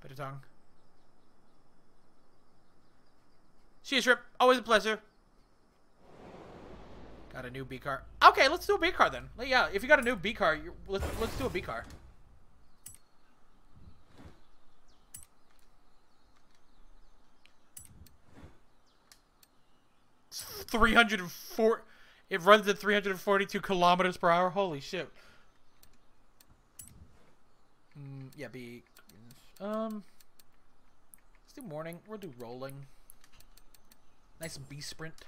bit of tongue. She is Rip. Always a pleasure. Got a new B car. Okay, let's do a B car then. Yeah, if you got a new B car, let's do a B car. It's 304. It runs at 342 kilometers per hour. Holy shit. Yeah, B. Let's do morning. We'll do rolling. Nice B sprint.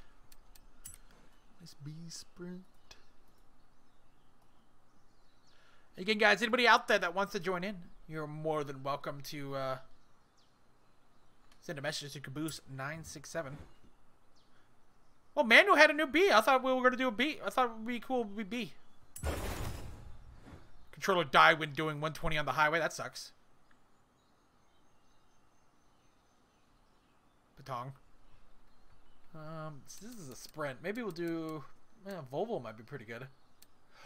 Nice B sprint. Again, guys, anybody out there that wants to join in, you're more than welcome to send a message to Caboose967. Well, Manuel had a new B. I thought we were going to do a B. I thought it would be cool to be B. Controller died when doing 120 on the highway. That sucks. Batong. This is a sprint. Maybe we'll do. Volvo might be pretty good.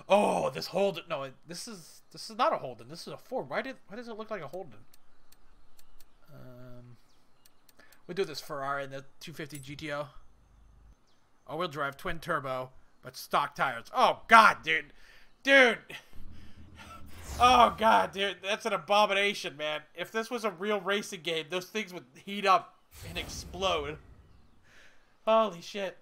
Oh, this Holden. No, this is not a Holden. This is a Ford. Why does it look like a Holden? We'll do this Ferrari and the 250 GTO. All-wheel drive, twin turbo, but stock tires. Oh God, dude, Oh God, dude, that's an abomination, man. If this was a real racing game, those things would heat up and explode. Holy shit.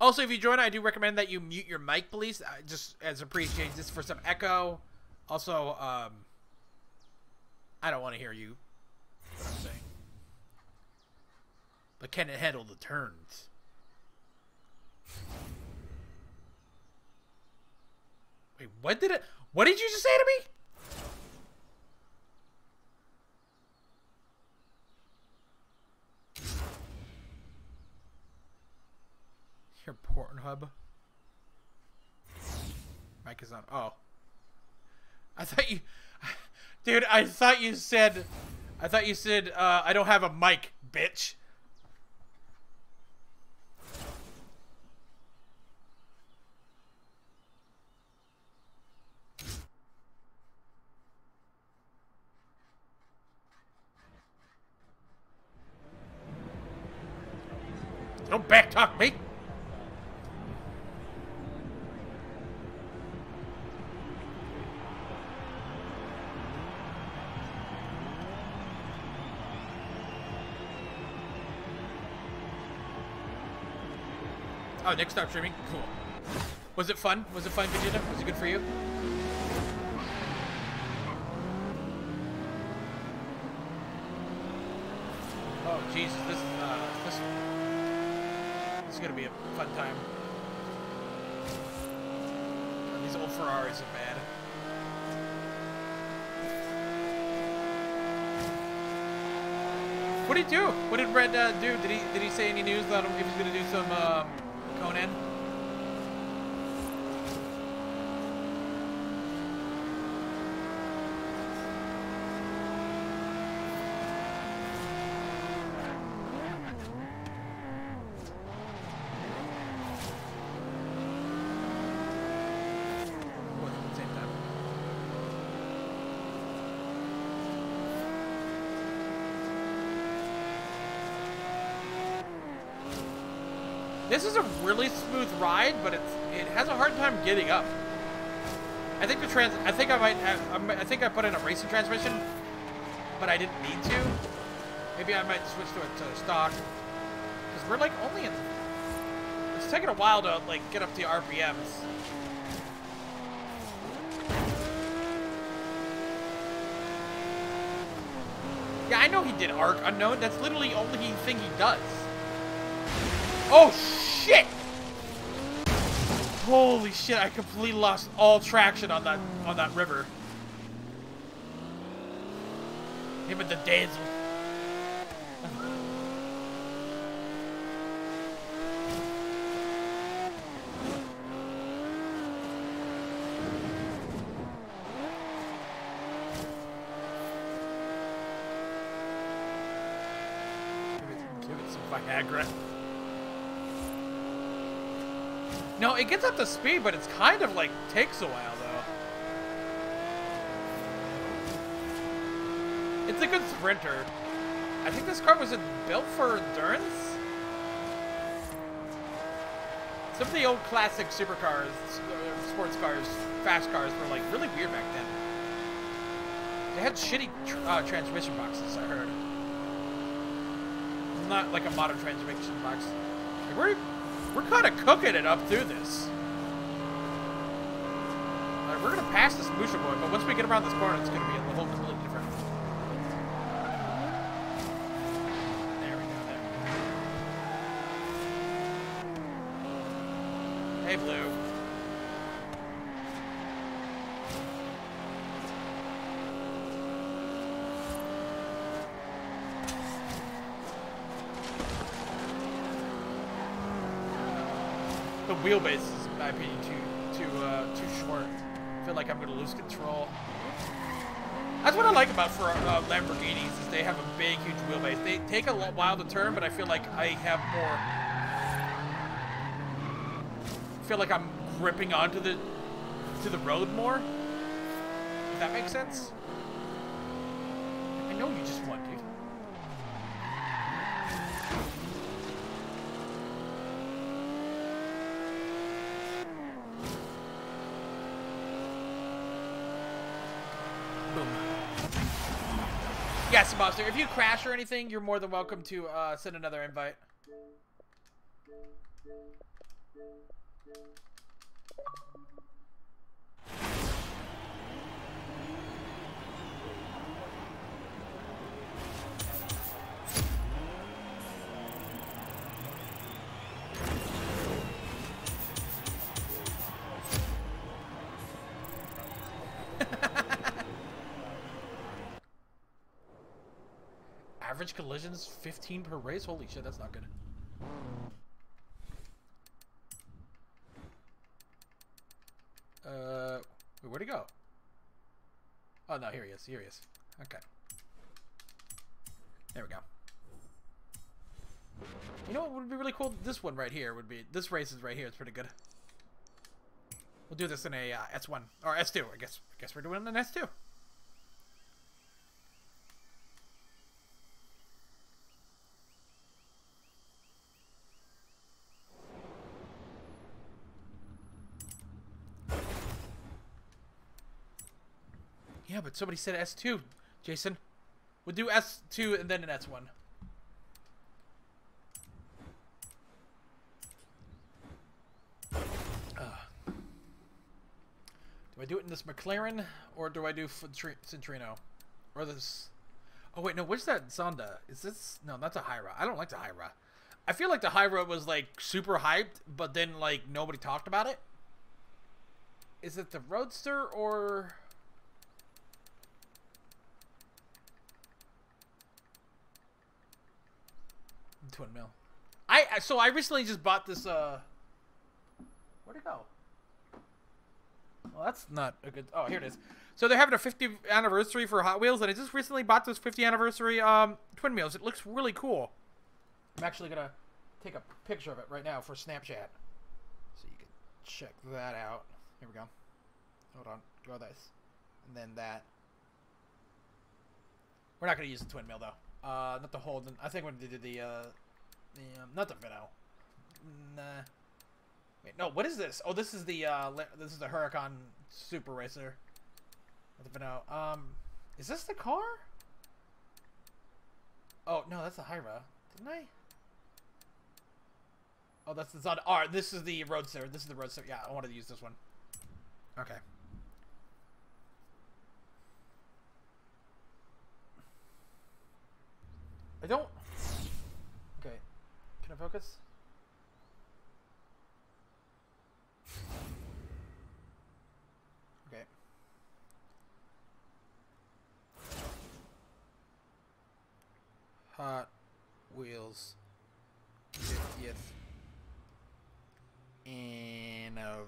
Also, if you join, I do recommend that you mute your mic, please. Just as appreciate this for some echo. Also, I don't want to hear you. What I'm saying. But can it handle the turns? Wait, what did you just say to me? Your Pornhub. Mic is on. Oh. I thought you... Dude, I thought you said, I don't have a mic, bitch. Don't backtalk me. Oh, Nick stopped streaming. Cool. Was it fun? Was it fun, Vegeta? Was it good for you? Oh, Jesus. This It's gonna be a fun time. These old Ferraris are bad. What did he do? What did Red do? Did he say any news about him? He was gonna do some Conan. This is a really smooth ride, but it has a hard time getting up. I think the I put in a racing transmission, but I didn't need to. Maybe I might switch to stock, because we're like only in. It's taking a while to like get up the RPMs. Yeah, I know he did Arc Unknown. That's literally the only thing he does. Oh shit! Holy shit! I completely lost all traction on that river. Him and the dazzle. Give it some Viagra. No, it gets up to speed, but it's kind of like takes a while though. It's a good sprinter. I think this car was built for endurance. Some of the old classic supercars, sports cars, fast cars were like really weird back then. They had shitty transmission boxes, I heard. Not like a modern transmission box. Like, we're kind of cooking it up through this. Right, we're gonna pass this Musha boy, but once we get around this corner, it's gonna be a whole completely different. There we go. There. Hey, Blue. Wheelbase is, in my opinion, too short. I feel like I'm gonna lose control. That's what I like about Lamborghinis is they have a big, huge wheelbase. They take a while to turn, but I feel like I have more. I feel like I'm gripping onto the road more. If that makes sense. I know you just won, dude. Yes, Monster. If you crash or anything, you're more than welcome to send another invite. Average collisions 15 per race. Holy shit, that's not good. Wait, where'd he go? Oh no, here he is. Here he is. Okay. There we go. You know what would be really cool? This one right here would be. This race is right here. It's pretty good. We'll do this in a S1 or S2. I guess we're doing it in an S2. Yeah, but somebody said S2, Jason. We'll do S2 and then an S1. Do I do it in this McLaren, or do I do Centrino? Or this... Oh, wait, no, what's that Zonda? Is this... No, that's a Hyra. I don't like the Hyra. I feel like the high road was like super hyped, but then like nobody talked about it. Is it the Roadster or? Twin mill. So I recently just bought this. Where'd it go? Well, that's not a good. Oh, here it is. So they're having a 50th anniversary for Hot Wheels, and I just recently bought this 50th anniversary twin wheels. It looks really cool. I'm actually gonna take a picture of it right now for Snapchat, so you can check that out. Here we go. Hold on. Draw this, and then that. We're not gonna use the twin wheel though. Not the whole. I think when they did the not the Vino. Nah. Wait, no. What is this? Oh, this is the Huracan Super Racer. Not the Vino. Is this the car? Oh no, that's the Hyra. Didn't I? Oh, that's the Zod R. This is the Roadster. This is the Roadster. Yeah, I wanted to use this one. Okay. I don't. Okay. Can I focus? Okay. Hot Wheels. 50th. Anniversary.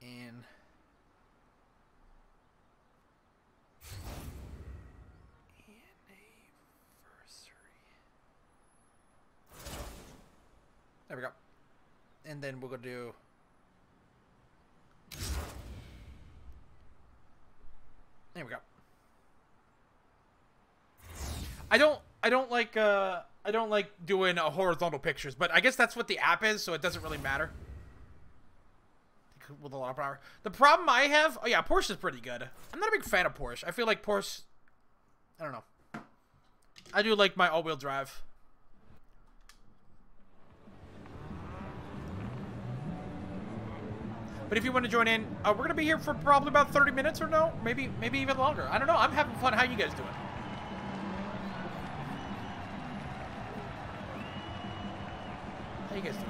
In. Anniversary. There we go. And then we're gonna do. There we go. I don't like doing horizontal pictures, but I guess that's what the app is, so it doesn't really matter. With a lot of power. The problem I have, oh yeah, Porsche is pretty good. I'm not a big fan of Porsche. I feel like Porsche, I don't know. I do like my all-wheel drive. But if you want to join in, we're gonna be here for probably about 30 minutes or no, maybe even longer. I don't know. I'm having fun. How you guys doing? How you guys doing?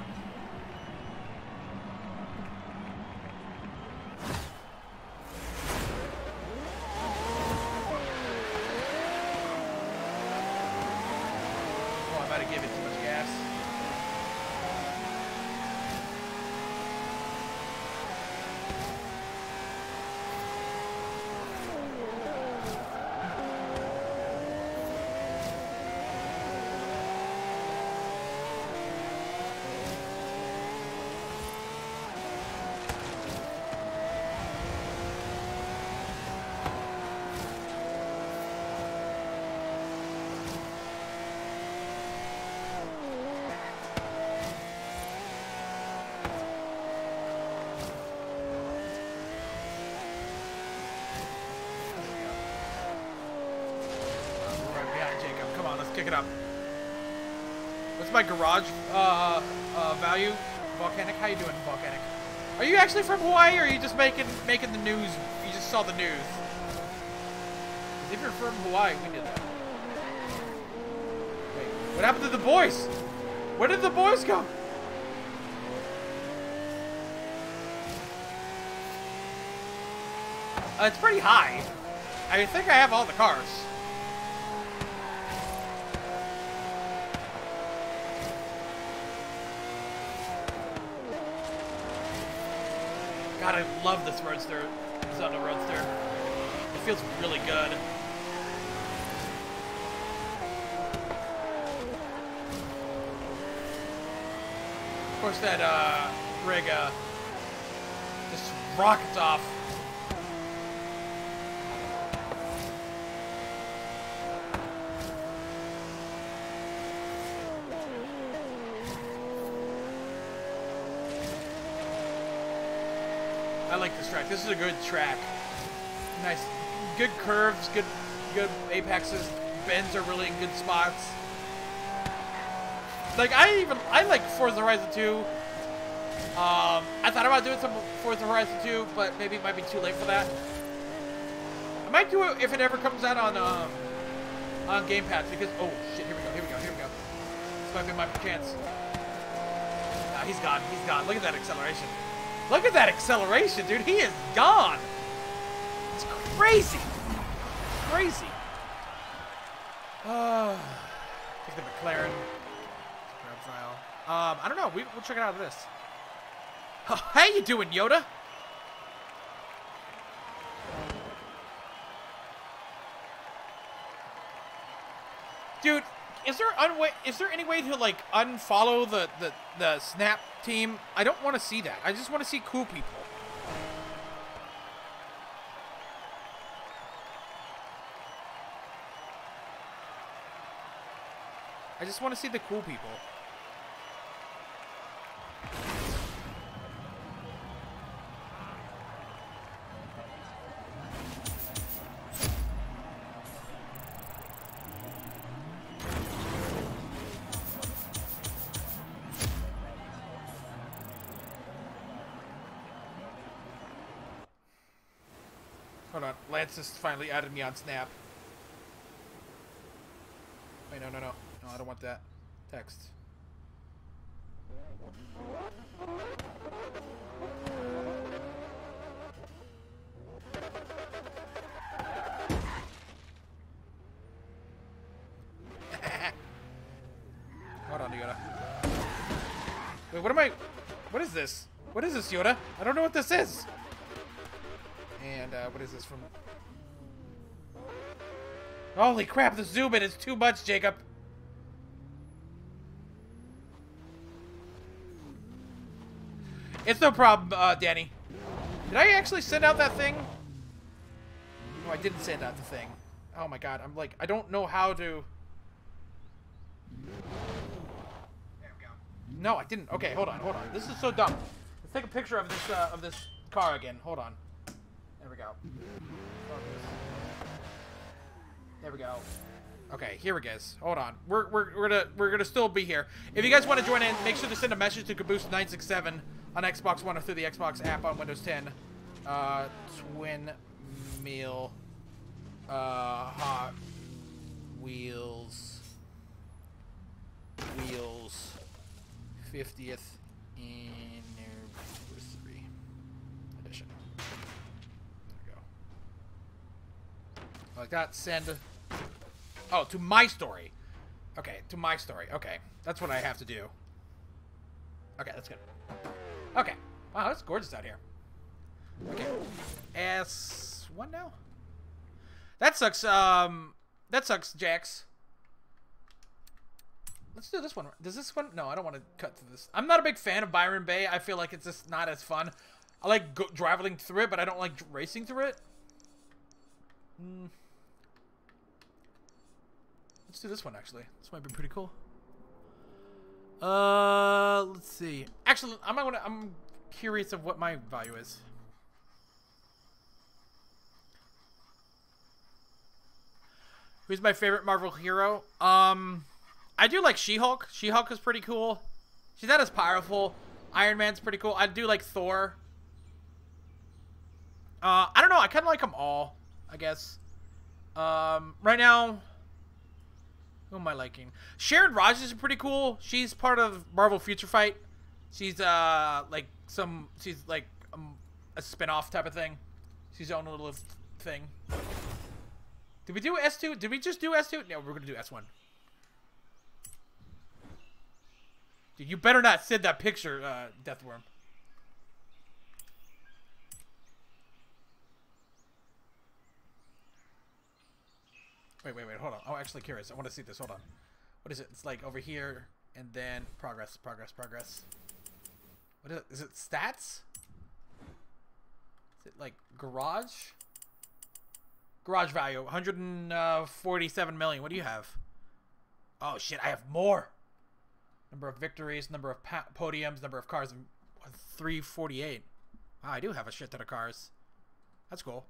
Oh, I'm about to give it too much gas. My garage value. Volcanic, how you doing, Volcanic? Are you actually from Hawaii, or are you just making the news? You just saw the news. If you're from Hawaii, we did that. Wait, what happened to the boys? Where did the boys go? It's pretty high. I think I have all the cars. God, I love this Roadster, Zonda Roadster. It feels really good. Of course, that rig just rockets off. Track. This is a good track. Nice, good curves, good apexes. Bends are really in good spots. Like I like Forza Horizon 2. I thought about doing some Forza Horizon 2, but maybe it might be too late for that. I might do it if it ever comes out on on gamepads because, oh shit, here we go. This might be my chance. Ah, he's gone. Look at that acceleration. Look at that acceleration, dude. He is gone. It's crazy. Crazy. Take the McLaren. I don't know. We'll check it out of this. How you doing, Yoda? Dude, is there any way to like unfollow the Snap team? I don't want to see that. I just want to see cool people. I just want to see the cool people. Hold on, Lance has finally added me on Snap. Wait, no, I don't want that. Text. Hold on, Yoda. Wait, what is this? What is this, Yoda? I don't know what this is! And, what is this from? Holy crap, the zoom in is too much, Jacob! It's no problem, Danny. Did I actually send out that thing? No, I didn't send out the thing. Oh my god, I'm like, I don't know how to... There we go. No, I didn't. Okay, hold on. This is so dumb. Let's take a picture of this car again. Hold on. There we go. There we go. Okay, here it is. Hold on. We're gonna still be here. If you guys want to join in, make sure to send a message to Caboose967 on Xbox One or through the Xbox app on Windows 10. Twin meal Hot Wheels 50th anniversary edition. There we go. Like that, send. Oh, to my story. Okay, to my story. Okay, that's what I have to do. Okay, that's good. Okay. Wow, it's gorgeous out here. Okay. S1 now? That sucks, Jax. Let's do this one. Does this one? No, I don't want to cut to this. I'm not a big fan of Byron Bay. I feel like it's just not as fun. I like traveling through it, but I don't like racing through it. Let's do this one, actually. This might be pretty cool. Let's see. Actually, I'm curious of what my value is. Who's my favorite Marvel hero? I do like She-Hulk. She-Hulk is pretty cool. She's not as powerful. Iron Man's pretty cool. I do like Thor. I don't know. I kind of like them all, I guess. Right now... Who am I liking? Sharon Rogers is pretty cool. She's part of Marvel Future Fight. She's a spin-off type of thing. She's her own little thing. Did we do S2? Did we just do S2? No, we're gonna do S1. Dude, you better not send that picture, Deathworm. Wait, hold on. I'm actually curious. I want to see this. Hold on. What is it? It's like over here, and then progress. What is it? Is it stats? Is it like garage? Garage value, 147 million. What do you have? Oh, shit, I have more. Number of victories, number of podiums, number of cars, 348. Wow, I do have a shit ton of cars. That's cool.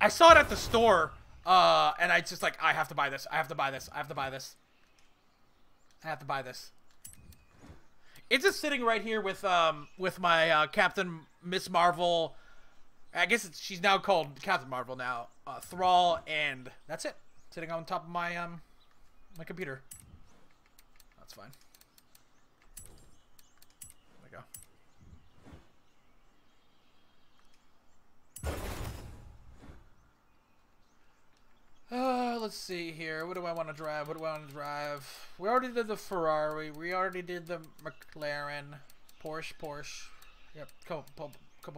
I saw it at the store, and I just like, I have to buy this. It's just sitting right here with my Captain Miss Marvel, I guess it's, she's now called Captain Marvel now. Thrall, and that's it. Sitting on top of my my computer. That's fine. There we go. Let's see here. What do I want to drive? What do I want to drive? We already did the Ferrari. We already did the McLaren. Porsche. Yep, couple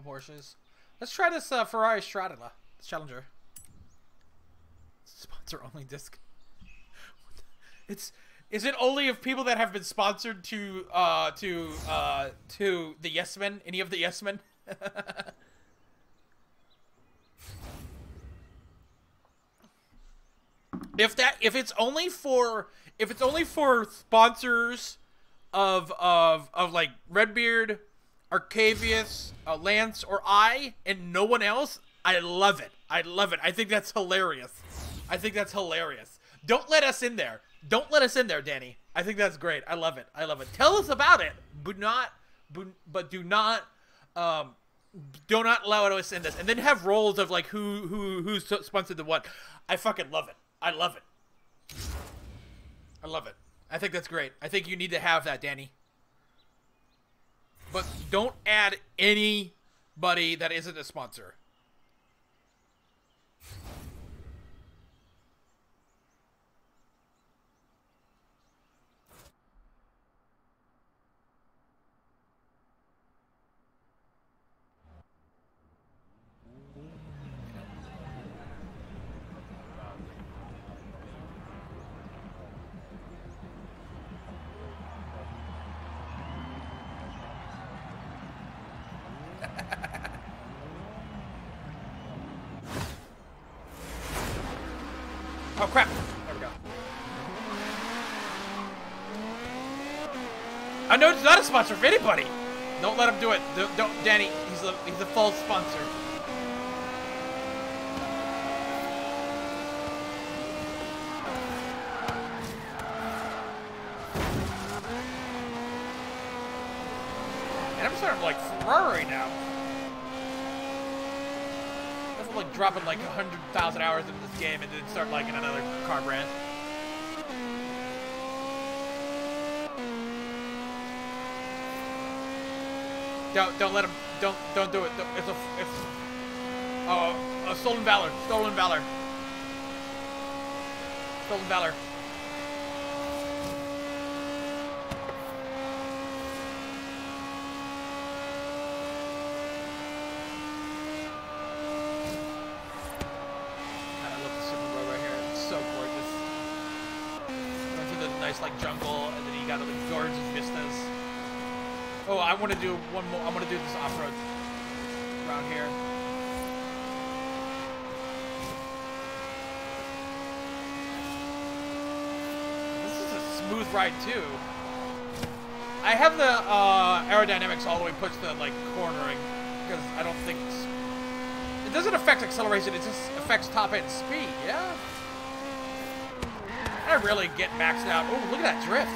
Porsches. Let's try this Ferrari Stradella. Challenger. Sponsor only disc. Is it only of people that have been sponsored to the Yes Men? Any of the Yes Men? if it's only for sponsors of like Redbeard, Arcavius, Lance, or I, and no one else, I love it. I love it. I think that's hilarious. I think that's hilarious. Don't let us in there. Don't let us in there, Danny. I think that's great. I love it. I love it. Tell us about it, but do not allow us in this. And then have roles of like who sponsored the what. I fucking love it. I love it. I love it. I think that's great. I think you need to have that, Danny. But don't add anybody that isn't a sponsor. Oh crap! There we go. I know it's not a sponsor for anybody. Don't let him do it. Don't, Danny. He's a false sponsor. And I'm starting to like Ferrari now. I'm like dropping like 100,000 hours into this game and then start liking another car brand. Don't let him, don't do it. It's stolen valor. Like jungle, and then you got like gorgeous vistas. Oh, I want to do one more. I want to do this off-road around here. This is a smooth ride too. I have the aerodynamics all the way pushed to like cornering because I don't think it doesn't affect acceleration. It just affects top end speed. Yeah. I really get maxed out. Oh, look at that drift.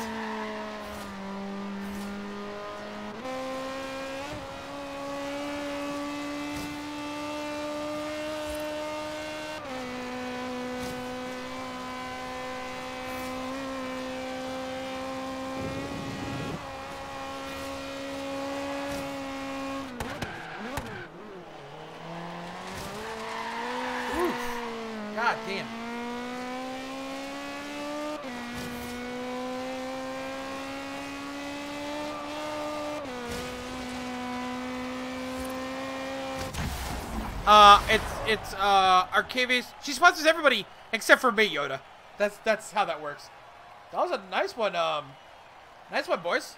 Oof. God damn. It's Arcavius. She sponsors everybody except for me, Yoda. That's how that works. That was a nice one, boys.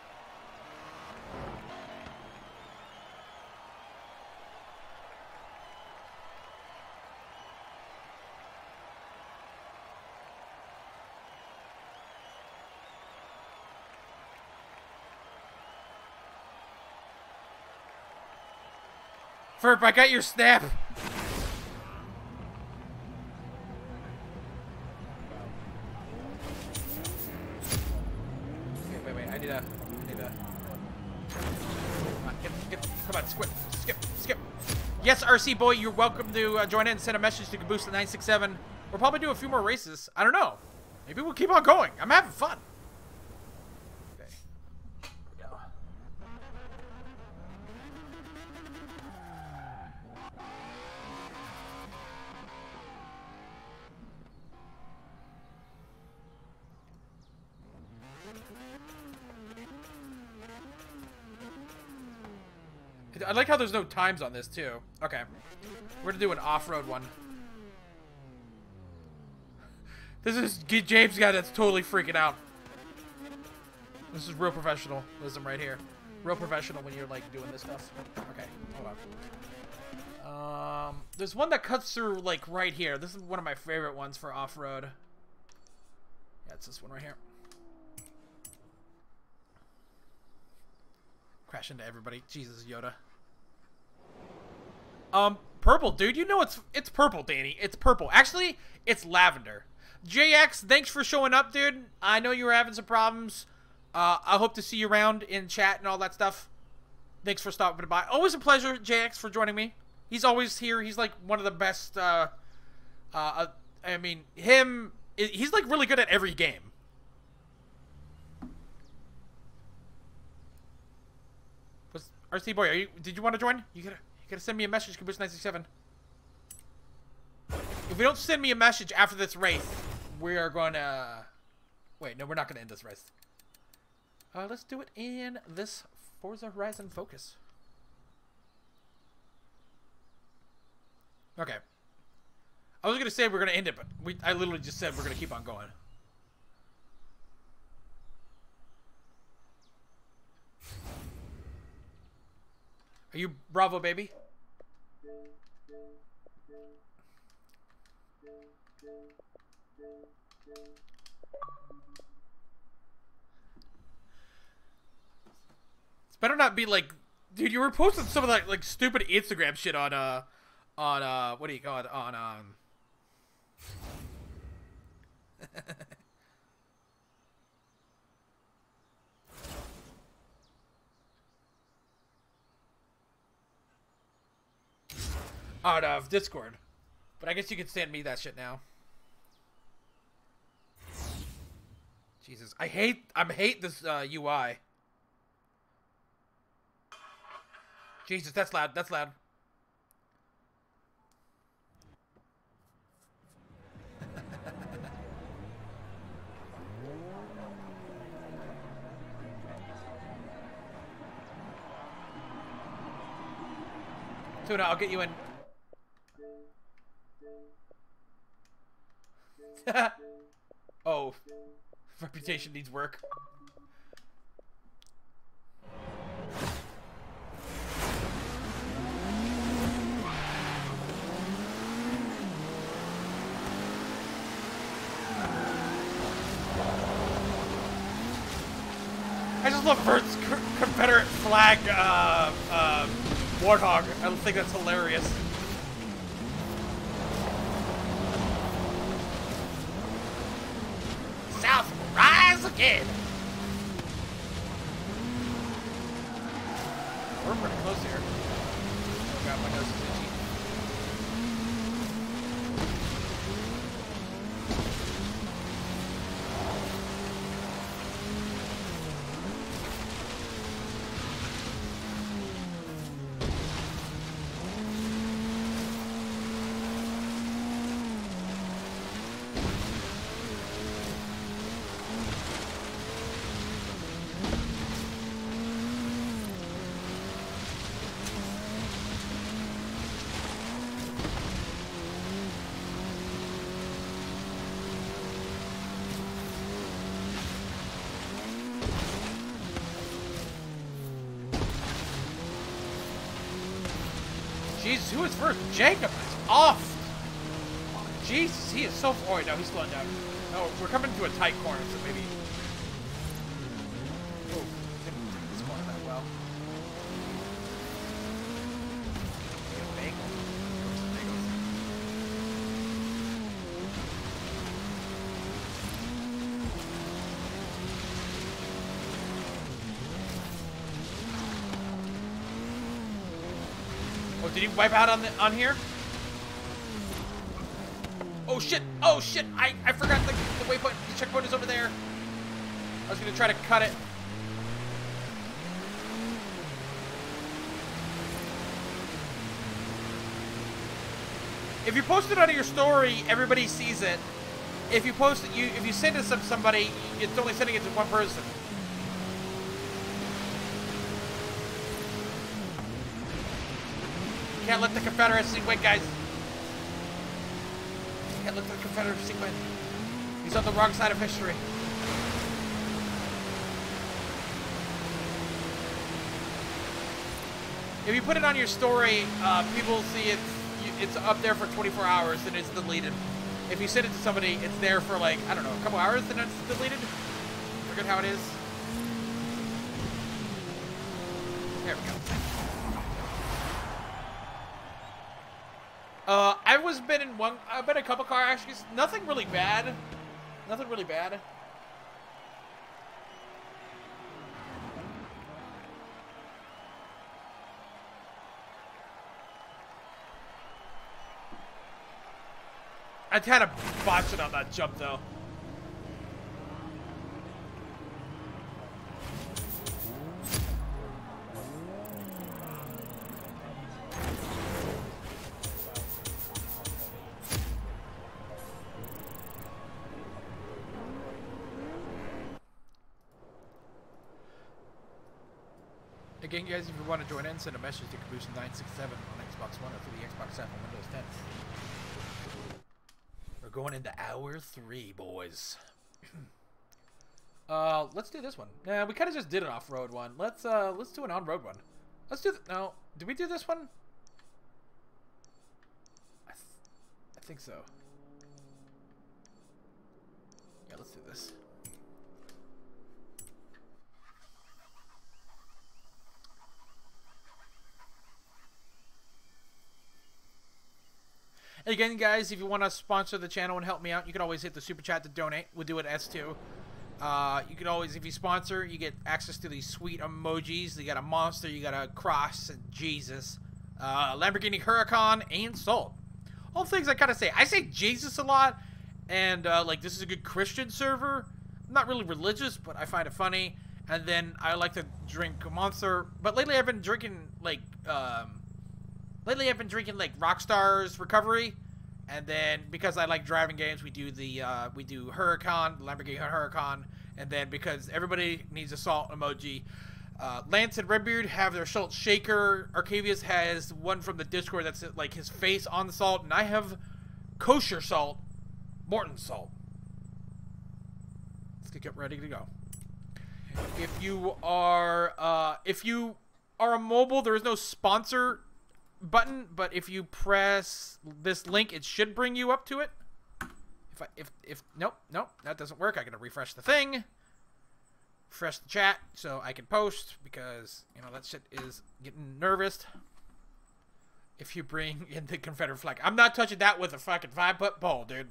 Ferp, I got your snap. Yes, RC Boy, you're welcome to join in and send a message to Caboose967. We'll probably do a few more races. I don't know. Maybe we'll keep on going. I'm having fun. Okay. Here we go. I like how there's no times on this, too. Okay. We're gonna do an off-road one. This is James guy that's totally freaking out. This is real professionalism right here. Real professional when you're, like, doing this stuff. Okay, hold on. There's one that cuts through, like, right here. This is one of my favorite ones for off-road. Yeah, it's this one right here. Crash into everybody. Jesus, Yoda. Purple, dude. You know it's purple, Danny. It's purple. Actually, it's lavender. JX, thanks for showing up, dude. I know you were having some problems. I hope to see you around in chat and all that stuff. Thanks for stopping by. Always a pleasure, JX, for joining me. He's always here. He's, like, one of the best, I mean, him... He's, like, really good at every game. RC Boy, did you want to join? You gotta send me a message, Caboose967. If we don't send me a message after this race, we are gonna... Wait, no, we're not gonna end this race. Let's do it in this Forza Horizon focus. Okay. I was gonna say we're gonna end it, but I literally just said we're gonna keep on going. Are you Bravo, baby? It's better not be like, dude, you were posting some of that, like, stupid Instagram shit on what do you call it, out of Discord. But I guess you could send me that shit now. Jesus, I hate this UI. Jesus, that's loud. That's loud. Tuna, I'll get you in. Oh, reputation needs work. I just love Bert's Confederate flag warthog. I think that's hilarious. Rise again! We're pretty close here. Oh god, my nose is itchy. Who is first? Jacob is off! Oh, Jesus, he is so... Oh, no, he's slowing down. No, we're coming to a tight corner, so maybe... Oh, didn't take this corner that well. did he wipe out on here? Oh shit! Oh shit! I forgot the waypoint. The checkpoint is over there. I was gonna try to cut it. If you post it on your story, everybody sees it. If you post it, if you send it to somebody, it's only sending it to one person. Can't let the Confederacy win, guys. Can't let the Confederacy win. He's on the wrong side of history. If you put it on your story, people see it. It's up there for 24 hours, and it's deleted. If you send it to somebody, it's there for like, I don't know, a couple hours, and it's deleted. I forget how it is. There we go. I've been in a couple car accidents. Nothing really bad. Nothing really bad. I had a botch it on that jump though. Again, guys, if you want to join in, send a message to Caboose967 on Xbox One or through the Xbox app on Windows 10. We're going into hour 3, boys. Let's do this one. Nah, we kind of just did an off-road one. Let's do an on-road one. Let's do no, did we do this one? I think so. Yeah, let's do this. Again, guys, if you want to sponsor the channel and help me out, you can always hit the super chat to donate. We'll do it S2. You can always, if you sponsor, you get access to these sweet emojis. You got a monster, you got a cross, and Jesus, Lamborghini Huracan, and Soul. All things I kind of say. I say Jesus a lot, and like this is a good Christian server. I'm not really religious, but I find it funny. And then I like to drink Monster, but lately I've been drinking like. Lately, I've been drinking like Rockstar's Recovery, and then because I like driving games, we do Huracan, Lamborghini Huracan, and then because everybody needs a salt emoji, Lance and Redbeard have their salt shaker. Arcavius has one from the Discord that's like his face on the salt, and I have kosher salt, Morton salt. Let's get ready to go. If you are a mobile, there is no sponsor button, but if you press this link, it should bring you up to it. If nope, that doesn't work. I gotta refresh the thing, refresh the chat so I can post, because you know that shit is getting nervous. If you bring in the Confederate flag, I'm not touching that with a fucking 5-foot pole, dude.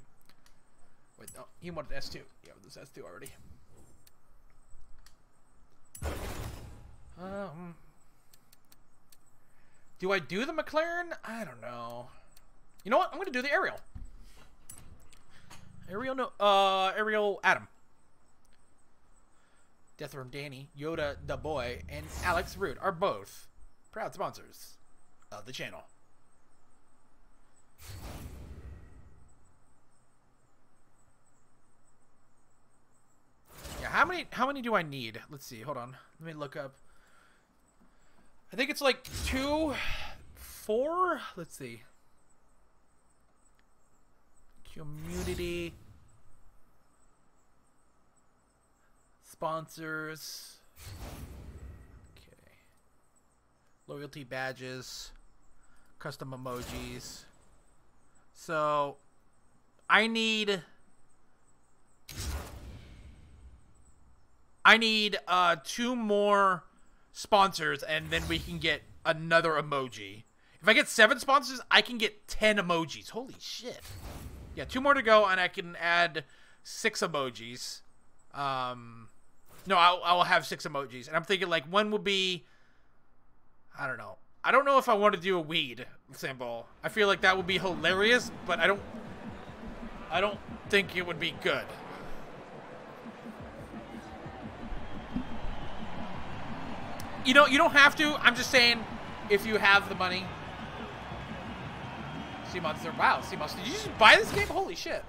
Wait, no, he wanted S2. Yeah, this S2 already. Do I do the McLaren? I don't know. You know what? I'm gonna do the Ariel. Ariel, no, Ariel Adam. Deathworm Danny, Yoda the Boy, and Alex Root are both proud sponsors of the channel. Yeah, how many do I need? Let's see. Hold on. Let me look up. I think it's like 2, 4. Let's see. Community. Sponsors. Okay. Loyalty badges. Custom emojis. So, I need 2 more sponsors, and then we can get another emoji. If I get 7 sponsors, I can get 10 emojis. Holy shit. Yeah, 2 more to go, and I can add 6 emojis. No, I'll have 6 emojis, and I'm thinking like one will be, I don't know, I don't know if I want to do a weed symbol. I feel like that would be hilarious, but I don't think it would be good. You know, you don't have to. I'm just saying, if you have the money. Sea Monster. Wow, Sea Monster. Did you just buy this game? Holy shit.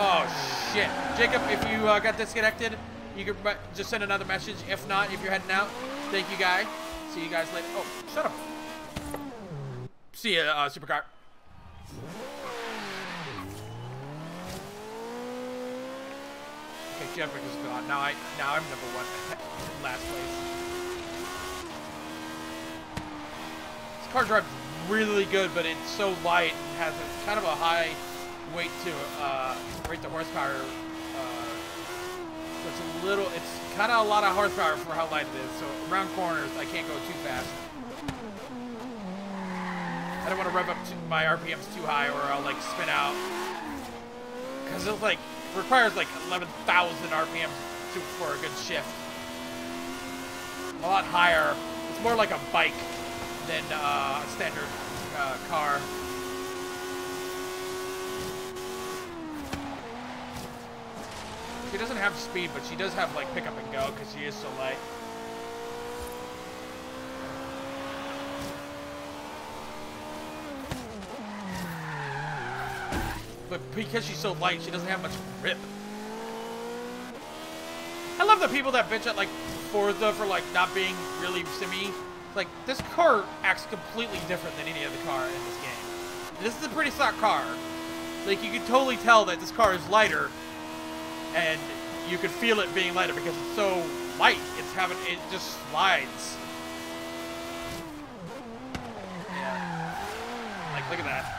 Oh, shit. Jacob, if you got disconnected, you can just send another message. If not, if you're heading out, thank you, guy. See you guys later. Oh, shut up. See ya, Supercar. Okay, Jeffrick is gone. Now I'm number one. Last place. This car drives really good, but it's so light and has a, kind of a high weight to rate the horsepower. So it's a little. It's kind of a lot of horsepower for how light it is. So around corners, I can't go too fast. I don't want to rev up to my RPMs too high, or I'll like spin out. Cause it like requires like 11,000 RPMs for a good shift. A lot higher. It's more like a bike than a standard car. She doesn't have speed, but she does have like pick up and go because she is so light. But because she's so light, she doesn't have much grip. I love the people that bitch at, like, Forza for, like, not being really simmy. Like, this car acts completely different than any other car in this game. And this is a pretty stock car. Like, you can totally tell that this car is lighter. And you can feel it being lighter because it's so light. It's having, it just slides. Yeah. Like, look at that.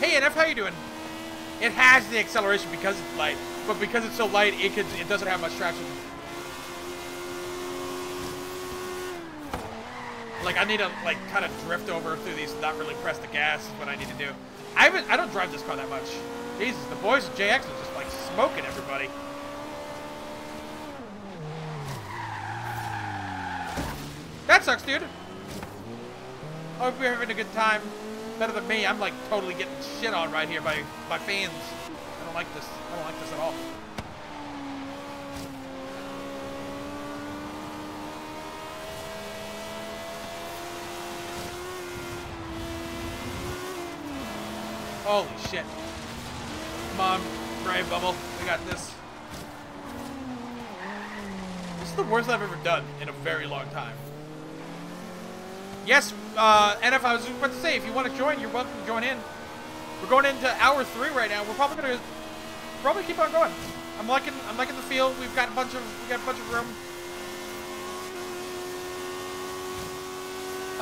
Hey, NF, how you doing? It has the acceleration because it's light, but because it's so light, it doesn't have much traction. Like, I need to, like, kind of drift over through these and not really press the gas is what I need to do. I don't drive this car that much. Jesus, the boys at JX are just, like, smoking everybody. That sucks, dude. Hope you're having a good time. Better than me. I'm like totally getting shit on right here by my fans. I don't like this. I don't like this at all. Holy shit. Come on, Brave Bubble. We got this. This is the worst I've ever done in a very long time. Yes, NF, I was about to say, if you want to join, you're welcome to join in. We're going into hour 3 right now. We're probably gonna keep on going. I'm liking the field. We've got a bunch of room.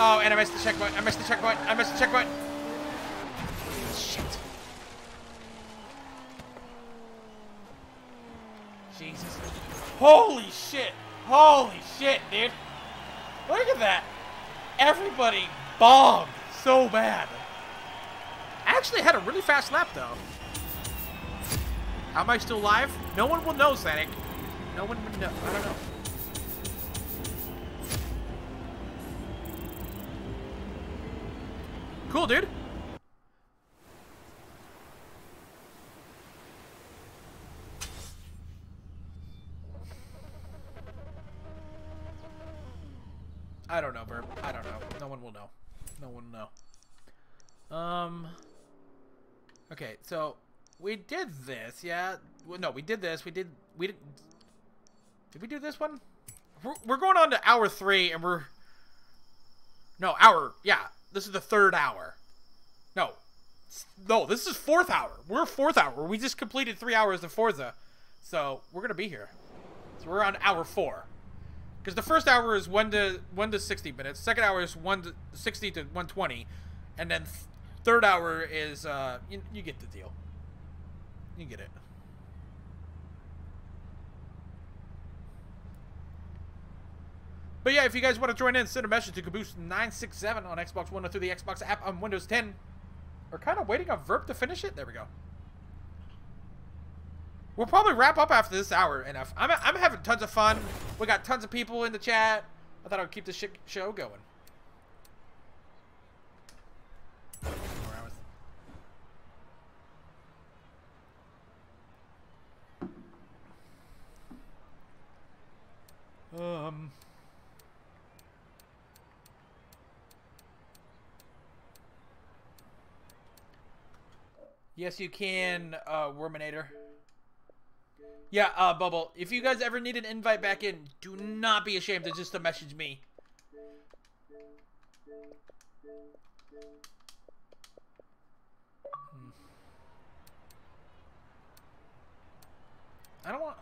Oh, and I missed the checkpoint. Shit. Jesus. Holy shit. Holy shit, dude. Look at that. Everybody bombed so bad. I actually had a really fast lap, though. How am I still alive? No one will know, Sonic. No one would know. I don't know. Cool, dude. I don't know, Burp. I don't know. No one will know. No one will know. Okay, so we did this, yeah? Well, no, we did this. Did we do this one? We're going on to hour 3, and we're... No, hour... Yeah, this is the 3rd hour. No. No, this is 4th hour. We're 4th hour. We just completed 3 hours of Forza. So, we're gonna be here. So, we're on hour 4. Because the first hour is 1 to 60 minutes. Second hour is 60 to 120. And then third hour is, you get the deal. You get it. But yeah, if you guys want to join in, send a message to Caboose967 on Xbox One or through the Xbox app on Windows 10. We're kind of waiting on Verp to finish it. There we go. We'll probably wrap up after this hour, NF. I'm having tons of fun. We got tons of people in the chat. I thought I would keep this show going. Yes, you can, Worminator. Yeah, Bubble, if you guys ever need an invite back in, do not be ashamed to just message me. I don't want...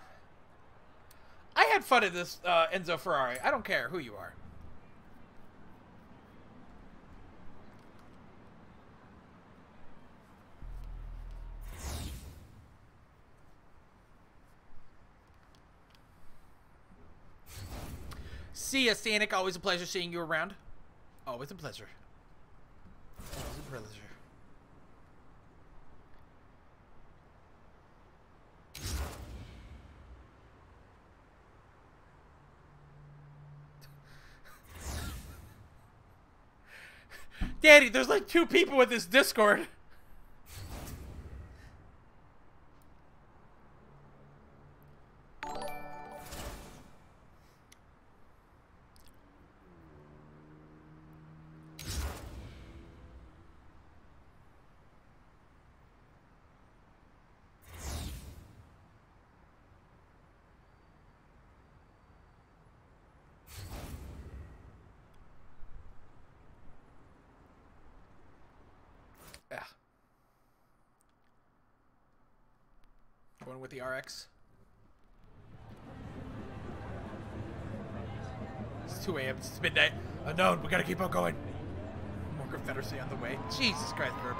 I had fun at this, Enzo Ferrari. I don't care who you are. See ya, Sonic. Always a pleasure seeing you around. Always a pleasure. Always a pleasure. Daddy, there's like 2 people with this Discord. With the RX. It's 2 a.m. It's midnight. Unknown. We gotta keep on going. More Confederacy on the way. Jesus Christ, Verb.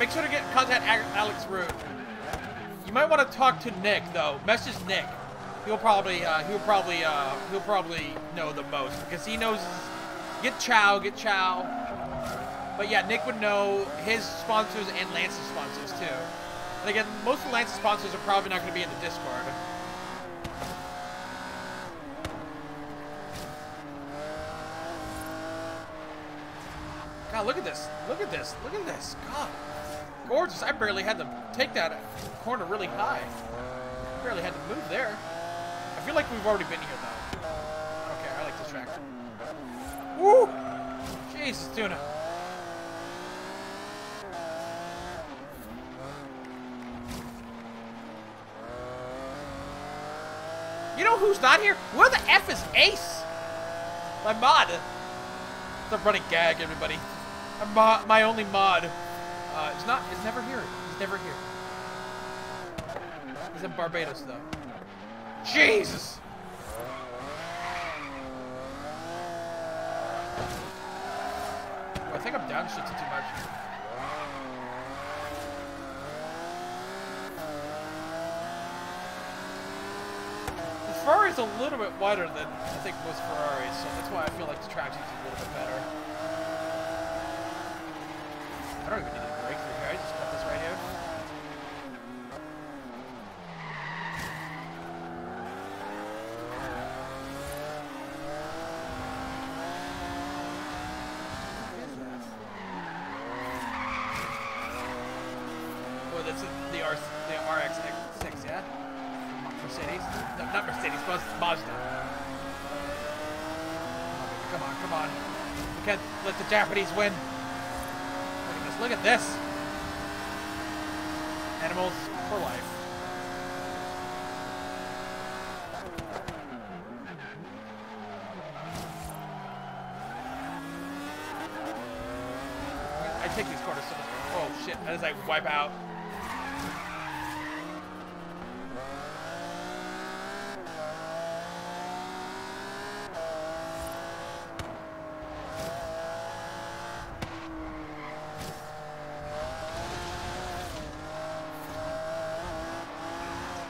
Make sure to get in contact Alex Root. You might want to talk to Nick though. Message Nick. He'll probably know the most because he knows. Get Chow. But yeah, Nick would know his sponsors and Lance's sponsors too. And again, most of Lance's sponsors are probably not going to be in the Discord. God, look at this. Look at this. Look at this. God. Gorgeous. I barely had to take that corner really high. Barely had to move there. I feel like we've already been here, though. Okay, I like this track. Woo! Jesus, tuna. You know who's not here? Where the F is Ace? My mod. It's a running gag, everybody. My only mod is never here. He's never here. He's in Barbados, though. Jesus! Oh, I think I'm down shit too much. The Ferrari's a little bit wider than I think most Ferraris, so that's why I feel like the traction is a little bit better. I don't even need a break through here, I just cut this right here. Oh, that's the RX-6, yeah? Mercedes? No, not Mercedes, but Mazda. Oh, come on. We can't let the Japanese win. Look at this. Animals for life. shit. I just like wipe out.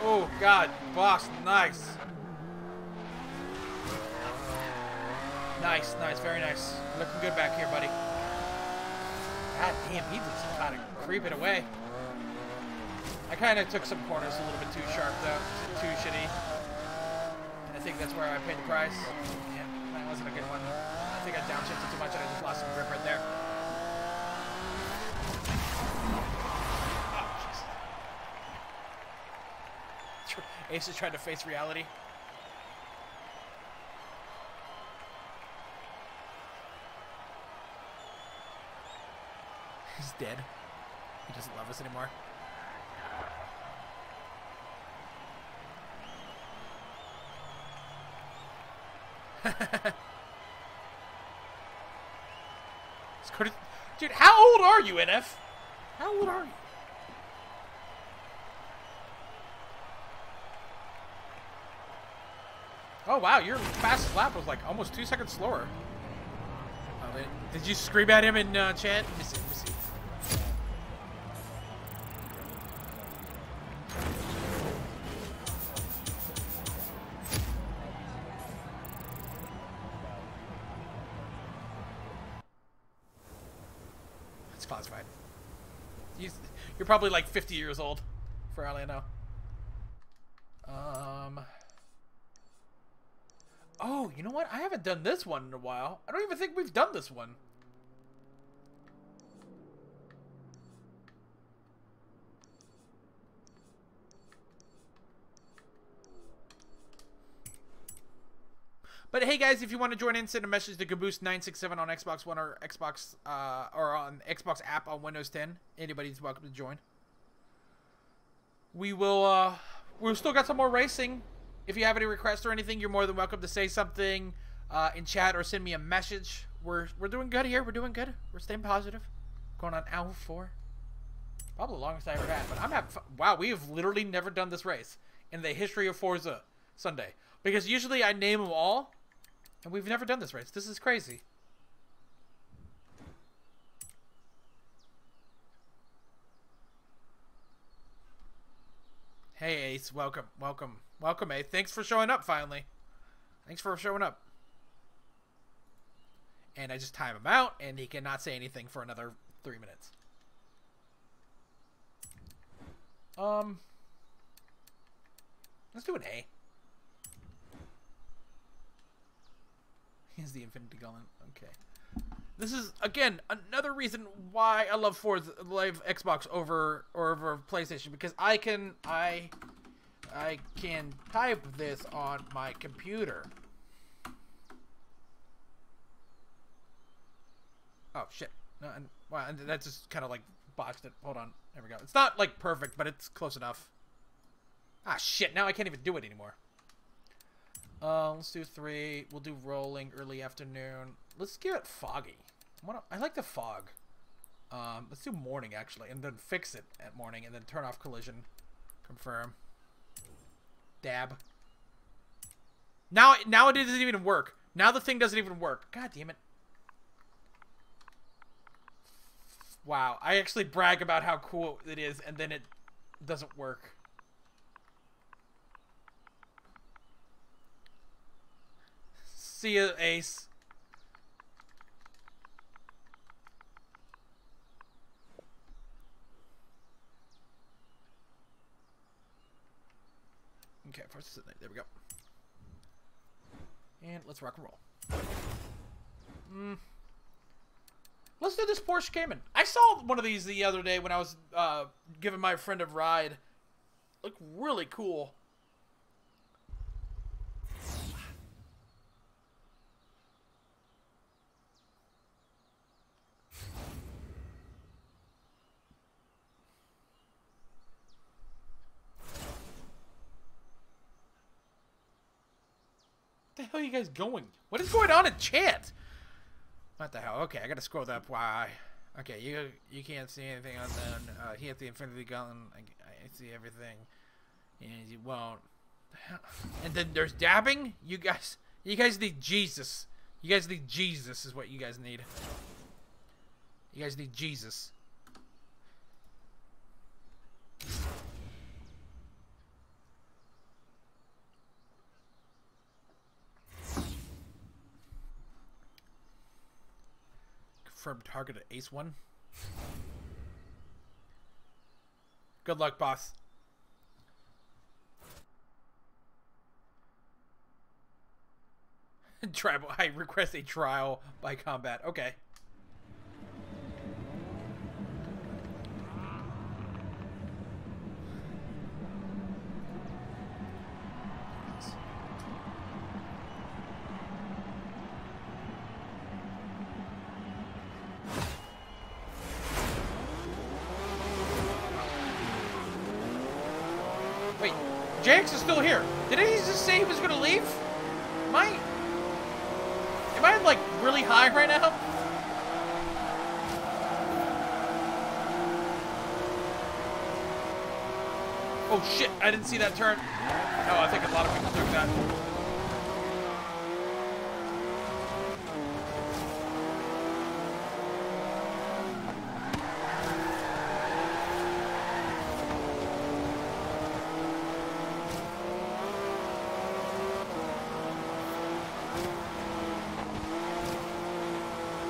Oh God, boss, nice. Nice, nice, very nice. Looking good back here, buddy. God damn, he just kind of creeping away. I kind of took some corners a little bit too sharp, though. Too shitty. And I think that's where I paid the price. Yeah, that wasn't a good one. I think I downshifted too much and I just lost some grip right there. Oh, jeez. Ace is trying to face reality. He's dead. He doesn't love us anymore. Dude, how old are you, NF? How old are you? Oh, wow, your fastest lap was like almost 2 seconds slower. Oh, did you scream at him in chat? Let me see, let me see. Classified. You're probably like 50 years old, for all I know. Oh, you know what? I haven't done this one in a while. I don't even think we've done this one. But hey guys, if you want to join in, send a message to Caboose967 on Xbox One or Xbox or on Xbox app on Windows 10. Anybody's welcome to join. We will. We've still got some more racing. If you have any requests or anything, you're more than welcome to say something in chat or send me a message. We're doing good here. We're doing good. We're staying positive. Going on hour 4. Probably the longest I ever had. But I'm having fun. Wow, we have literally never done this race in the history of Forza Sunday because usually I name them all. And we've never done this race. This is crazy. Hey, Ace. Welcome. Welcome. Welcome, Ace. Thanks for showing up, finally. Thanks for showing up. And I just time him out, and he cannot say anything for another 3 minutes. Let's do an A. Here's the Infinity Gauntlet. Okay. This is, again, another reason why I love Forza Live Xbox over PlayStation. Because I can type this on my computer. Oh, shit. No, and, well, and that just kind of, like, botched it. Hold on. There we go. It's not, like, perfect, but it's close enough. Ah, shit. Now I can't even do it anymore. Let's do 3. We'll do rolling early afternoon. Let's give it foggy. I like the fog. Let's do morning, actually, and then fix it at morning, and then turn off collision. Confirm. Dab. Now it doesn't even work. Now the thing doesn't even work. God damn it. Wow. I actually brag about how cool it is, and then it doesn't work. See you, Ace. Okay, first there we go. And let's rock and roll. Let's do this Porsche Cayman. I saw one of these the other day when I was giving my friend a ride. Looked really cool. What the hell are you guys going? What is going on in chat? What the hell? Okay, I gotta scroll up. Why? Okay, you can't see anything on them. He hit the Infinity Gauntlet. I see everything. And you won't. And then there's dabbing? You guys need Jesus. You guys need Jesus is what you guys need. You guys need Jesus. Confirmed target at Ace 1. Good luck, boss. Tribal, I request a trial by combat. Okay. Wait, JX is still here. Did he just say he was gonna leave? Am I like really high right now? Oh shit, I didn't see that turn. No, I think a lot of people took that.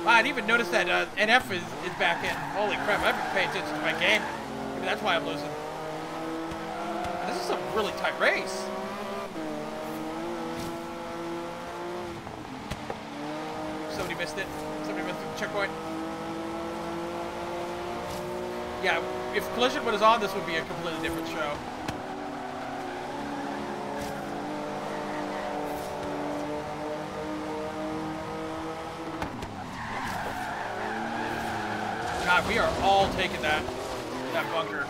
I didn't even notice that NF is back in. Holy crap, I haven't paid attention to my game. Maybe that's why I'm losing. This is a really tight race. Somebody missed it. Somebody went through the checkpoint. Yeah, if Collision was on, this would be a completely different show. God, we are all taking that bunker.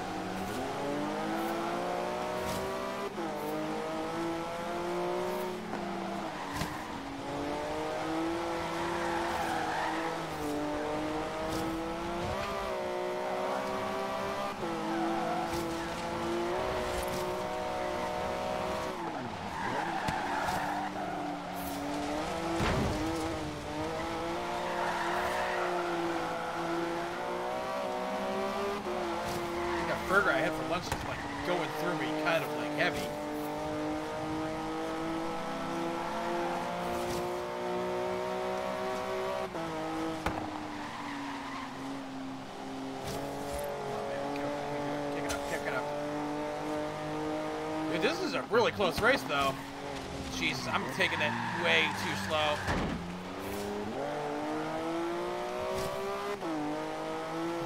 Really close race though. Jesus, I'm taking it way too slow.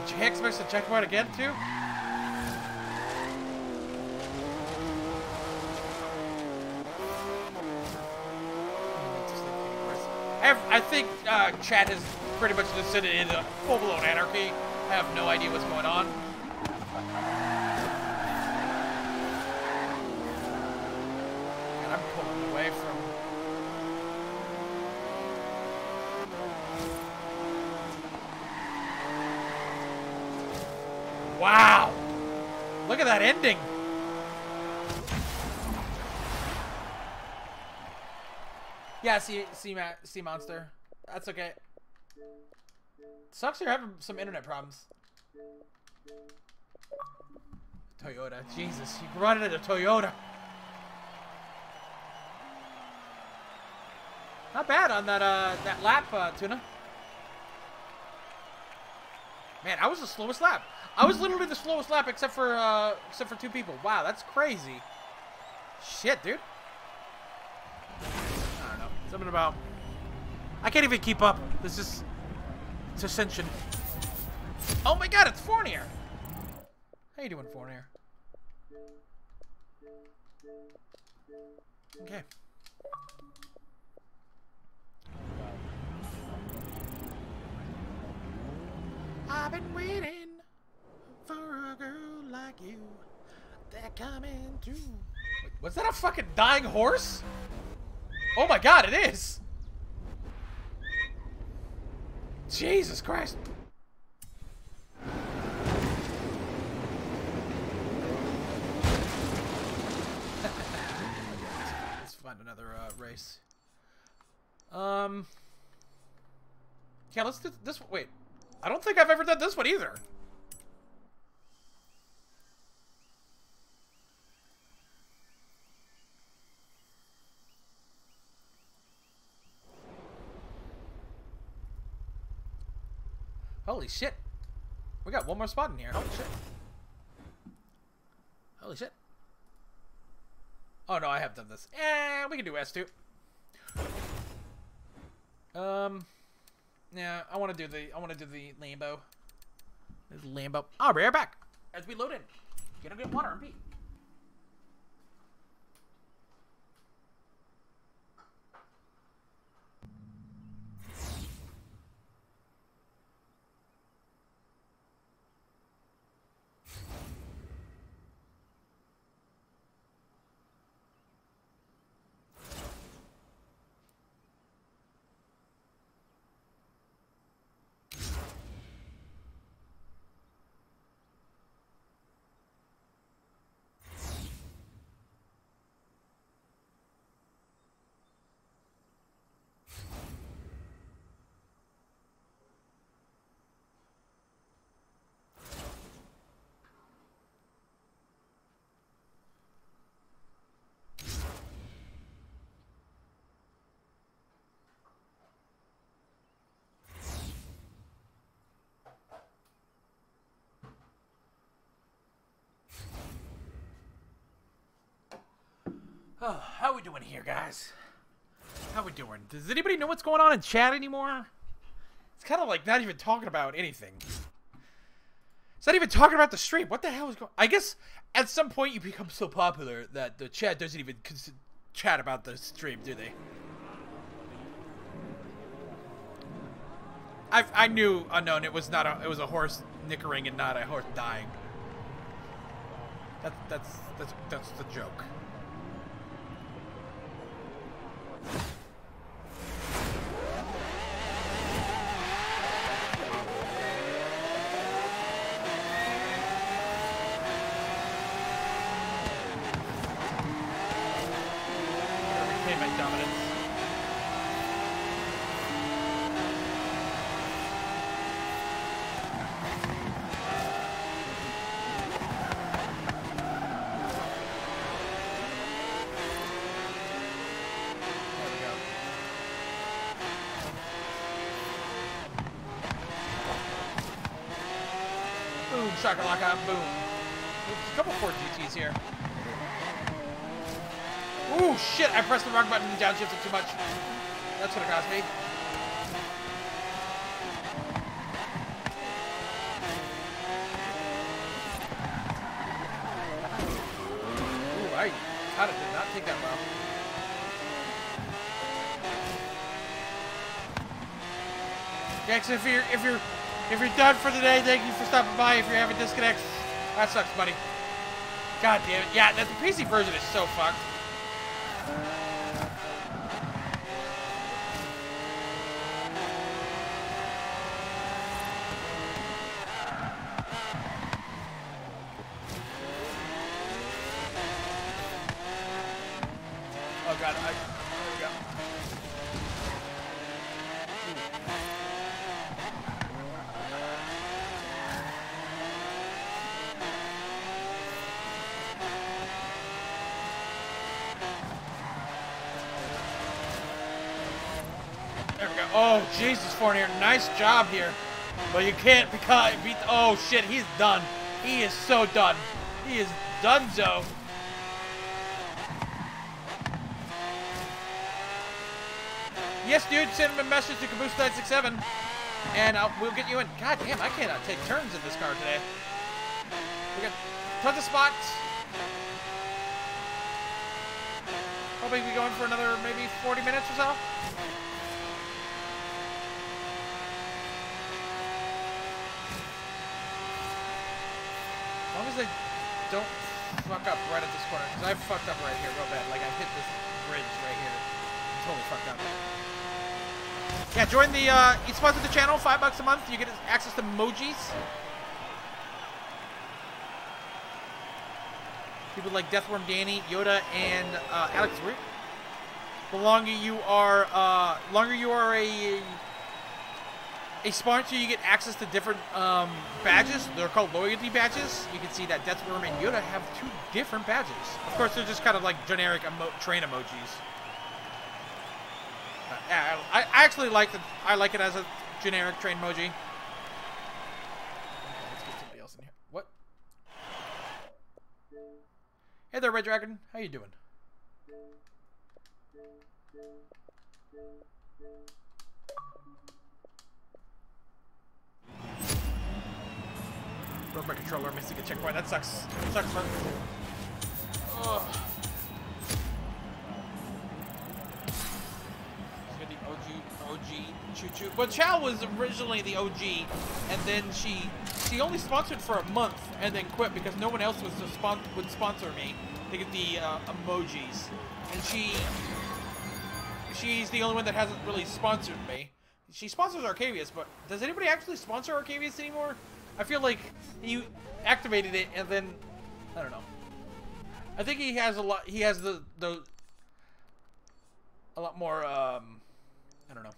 JX makes the checkpoint again too? I think chat has pretty much descended into full-blown anarchy. I have no idea what's going on. Wow! Look at that ending! Yeah, Sea Monster. That's okay. Sucks you're having some internet problems. Toyota. Jesus, you brought it at a Toyota. Not bad on that that lap, Tuna. Man, I was the slowest lap. I was literally the slowest lap except for two people. Wow, that's crazy. Shit, dude. I don't know. Something about I can't even keep up. This is it's ascension. Oh my god, it's Fournier. How you doing, Fournier? Okay. I've been waiting for a girl like you. They're coming too. Wait, was that a fucking dying horse? Oh my god, it is! Jesus Christ! find another race. Yeah, let's do this one. Wait, I don't think I've ever done this one either. Holy shit. We got one more spot in here. Holy shit. Holy shit. Oh no, I have done this. Eh, we can do S2. Yeah, I want to do the Lambo. This Lambo. I'll be right back as we load in. Get a good water and pee. Oh, how we doing here, guys? How we doing? Does anybody know what's going on in chat anymore? It's kind of like not even talking about anything. It's not even talking about the stream. What the hell is going on? I guess at some point you become so popular that the chat doesn't even chat about the stream, do they? I knew unknown. It was not a. It was a horse nickering and not a horse dying. That's the joke. Shakalaka, boom. There's a couple 4 GTs here. Ooh, shit, I pressed the wrong button and downshifted too much. That's what it cost me. Ooh, I kinda did not take that well. Jackson, if you're done for today, thank you for stopping by. If you're having disconnects, that sucks, buddy. God damn it. Yeah, that the PC version is so fucked. Here. Nice job here, but you can't because beat. Oh shit, he's done. He is so done. He is donezo. Yes, dude. Send him a message to Caboose967, and we'll get you in. God damn, I cannot take turns in this car today. We got tons of spots. Probably be going for another maybe 40 minutes or so. As long as I don't fuck up right at this corner, because I fucked up right here real bad. Like, I hit this bridge right here. I'm totally fucked up. Yeah, join the, you sponsor the channel, $5 a month. You get access to emojis. People like Deathworm Danny, Yoda, and Alex Root. The longer you are a sponsor, you get access to different badges. They're called loyalty badges. You can see that Deathworm and Yoda have two different badges. Of course, they're just kind of like generic train emojis. I actually like the, I like it as a generic train emoji. Okay, let's get somebody else in here. What? Hey there, Red Dragon. How you doing? Broke my controller, missing a checkpoint. That sucks. It sucks, man. Ugh. The OG Choo Choo. Well, Chow was originally the OG, and then she only sponsored for a month and then quit because no one else was would sponsor me to get the emojis, and she's the only one that hasn't really sponsored me. She sponsors Arcavius, but does anybody actually sponsor Arcavius anymore? I feel like he activated it, and then I don't know. I think he has a lot. He has a lot more. I don't know.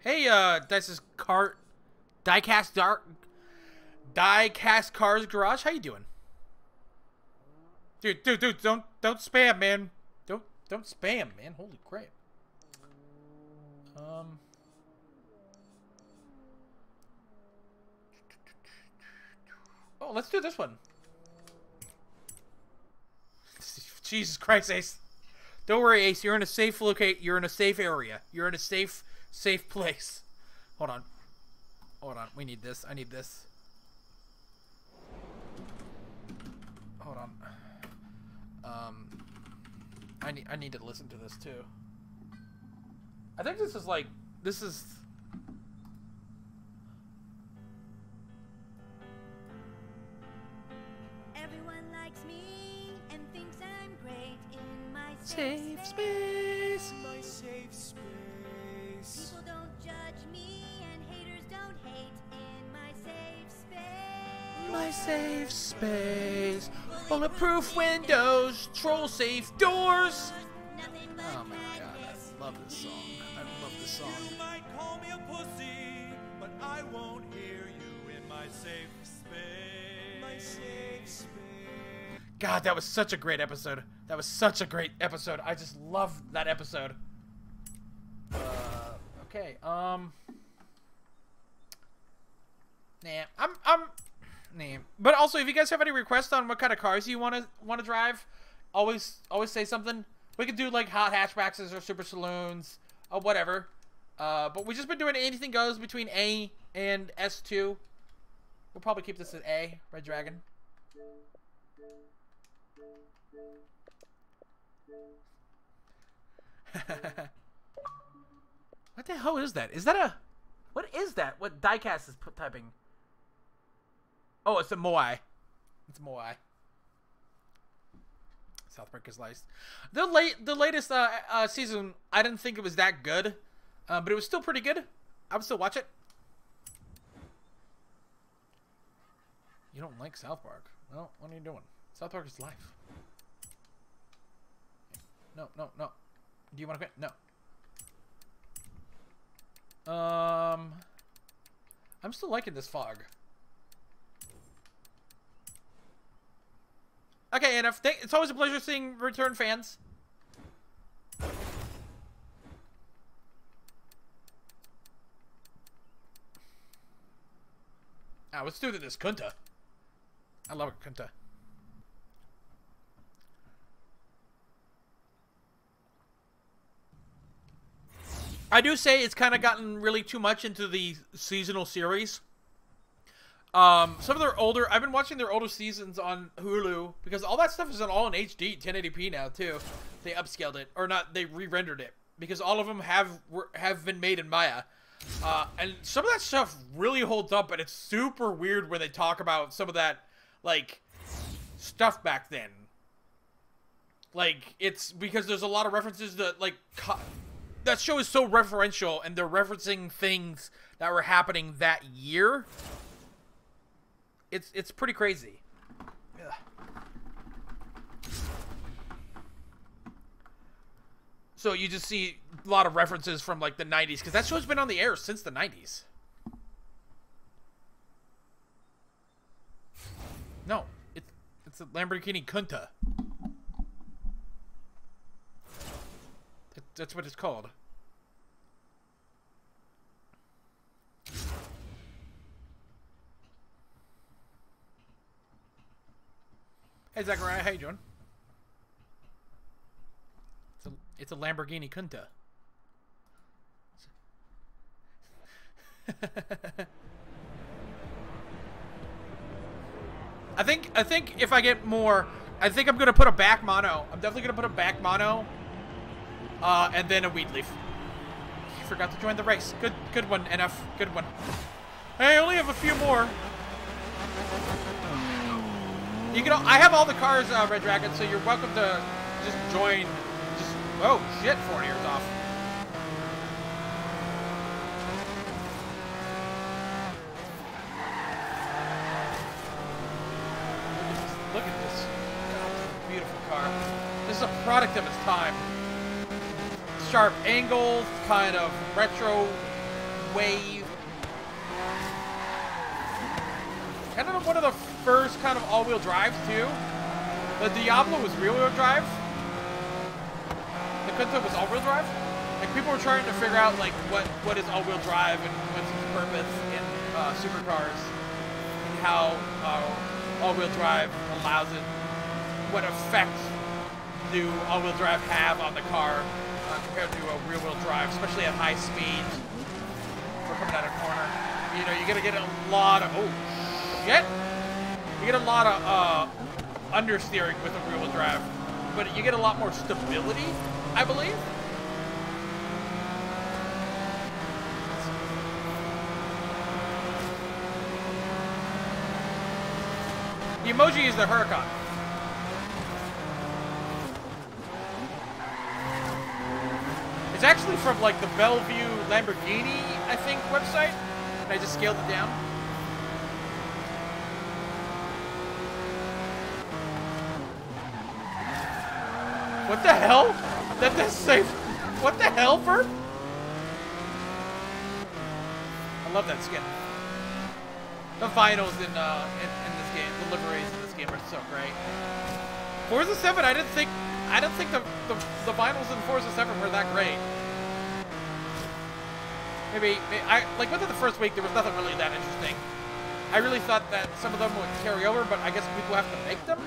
Hey, Dice's Cart, Diecast Cars Garage. How you doing, dude? Dude, don't spam, man. Don't spam, man. Holy crap. Oh, let's do this one. Jesus Christ, Ace. Don't worry, Ace. You're in a safe locate. You're in a safe area. You're in a safe place. Hold on. Hold on. We need this. I need this. Hold on. I need to listen to this too. I think this is like Everyone likes me and thinks I'm great in my safe space. My safe space. People don't judge me and haters don't hate in my safe space. My safe space. Bulletproof windows, troll safe doors. Oh my god, I love this song. I love this song. You might call me a pussy, but I won't hear you in my safe space. My safe space. God, that was such a great episode. That was such a great episode. I just loved that episode. Okay. Nah, I'm name. But also, if you guys have any requests on what kind of cars you want to drive, always say something. We could do like hot hatchbacks or super saloons or whatever. But we've just been doing anything goes between A and S2. We'll probably keep this at A, Red Dragon. What the hell is that? Is that a... What is that? What Diecast is typing? Oh, it's a Moai. It's Moai. South Park is laced. The latest season, I didn't think it was that good, but it was still pretty good. I would still watch it. You don't like South Park? Well, what are you doing? South Park is life. No. Do you want to quit? No. I'm still liking this fog. Okay, NF, it's always a pleasure seeing return fans. Ah, let's do this Kunta. I love it, Kunta. I do say it's kind of gotten really too much into the seasonal series. Some of their older, I've been watching their older seasons on Hulu because all that stuff is all in HD, 1080p now too. They upscaled it, or not, they re-rendered it because all of them have been made in Maya. And some of that stuff really holds up, but it's super weird when they talk about some of that, like, stuff back then. Like, it's because there's a lot of references that, like, that show is so referential and they're referencing things that were happening that year. it's pretty crazy. Ugh. So you just see a lot of references from like the 90s, because that show's been on the air since the 90s. No, it's a Lamborghini Kunta. That's what it's called. Hey, Zachariah. Hey, John. It's a Lamborghini Kunta. I think if I get more, I think I'm gonna put a back mono. I'm definitely gonna put a back mono. And then a weed leaf. You forgot to join the race. Good one, NF. Good one. Hey, I only have a few more. You can. I have all the cars, Red Dragon. So you're welcome to just join. Just oh shit, 4 years off. Look at this. God, this is a beautiful car. This is a product of its time. Sharp angles, kind of retro wave. Kind of one of the first kind of all-wheel drives too. The Diablo was rear-wheel drive. The Kunta was all-wheel drive. Like people were trying to figure out like what is all-wheel drive and what's its purpose in supercars and how all-wheel drive allows it. What effect do all-wheel drive have on the car? Compared to a rear-wheel drive, especially at high speeds. We're coming out of a corner. You know, you're gonna get a lot of oh shit. You get a lot of understeering with a rear-wheel drive, but you get a lot more stability, I believe. The emoji is the Huracan. It's actually from like the Bellevue Lamborghini, I think, website, and I just scaled it down. What the hell? That does say, what the hell, Bert? I love that skin. The vinyls in this game, the liveries in this game are so great. Forza 7, I didn't think the vinyls in Forza 7 were that great. Maybe I like within the first week there was nothing really that interesting. I really thought that some of them would carry over, but I guess people have to make them.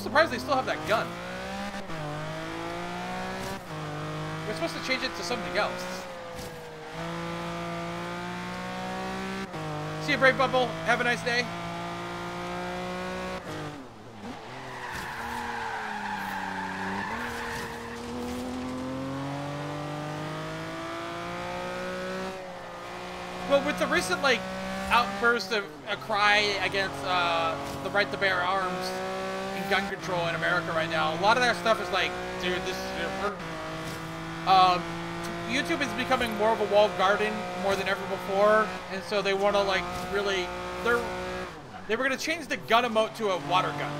Surprised they still have that gun. We're supposed to change it to something else. See you, Brave Bubble. Have a nice day. Well, with the recent like outburst of a cry against the right to bear arms. Gun control in America right now. A lot of that stuff is like, dude, this is different. YouTube is becoming more of a walled garden more than ever before, and so they want to like really. They were gonna change the gun emote to a water gun,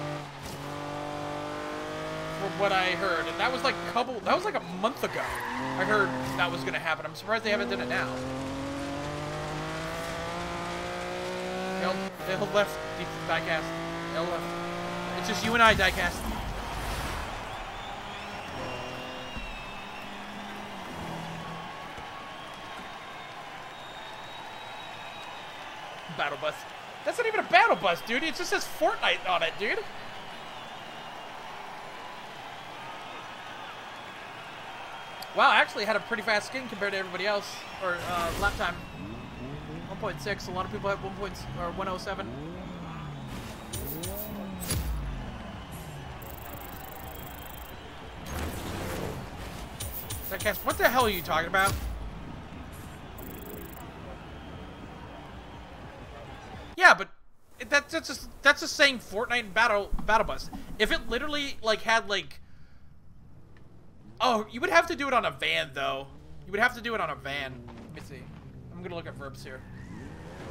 from what I heard, and that was like That was like a month ago. I heard that was gonna happen. I'm surprised they haven't done it now. They'll left the diecast. They'll left. It's just you and I, diecast. Battle bus. That's not even a battle bus, dude. It just says Fortnite on it, dude. Wow, I actually had a pretty fast skin compared to everybody else. Or, lap time. 1.6. A lot of people have 1.107. Zedcast, what the hell are you talking about? Yeah, but that's just saying Fortnite and Battle Bus. If it literally like had like, oh, you would have to do it on a van though. You would have to do it on a van. Let me see. I'm gonna look at verbs here.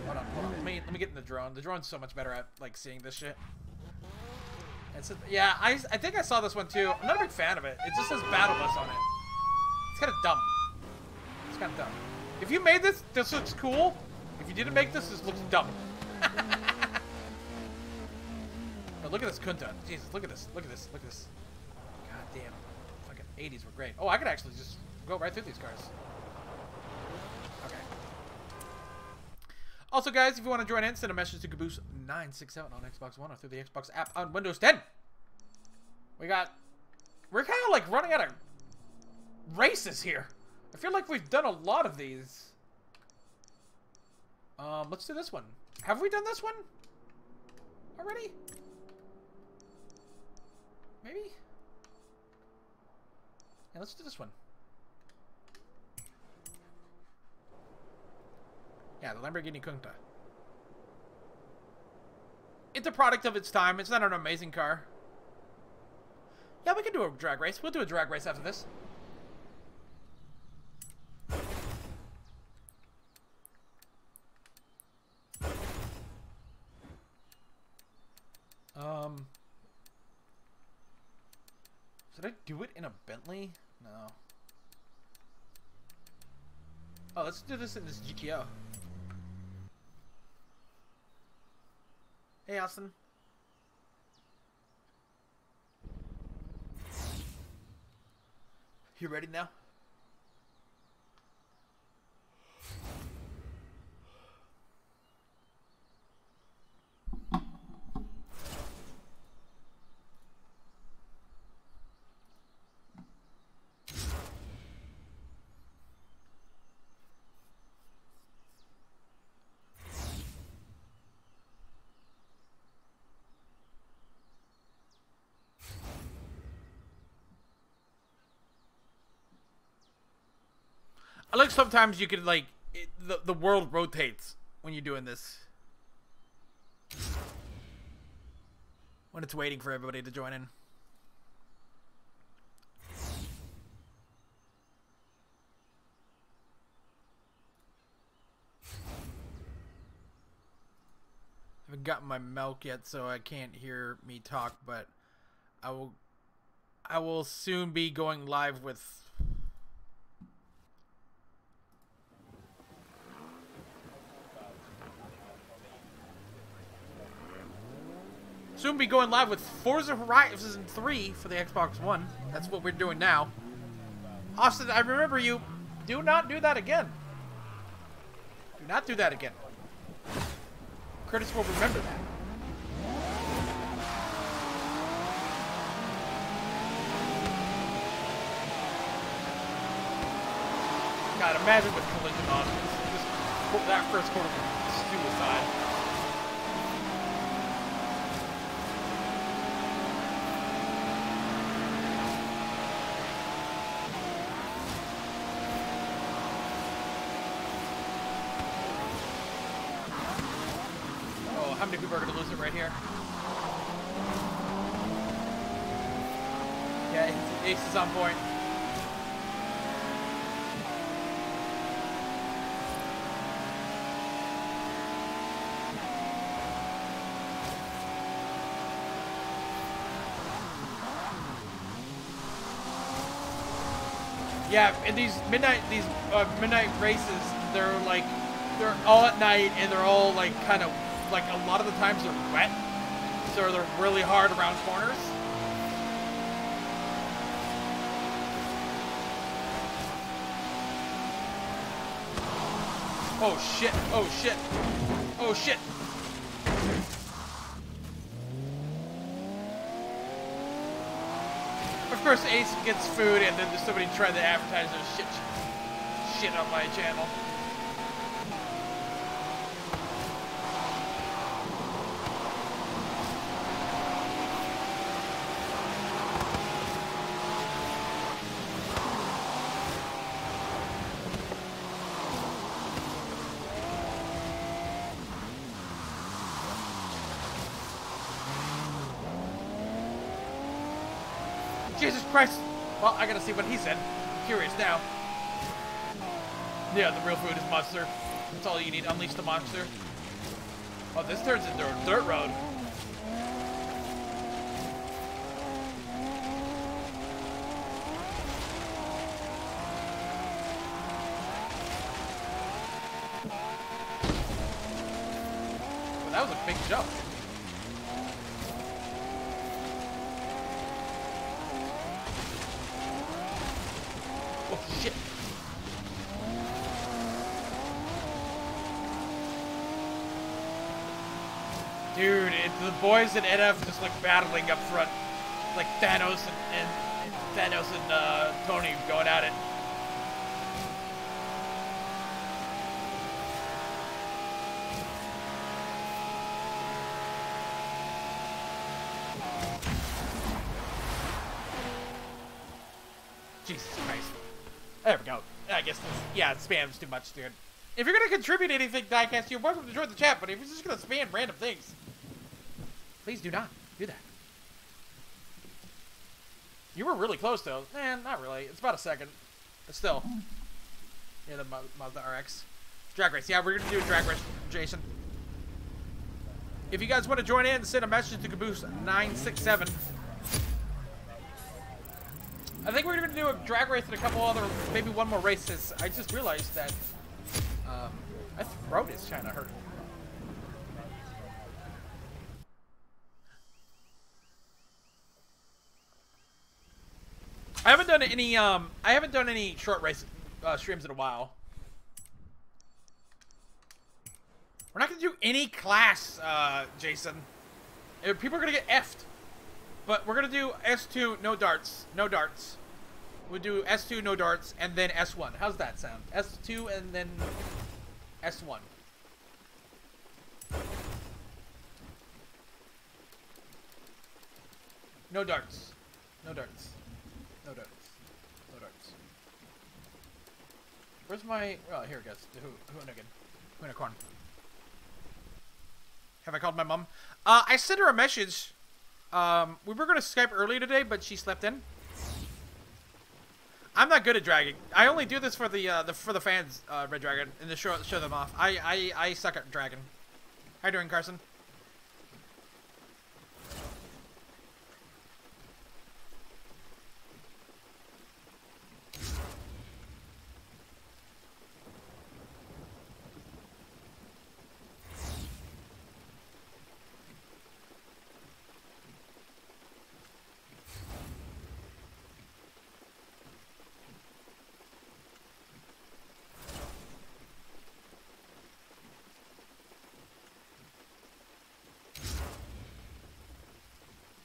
Hold on, hold on. Let me get in the drone. The drone's so much better at like seeing this shit. It's a, yeah, I think I saw this one too. I'm not a big fan of it. It just says Battle Bus on it. It's kind of dumb. It's kind of dumb. If you made this, this looks cool. If you didn't make this, this looks dumb. But look at this Kunta. Jesus, look at this. Look at this. Look at this. God damn. Fucking 80s were great. Oh, I could actually just go right through these cars. Okay. Also, guys, if you want to join in, send a message to Caboose967 on Xbox One or through the Xbox app on Windows 10. We're kind of like running out of races here. I feel like we've done a lot of these. Let's do this one. Have we done this one already? Maybe? Yeah, let's do this one. Yeah, the Lamborghini Kunta. It's a product of its time. It's not an amazing car. Yeah, we can do a drag race. We'll do a drag race after this. Should I do it in a Bentley? No. Oh, let's do this in this GTO. Hey, Austin. You ready now? I like sometimes you could like it, the world rotates when you're doing this, when it's waiting for everybody to join in. I haven't gotten my milk yet, so I can't hear me talk, but I will soon be going live with Forza Horizon 3 for the Xbox One. That's what we're doing now. Austin, I remember you. Do not do that again. Do not do that again. Curtis will remember that. God, imagine with collision on just that first quarter was suicide. We're gonna lose it right here. Yeah, Ace is on point. Yeah, and these midnight races, they're all at night and they're all like kind of. Like a lot of the times they're wet, so they're really hard around corners. Oh shit, oh shit, oh shit. Of course Ace gets food and then there's somebody trying to advertise their shit on my channel. Jesus Christ! Well, I gotta see what he said. I'm curious now. Yeah, the real food is monster. That's all you need. Unleash the monster. Oh, this turns into a dirt road. Well, that was a big jump. Oh, shit. Dude, the boys at NF just like battling up front. Like Thanos and Tony going at it. Jesus Christ. There we go. I guess this, yeah, it spams too much, dude. If you're gonna contribute anything, Diecast, you're welcome to join the chat, but if you're just gonna spam random things, please do not do that. You were really close, though. Man, not really. It's about a second. But still. Yeah, the Mazda RX. Drag race. Yeah, we're going to do a drag race, Jason. If you guys want to join in, send a message to Caboose967. I think we're going to do a drag race and a couple other, maybe one more races. I just realized that my throat is kind of hurting. I haven't done any short race streams in a while. We're not gonna do any class, Jason. People are gonna get effed. But we're gonna do S2 no darts, We'll do S2 no darts and then S1. How's that sound? S2 and then S1. No darts. No darts. Where's my... Oh, here it goes. Who again? Have I called my mom? I sent her a message. We were going to Skype early today, but she slept in. I'm not good at dragging. I only do this for the fans, Red Dragon, and to show them off. I suck at dragging. How you doing, Carson?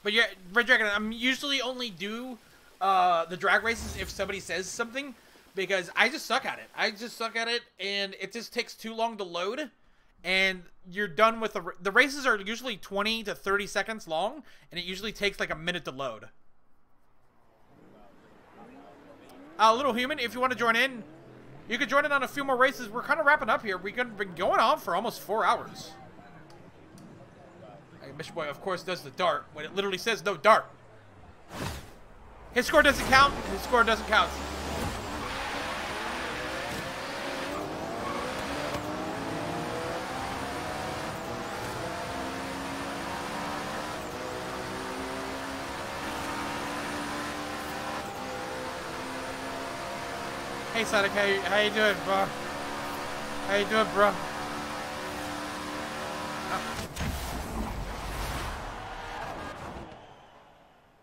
But yeah, Red Dragon, I'm usually only do the drag races if somebody says something, because I just suck at it. And it just takes too long to load, and you're done with the races are usually 20 to 30 seconds long, and it usually takes like a minute to load. Little Human, if you want to join in, you can join in on a few more races. We're kind of wrapping up here. We've been going on for almost 4 hours. Mission Boy, of course, does the dart when it literally says no dart. His score doesn't count. Hey, Sonic, how you doing, bro?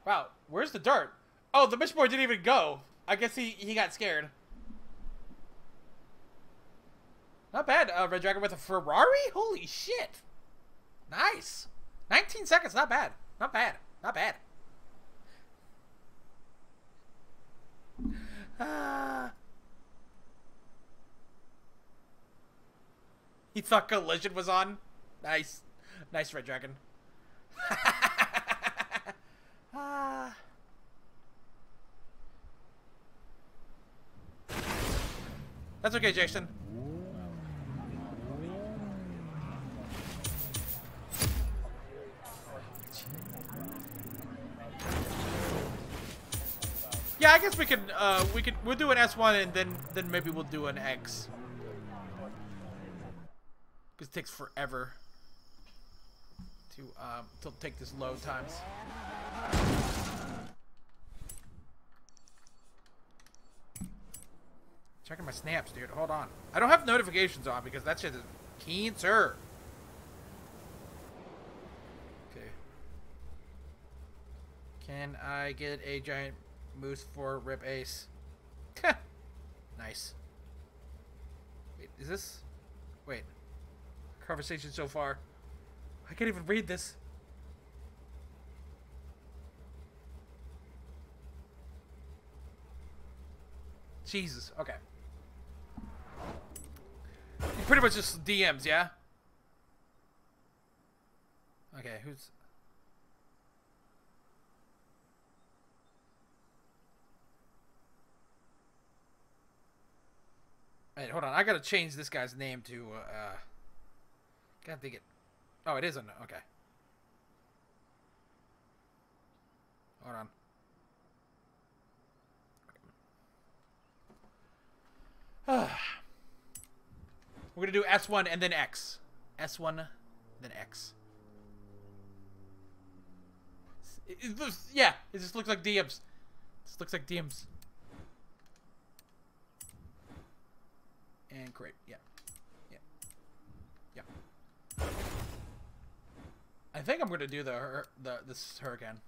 Wow, where's the dart? Oh, the Mission Boy didn't even go. I guess he got scared. Not bad, Red Dragon with a Ferrari? Holy shit. Nice. 19 seconds, not bad. He thought collision was on? Nice. Nice, Red Dragon. That's okay, Jason. Yeah, I guess we could. We'll do an S1 and then maybe we'll do an X. Cause it takes forever to take this load times. Checking my snaps, dude. Hold on. I don't have notifications on because that shit is cancer. Okay. Can I get a giant moose for rip ace? Nice. Wait, is this? Wait. Conversation so far. I can't even read this. Jesus. Okay. Pretty much just DMs, yeah? Okay, who's... Wait, hold on. I gotta change this guy's name to, Can't think it... Oh, it isn't. Okay. Hold on. Okay. We're gonna do S1 and then X. S1, then X. Yeah, it just looks like DMs. This looks like DMs. And great, yeah. Yeah. Yeah. I think I'm gonna do this hurricane.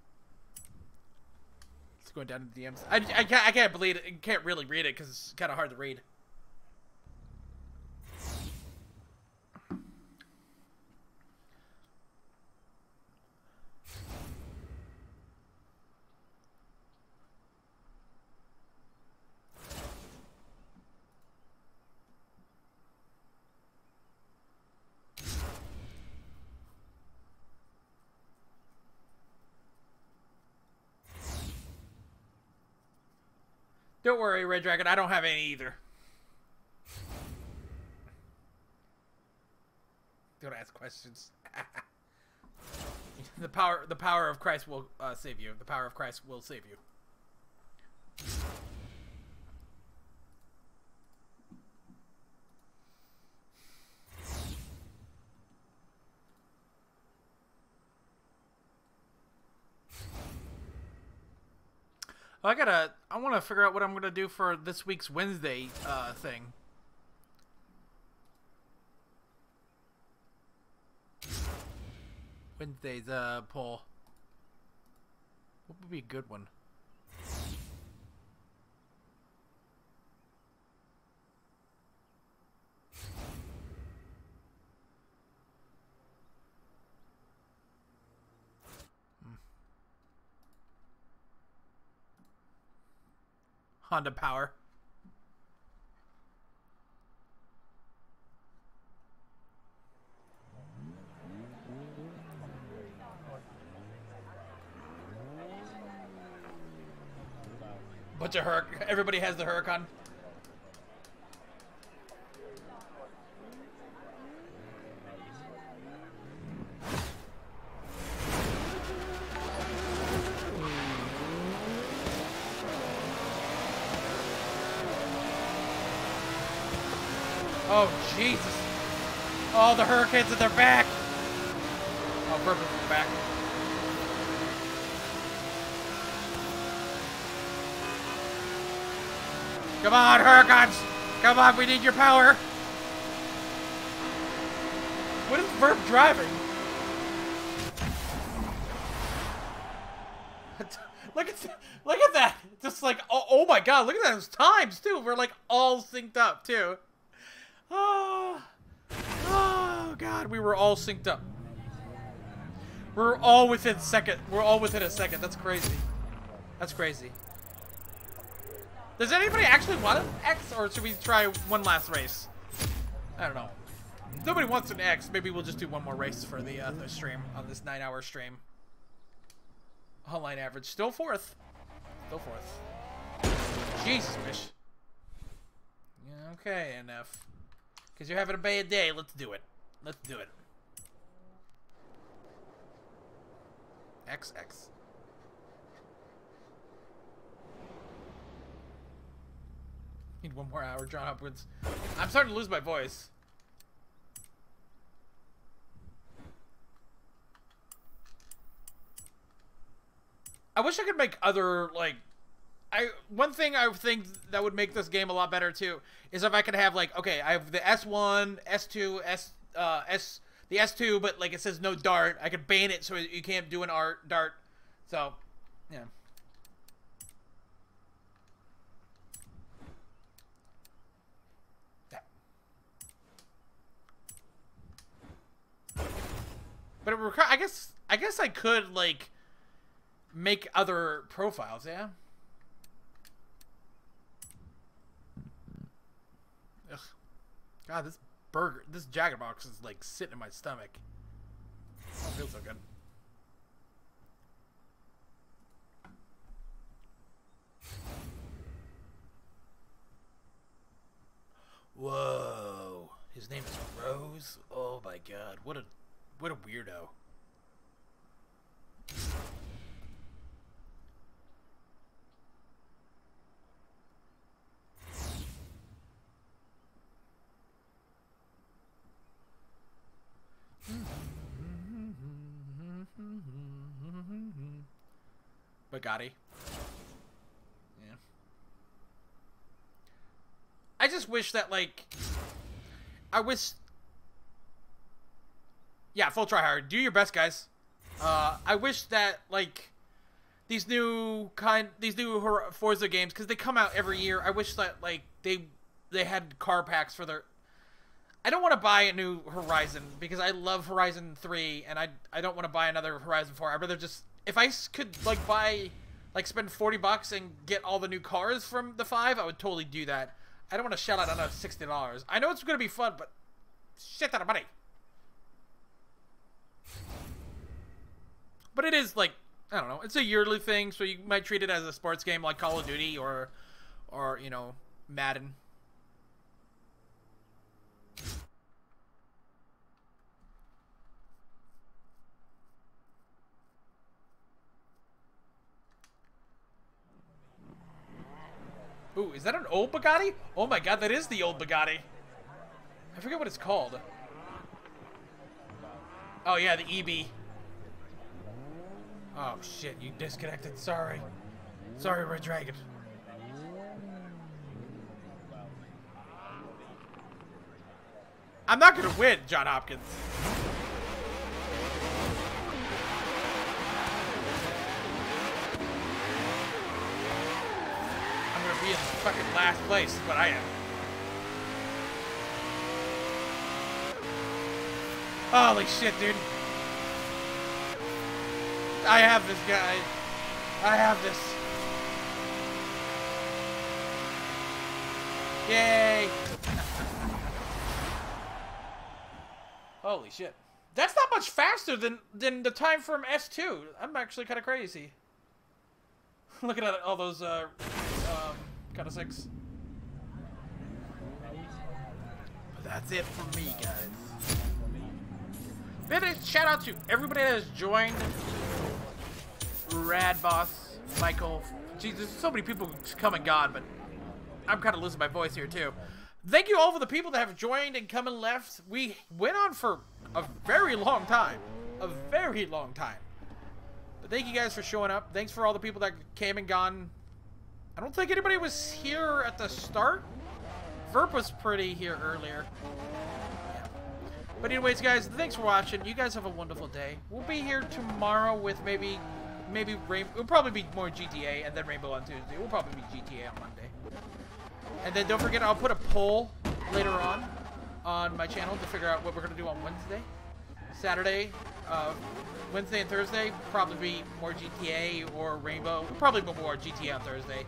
It's going down to the DMs. I can't believe it. I can't really read it because it's kind of hard to read. Don't worry, Red Dragon, I don't have any either. Don't ask questions. The power of Christ will save you. The power of Christ will save you. I want to figure out what I'm gonna do for this week's Wednesday thing. Wednesday's poll. What would be a good one? Honda Power. Bunch of Huracan. Everybody has the Huracan. Jesus. Oh, the Hurricanes at their back. Oh, Bourbon's at the back. Come on, Hurricanes. Come on, we need your power. What is Burp driving? Look at that. Just like, oh my God, look at those times too. We're like all synced up too. Oh God, we were all synced up. We're all within second. We're all within a second. That's crazy. That's crazy. Does anybody actually want an X, or should we try one last race? I don't know. If nobody wants an X, maybe we'll just do one more race for the stream on this 9-hour stream. Online average still fourth. Still fourth. Jesus, bitch. Okay, NF. Because you're having a bad day, let's do it. Let's do it. XX. Need one more hour, John Hopkins. I'm starting to lose my voice. I wish I could make other, like... one thing I think that would make this game a lot better, too, is if I could have, like, okay, I have the S1, S2, the S2, but, like, it says no dart. I could ban it so you can't do an dart. So, yeah. But it I guess I could, like, make other profiles, yeah? Ugh. God, this burger, this Jaggerbox is, like, sitting in my stomach. Oh, it feels so good. Whoa. His name is Rose? Oh, my God. What a weirdo. Bugatti. Yeah. I just wish that, like, I wish... Yeah, full try hard. Do your best, guys. I wish that, like, these new Forza games, because they come out every year. I wish that, like, they had car packs for their. I don't want to buy a new Horizon because I love Horizon 3, and I don't want to buy another Horizon 4. I'd rather just, if I could, like, spend $40 and get all the new cars from the 5, I would totally do that. I don't want to shell out another $60. I know it's gonna be fun, but shit out of money. But it is, like, I don't know, it's a yearly thing, so you might treat it as a sports game like Call of Duty or you know, Madden. Ooh, is that an old Bugatti? Oh my God, that is the old Bugatti. I forget what it's called. Oh yeah, the EB. Oh shit, you disconnected, sorry. Sorry, Red Dragon. I'm not gonna win, John Hopkins. I'm gonna be in fucking last place, but I am. Holy shit, dude. I have this guy. I have this. Yay! Holy shit. That's not much faster than the time from S2. I'm actually kind of crazy. Looking at all those kind of six. But that's it for me, guys. Shout out to everybody that has joined. Rad Boss, Michael, Jesus, so many people come and gone, but I'm kind of losing my voice here too. Thank you all for the people that have joined and come and left. We went on for a very long time, but thank you guys for showing up. Thanks for all the people that came and gone. I don't think anybody was here at the start. Verp was pretty here earlier. But anyways, guys, thanks for watching. You guys have a wonderful day. We'll be here tomorrow with maybe Rainbow. It'll probably be more GTA, and then Rainbow on Tuesday. We'll probably be GTA on Monday. And then don't forget, I'll put a poll later on my channel to figure out what we're gonna do on Wednesday, Saturday, Wednesday and Thursday. Probably be more GTA or Rainbow. We'll probably be more GTA on Thursday.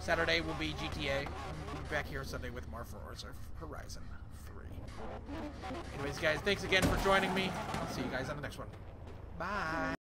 Saturday will be GTA. We'll be back here Sunday with more Forza Horizon 3. Anyways, guys, thanks again for joining me. I'll see you guys on the next one. Bye.